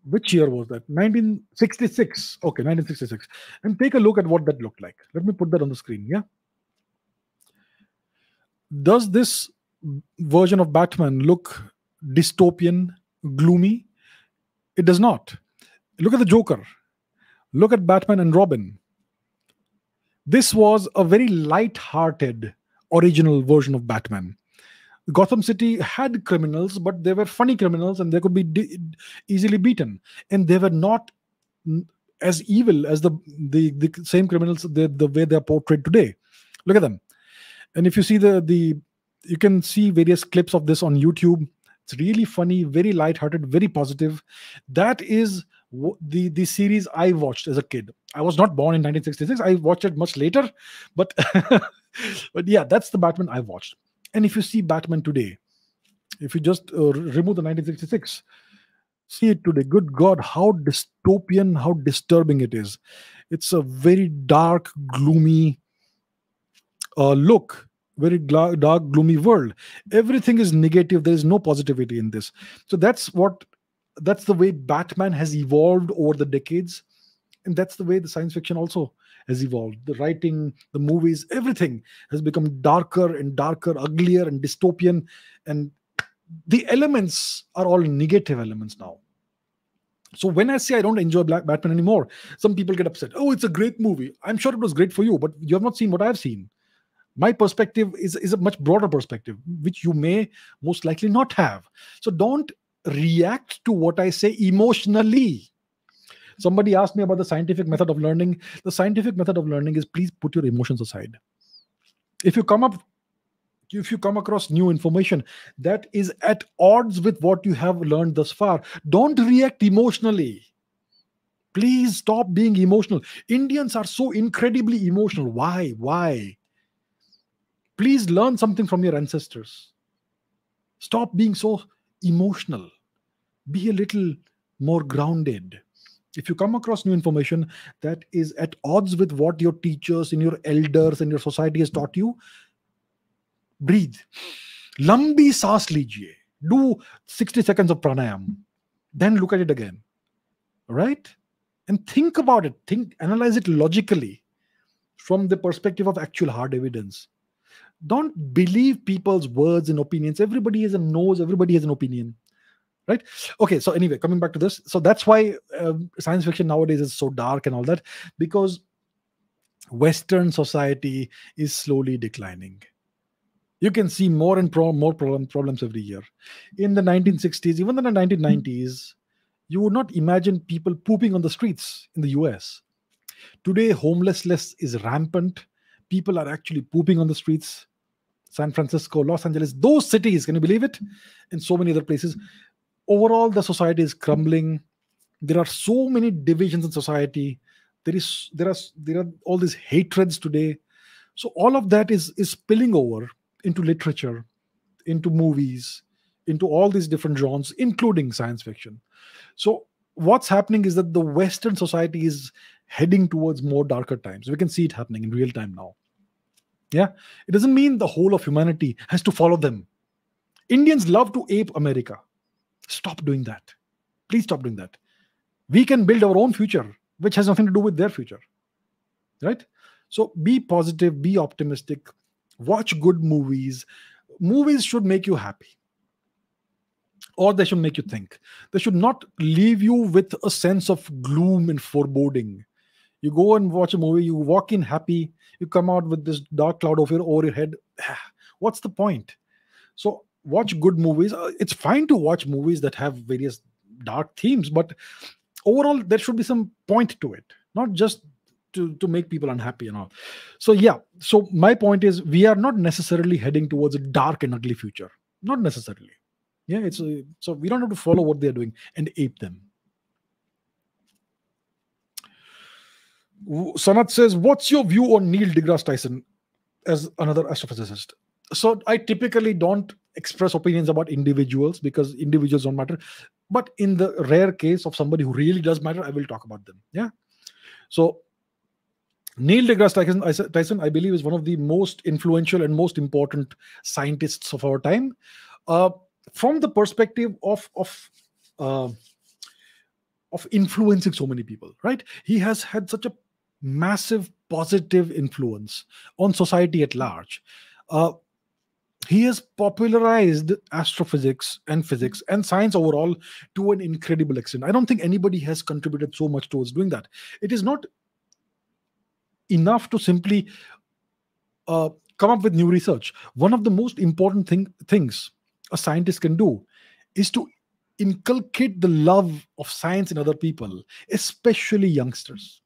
Which year was that? nineteen sixty-six. Okay, nineteen sixty-six. And take a look at what that looked like. Let me put that on the screen, yeah? Does this version of Batman look dystopian, gloomy? It does not. Look at the Joker. Look at Batman and Robin. This was a very light-hearted original version of Batman. Gotham City had criminals, but they were funny criminals and they could be easily beaten. And they were not as evil as the, the, the same criminals the, the way they are portrayed today. Look at them. And if you see the, the, you can see various clips of this on YouTube. It's really funny, very lighthearted, very positive. That is the, the series I watched as a kid. I was not born in nineteen sixty-six. I watched it much later. But, but yeah, that's the Batman I watched. And if you see Batman today, if you just uh, remove the nineteen sixty-six, see it today, good God, how dystopian, how disturbing it is. It's a very dark, gloomy uh, look, very dark, gloomy world. Everything is negative. There is no positivity in this. So that's what, that's the way Batman has evolved over the decades. And that's the way the science fiction also has evolved. The writing, the movies, everything has become darker and darker, uglier and dystopian. And the elements are all negative elements now. So when I say I don't enjoy Black Batman anymore, some people get upset. Oh, it's a great movie. I'm sure it was great for you, but you have not seen what I've seen. My perspective is, is a much broader perspective, which you may most likely not have. So don't react to what I say emotionally. Somebody asked me about the scientific method of learning. The scientific method of learning is please put your emotions aside. If you come up, if you come across new information that is at odds with what you have learned thus far, don't react emotionally. Please stop being emotional. Indians are so incredibly emotional. Why? Why? Please learn something from your ancestors. Stop being so emotional. Be a little more grounded. If you come across new information that is at odds with what your teachers and your elders and your society has taught you, breathe. Lambi saans lijiye. Do sixty seconds of pranayam. Then look at it again. All right? And think about it. Think, analyze it logically from the perspective of actual hard evidence. Don't believe people's words and opinions. Everybody has a nose. Everybody has an opinion. Right? Okay, so anyway, coming back to this. So that's why uh, science fiction nowadays is so dark and all that, because Western society is slowly declining. You can see more and pro more problem problems every year. In the nineteen sixties, even in the nineteen nineties, you would not imagine people pooping on the streets in the U S. Today, homelessness is rampant. People are actually pooping on the streets. San Francisco, Los Angeles, those cities, can you believe it? And so many other places. Overall, the society is crumbling. There are so many divisions in society. There is there are there are all these hatreds today. So all of that is is spilling over into literature, into movies, into all these different genres, including science fiction. So what's happening is that the Western society is heading towards more darker times. We can see it happening in real time now. Yeah, it doesn't mean the whole of humanity has to follow them. Indians love to ape America. Stop doing that. Please stop doing that. We can build our own future, which has nothing to do with their future. Right? So be positive, be optimistic, watch good movies. Movies should make you happy. Or they should make you think. They should not leave you with a sense of gloom and foreboding. You go and watch a movie, you walk in happy, you come out with this dark cloud over your, over your head. What's the point? So watch good movies. It's fine to watch movies that have various dark themes, but overall, there should be some point to it, not just to, to make people unhappy and all. So yeah, so my point is we are not necessarily heading towards a dark and ugly future. Not necessarily. Yeah, it's a, so we don't have to follow what they're doing and ape them. Sanat says, what's your view on Neil deGrasse Tyson as another astrophysicist? So I typically don't express opinions about individuals because individuals don't matter. But in the rare case of somebody who really does matter, I will talk about them. Yeah. So Neil deGrasse Tyson, Tyson I believe, is one of the most influential and most important scientists of our time. Uh, from the perspective of, of, uh, of influencing so many people, right? He has had such a massive positive influence on society at large. Uh, He has popularized astrophysics and physics and science overall to an incredible extent. I don't think anybody has contributed so much towards doing that. It is not enough to simply uh, come up with new research. One of the most important thing, things a scientist can do is to inculcate the love of science in other people, especially youngsters,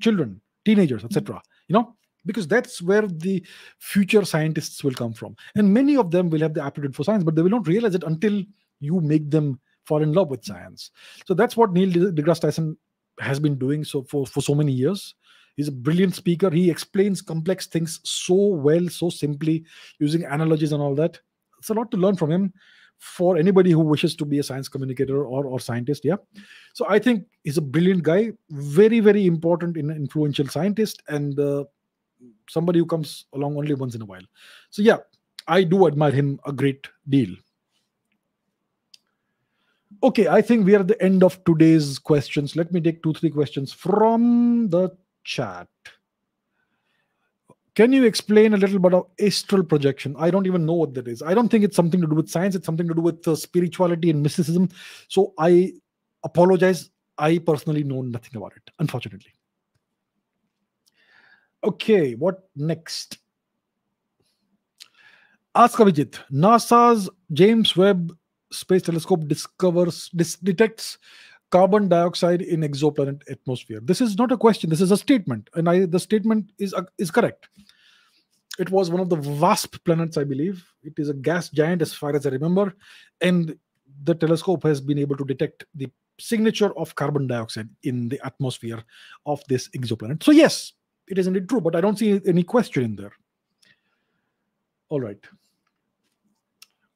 children, teenagers, et cetera. You know? Because that's where the future scientists will come from. And many of them will have the aptitude for science, but they will not realize it until you make them fall in love with science. So that's what Neil deGrasse Tyson has been doing so for, for so many years. He's a brilliant speaker. He explains complex things so well, so simply, using analogies and all that. It's a lot to learn from him for anybody who wishes to be a science communicator or, or scientist. Yeah. So I think he's a brilliant guy, very, very important and influential scientist, and uh, somebody who comes along only once in a while. So yeah, I do admire him a great deal. Okay, I think we are at the end of today's questions. Let me take two, three questions from the chat. Can you explain a little bit about astral projection? I don't even know what that is. I don't think it's something to do with science. It's something to do with uh, spirituality and mysticism. So I apologize. I personally know nothing about it, unfortunately. Okay, what next? Ask Avijit. NASA's James Webb Space Telescope discovers dis detects carbon dioxide in exoplanet atmosphere. This is not a question. This is a statement, and I, the statement is uh, is correct. It was one of the WASP planets, I believe. It is a gas giant, as far as I remember, and the telescope has been able to detect the signature of carbon dioxide in the atmosphere of this exoplanet. So yes. It is indeed true, but I don't see any question in there. All right.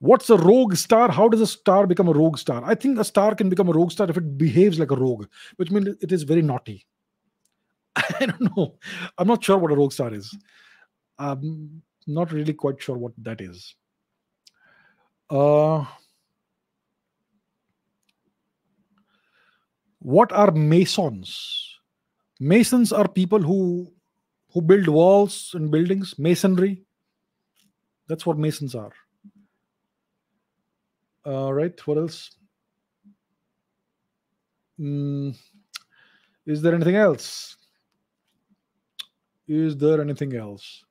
What's a rogue star? How does a star become a rogue star? I think a star can become a rogue star if it behaves like a rogue, which means it is very naughty. I don't know. I'm not sure what a rogue star is. I'm not really quite sure what that is. Uh, what are Masons? Masons are people who who build walls and buildings, masonry. That's what Masons are. All right, what else? Mm, is there anything else? Is there anything else?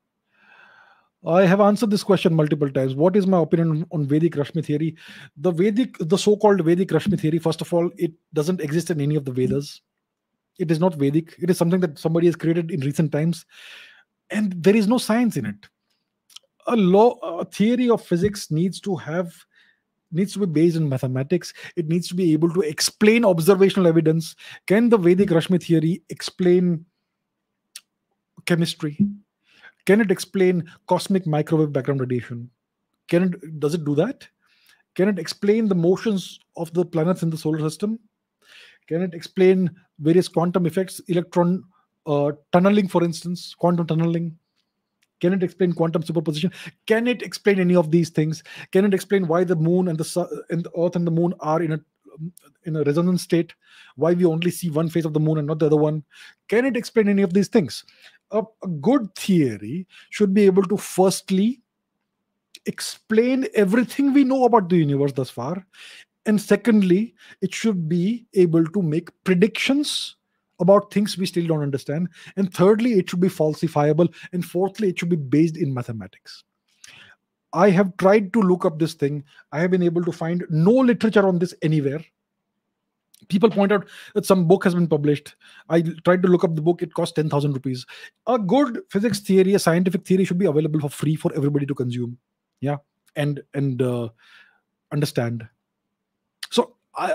I have answered this question multiple times. What is my opinion on Vedic Rashmi theory? The Vedic, the so-called Vedic Rashmi theory, first of all, it doesn't exist in any of the Vedas. It is not Vedic. It is something that somebody has created in recent times. And there is no science in it. A law, a theory of physics needs to have, needs to be based on mathematics. It needs to be able to explain observational evidence. Can the Vedic Rashmi theory explain chemistry? Can it explain cosmic microwave background radiation? Can it, does it do that? Can it explain the motions of the planets in the solar system? Can it explain various quantum effects, electron uh, tunneling, for instance, quantum tunneling? Can it explain quantum superposition? Can it explain any of these things? Can it explain why the moon and the, and the Earth and the moon are in a in a resonant state? Why we only see one face of the moon and not the other one? Can it explain any of these things? A, a good theory should be able to firstly explain everything we know about the universe thus far, and secondly, it should be able to make predictions about things we still don't understand, and thirdly, it should be falsifiable, and fourthly, it should be based in mathematics. I have tried to look up this thing. I have been able to find no literature on this anywhere. People point out that some book has been published. I tried to look up the book. It cost ten thousand rupees. A good physics theory, a scientific theory should be available for free for everybody to consume. Yeah, and and uh, understand. So I,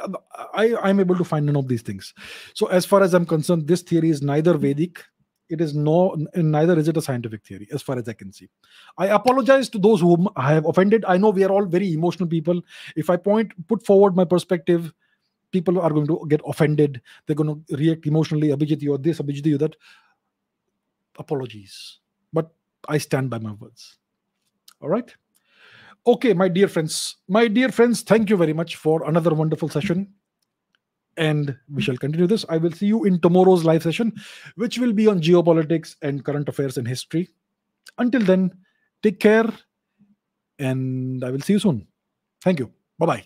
I, I'm able to find none of these things. So as far as I'm concerned, this theory is neither Vedic. It is no, and neither is it a scientific theory, as far as I can see. I apologize to those whom I have offended. I know we are all very emotional people. If I point, put forward my perspective, people are going to get offended. They're going to react emotionally. Abhijit, you are this, Abhijit, you are that. Apologies. But I stand by my words. All right? Okay, my dear friends. My dear friends, thank you very much for another wonderful session. And we shall continue this. I will see you in tomorrow's live session, which will be on geopolitics and current affairs and history. Until then, take care, and I will see you soon. Thank you. Bye-bye.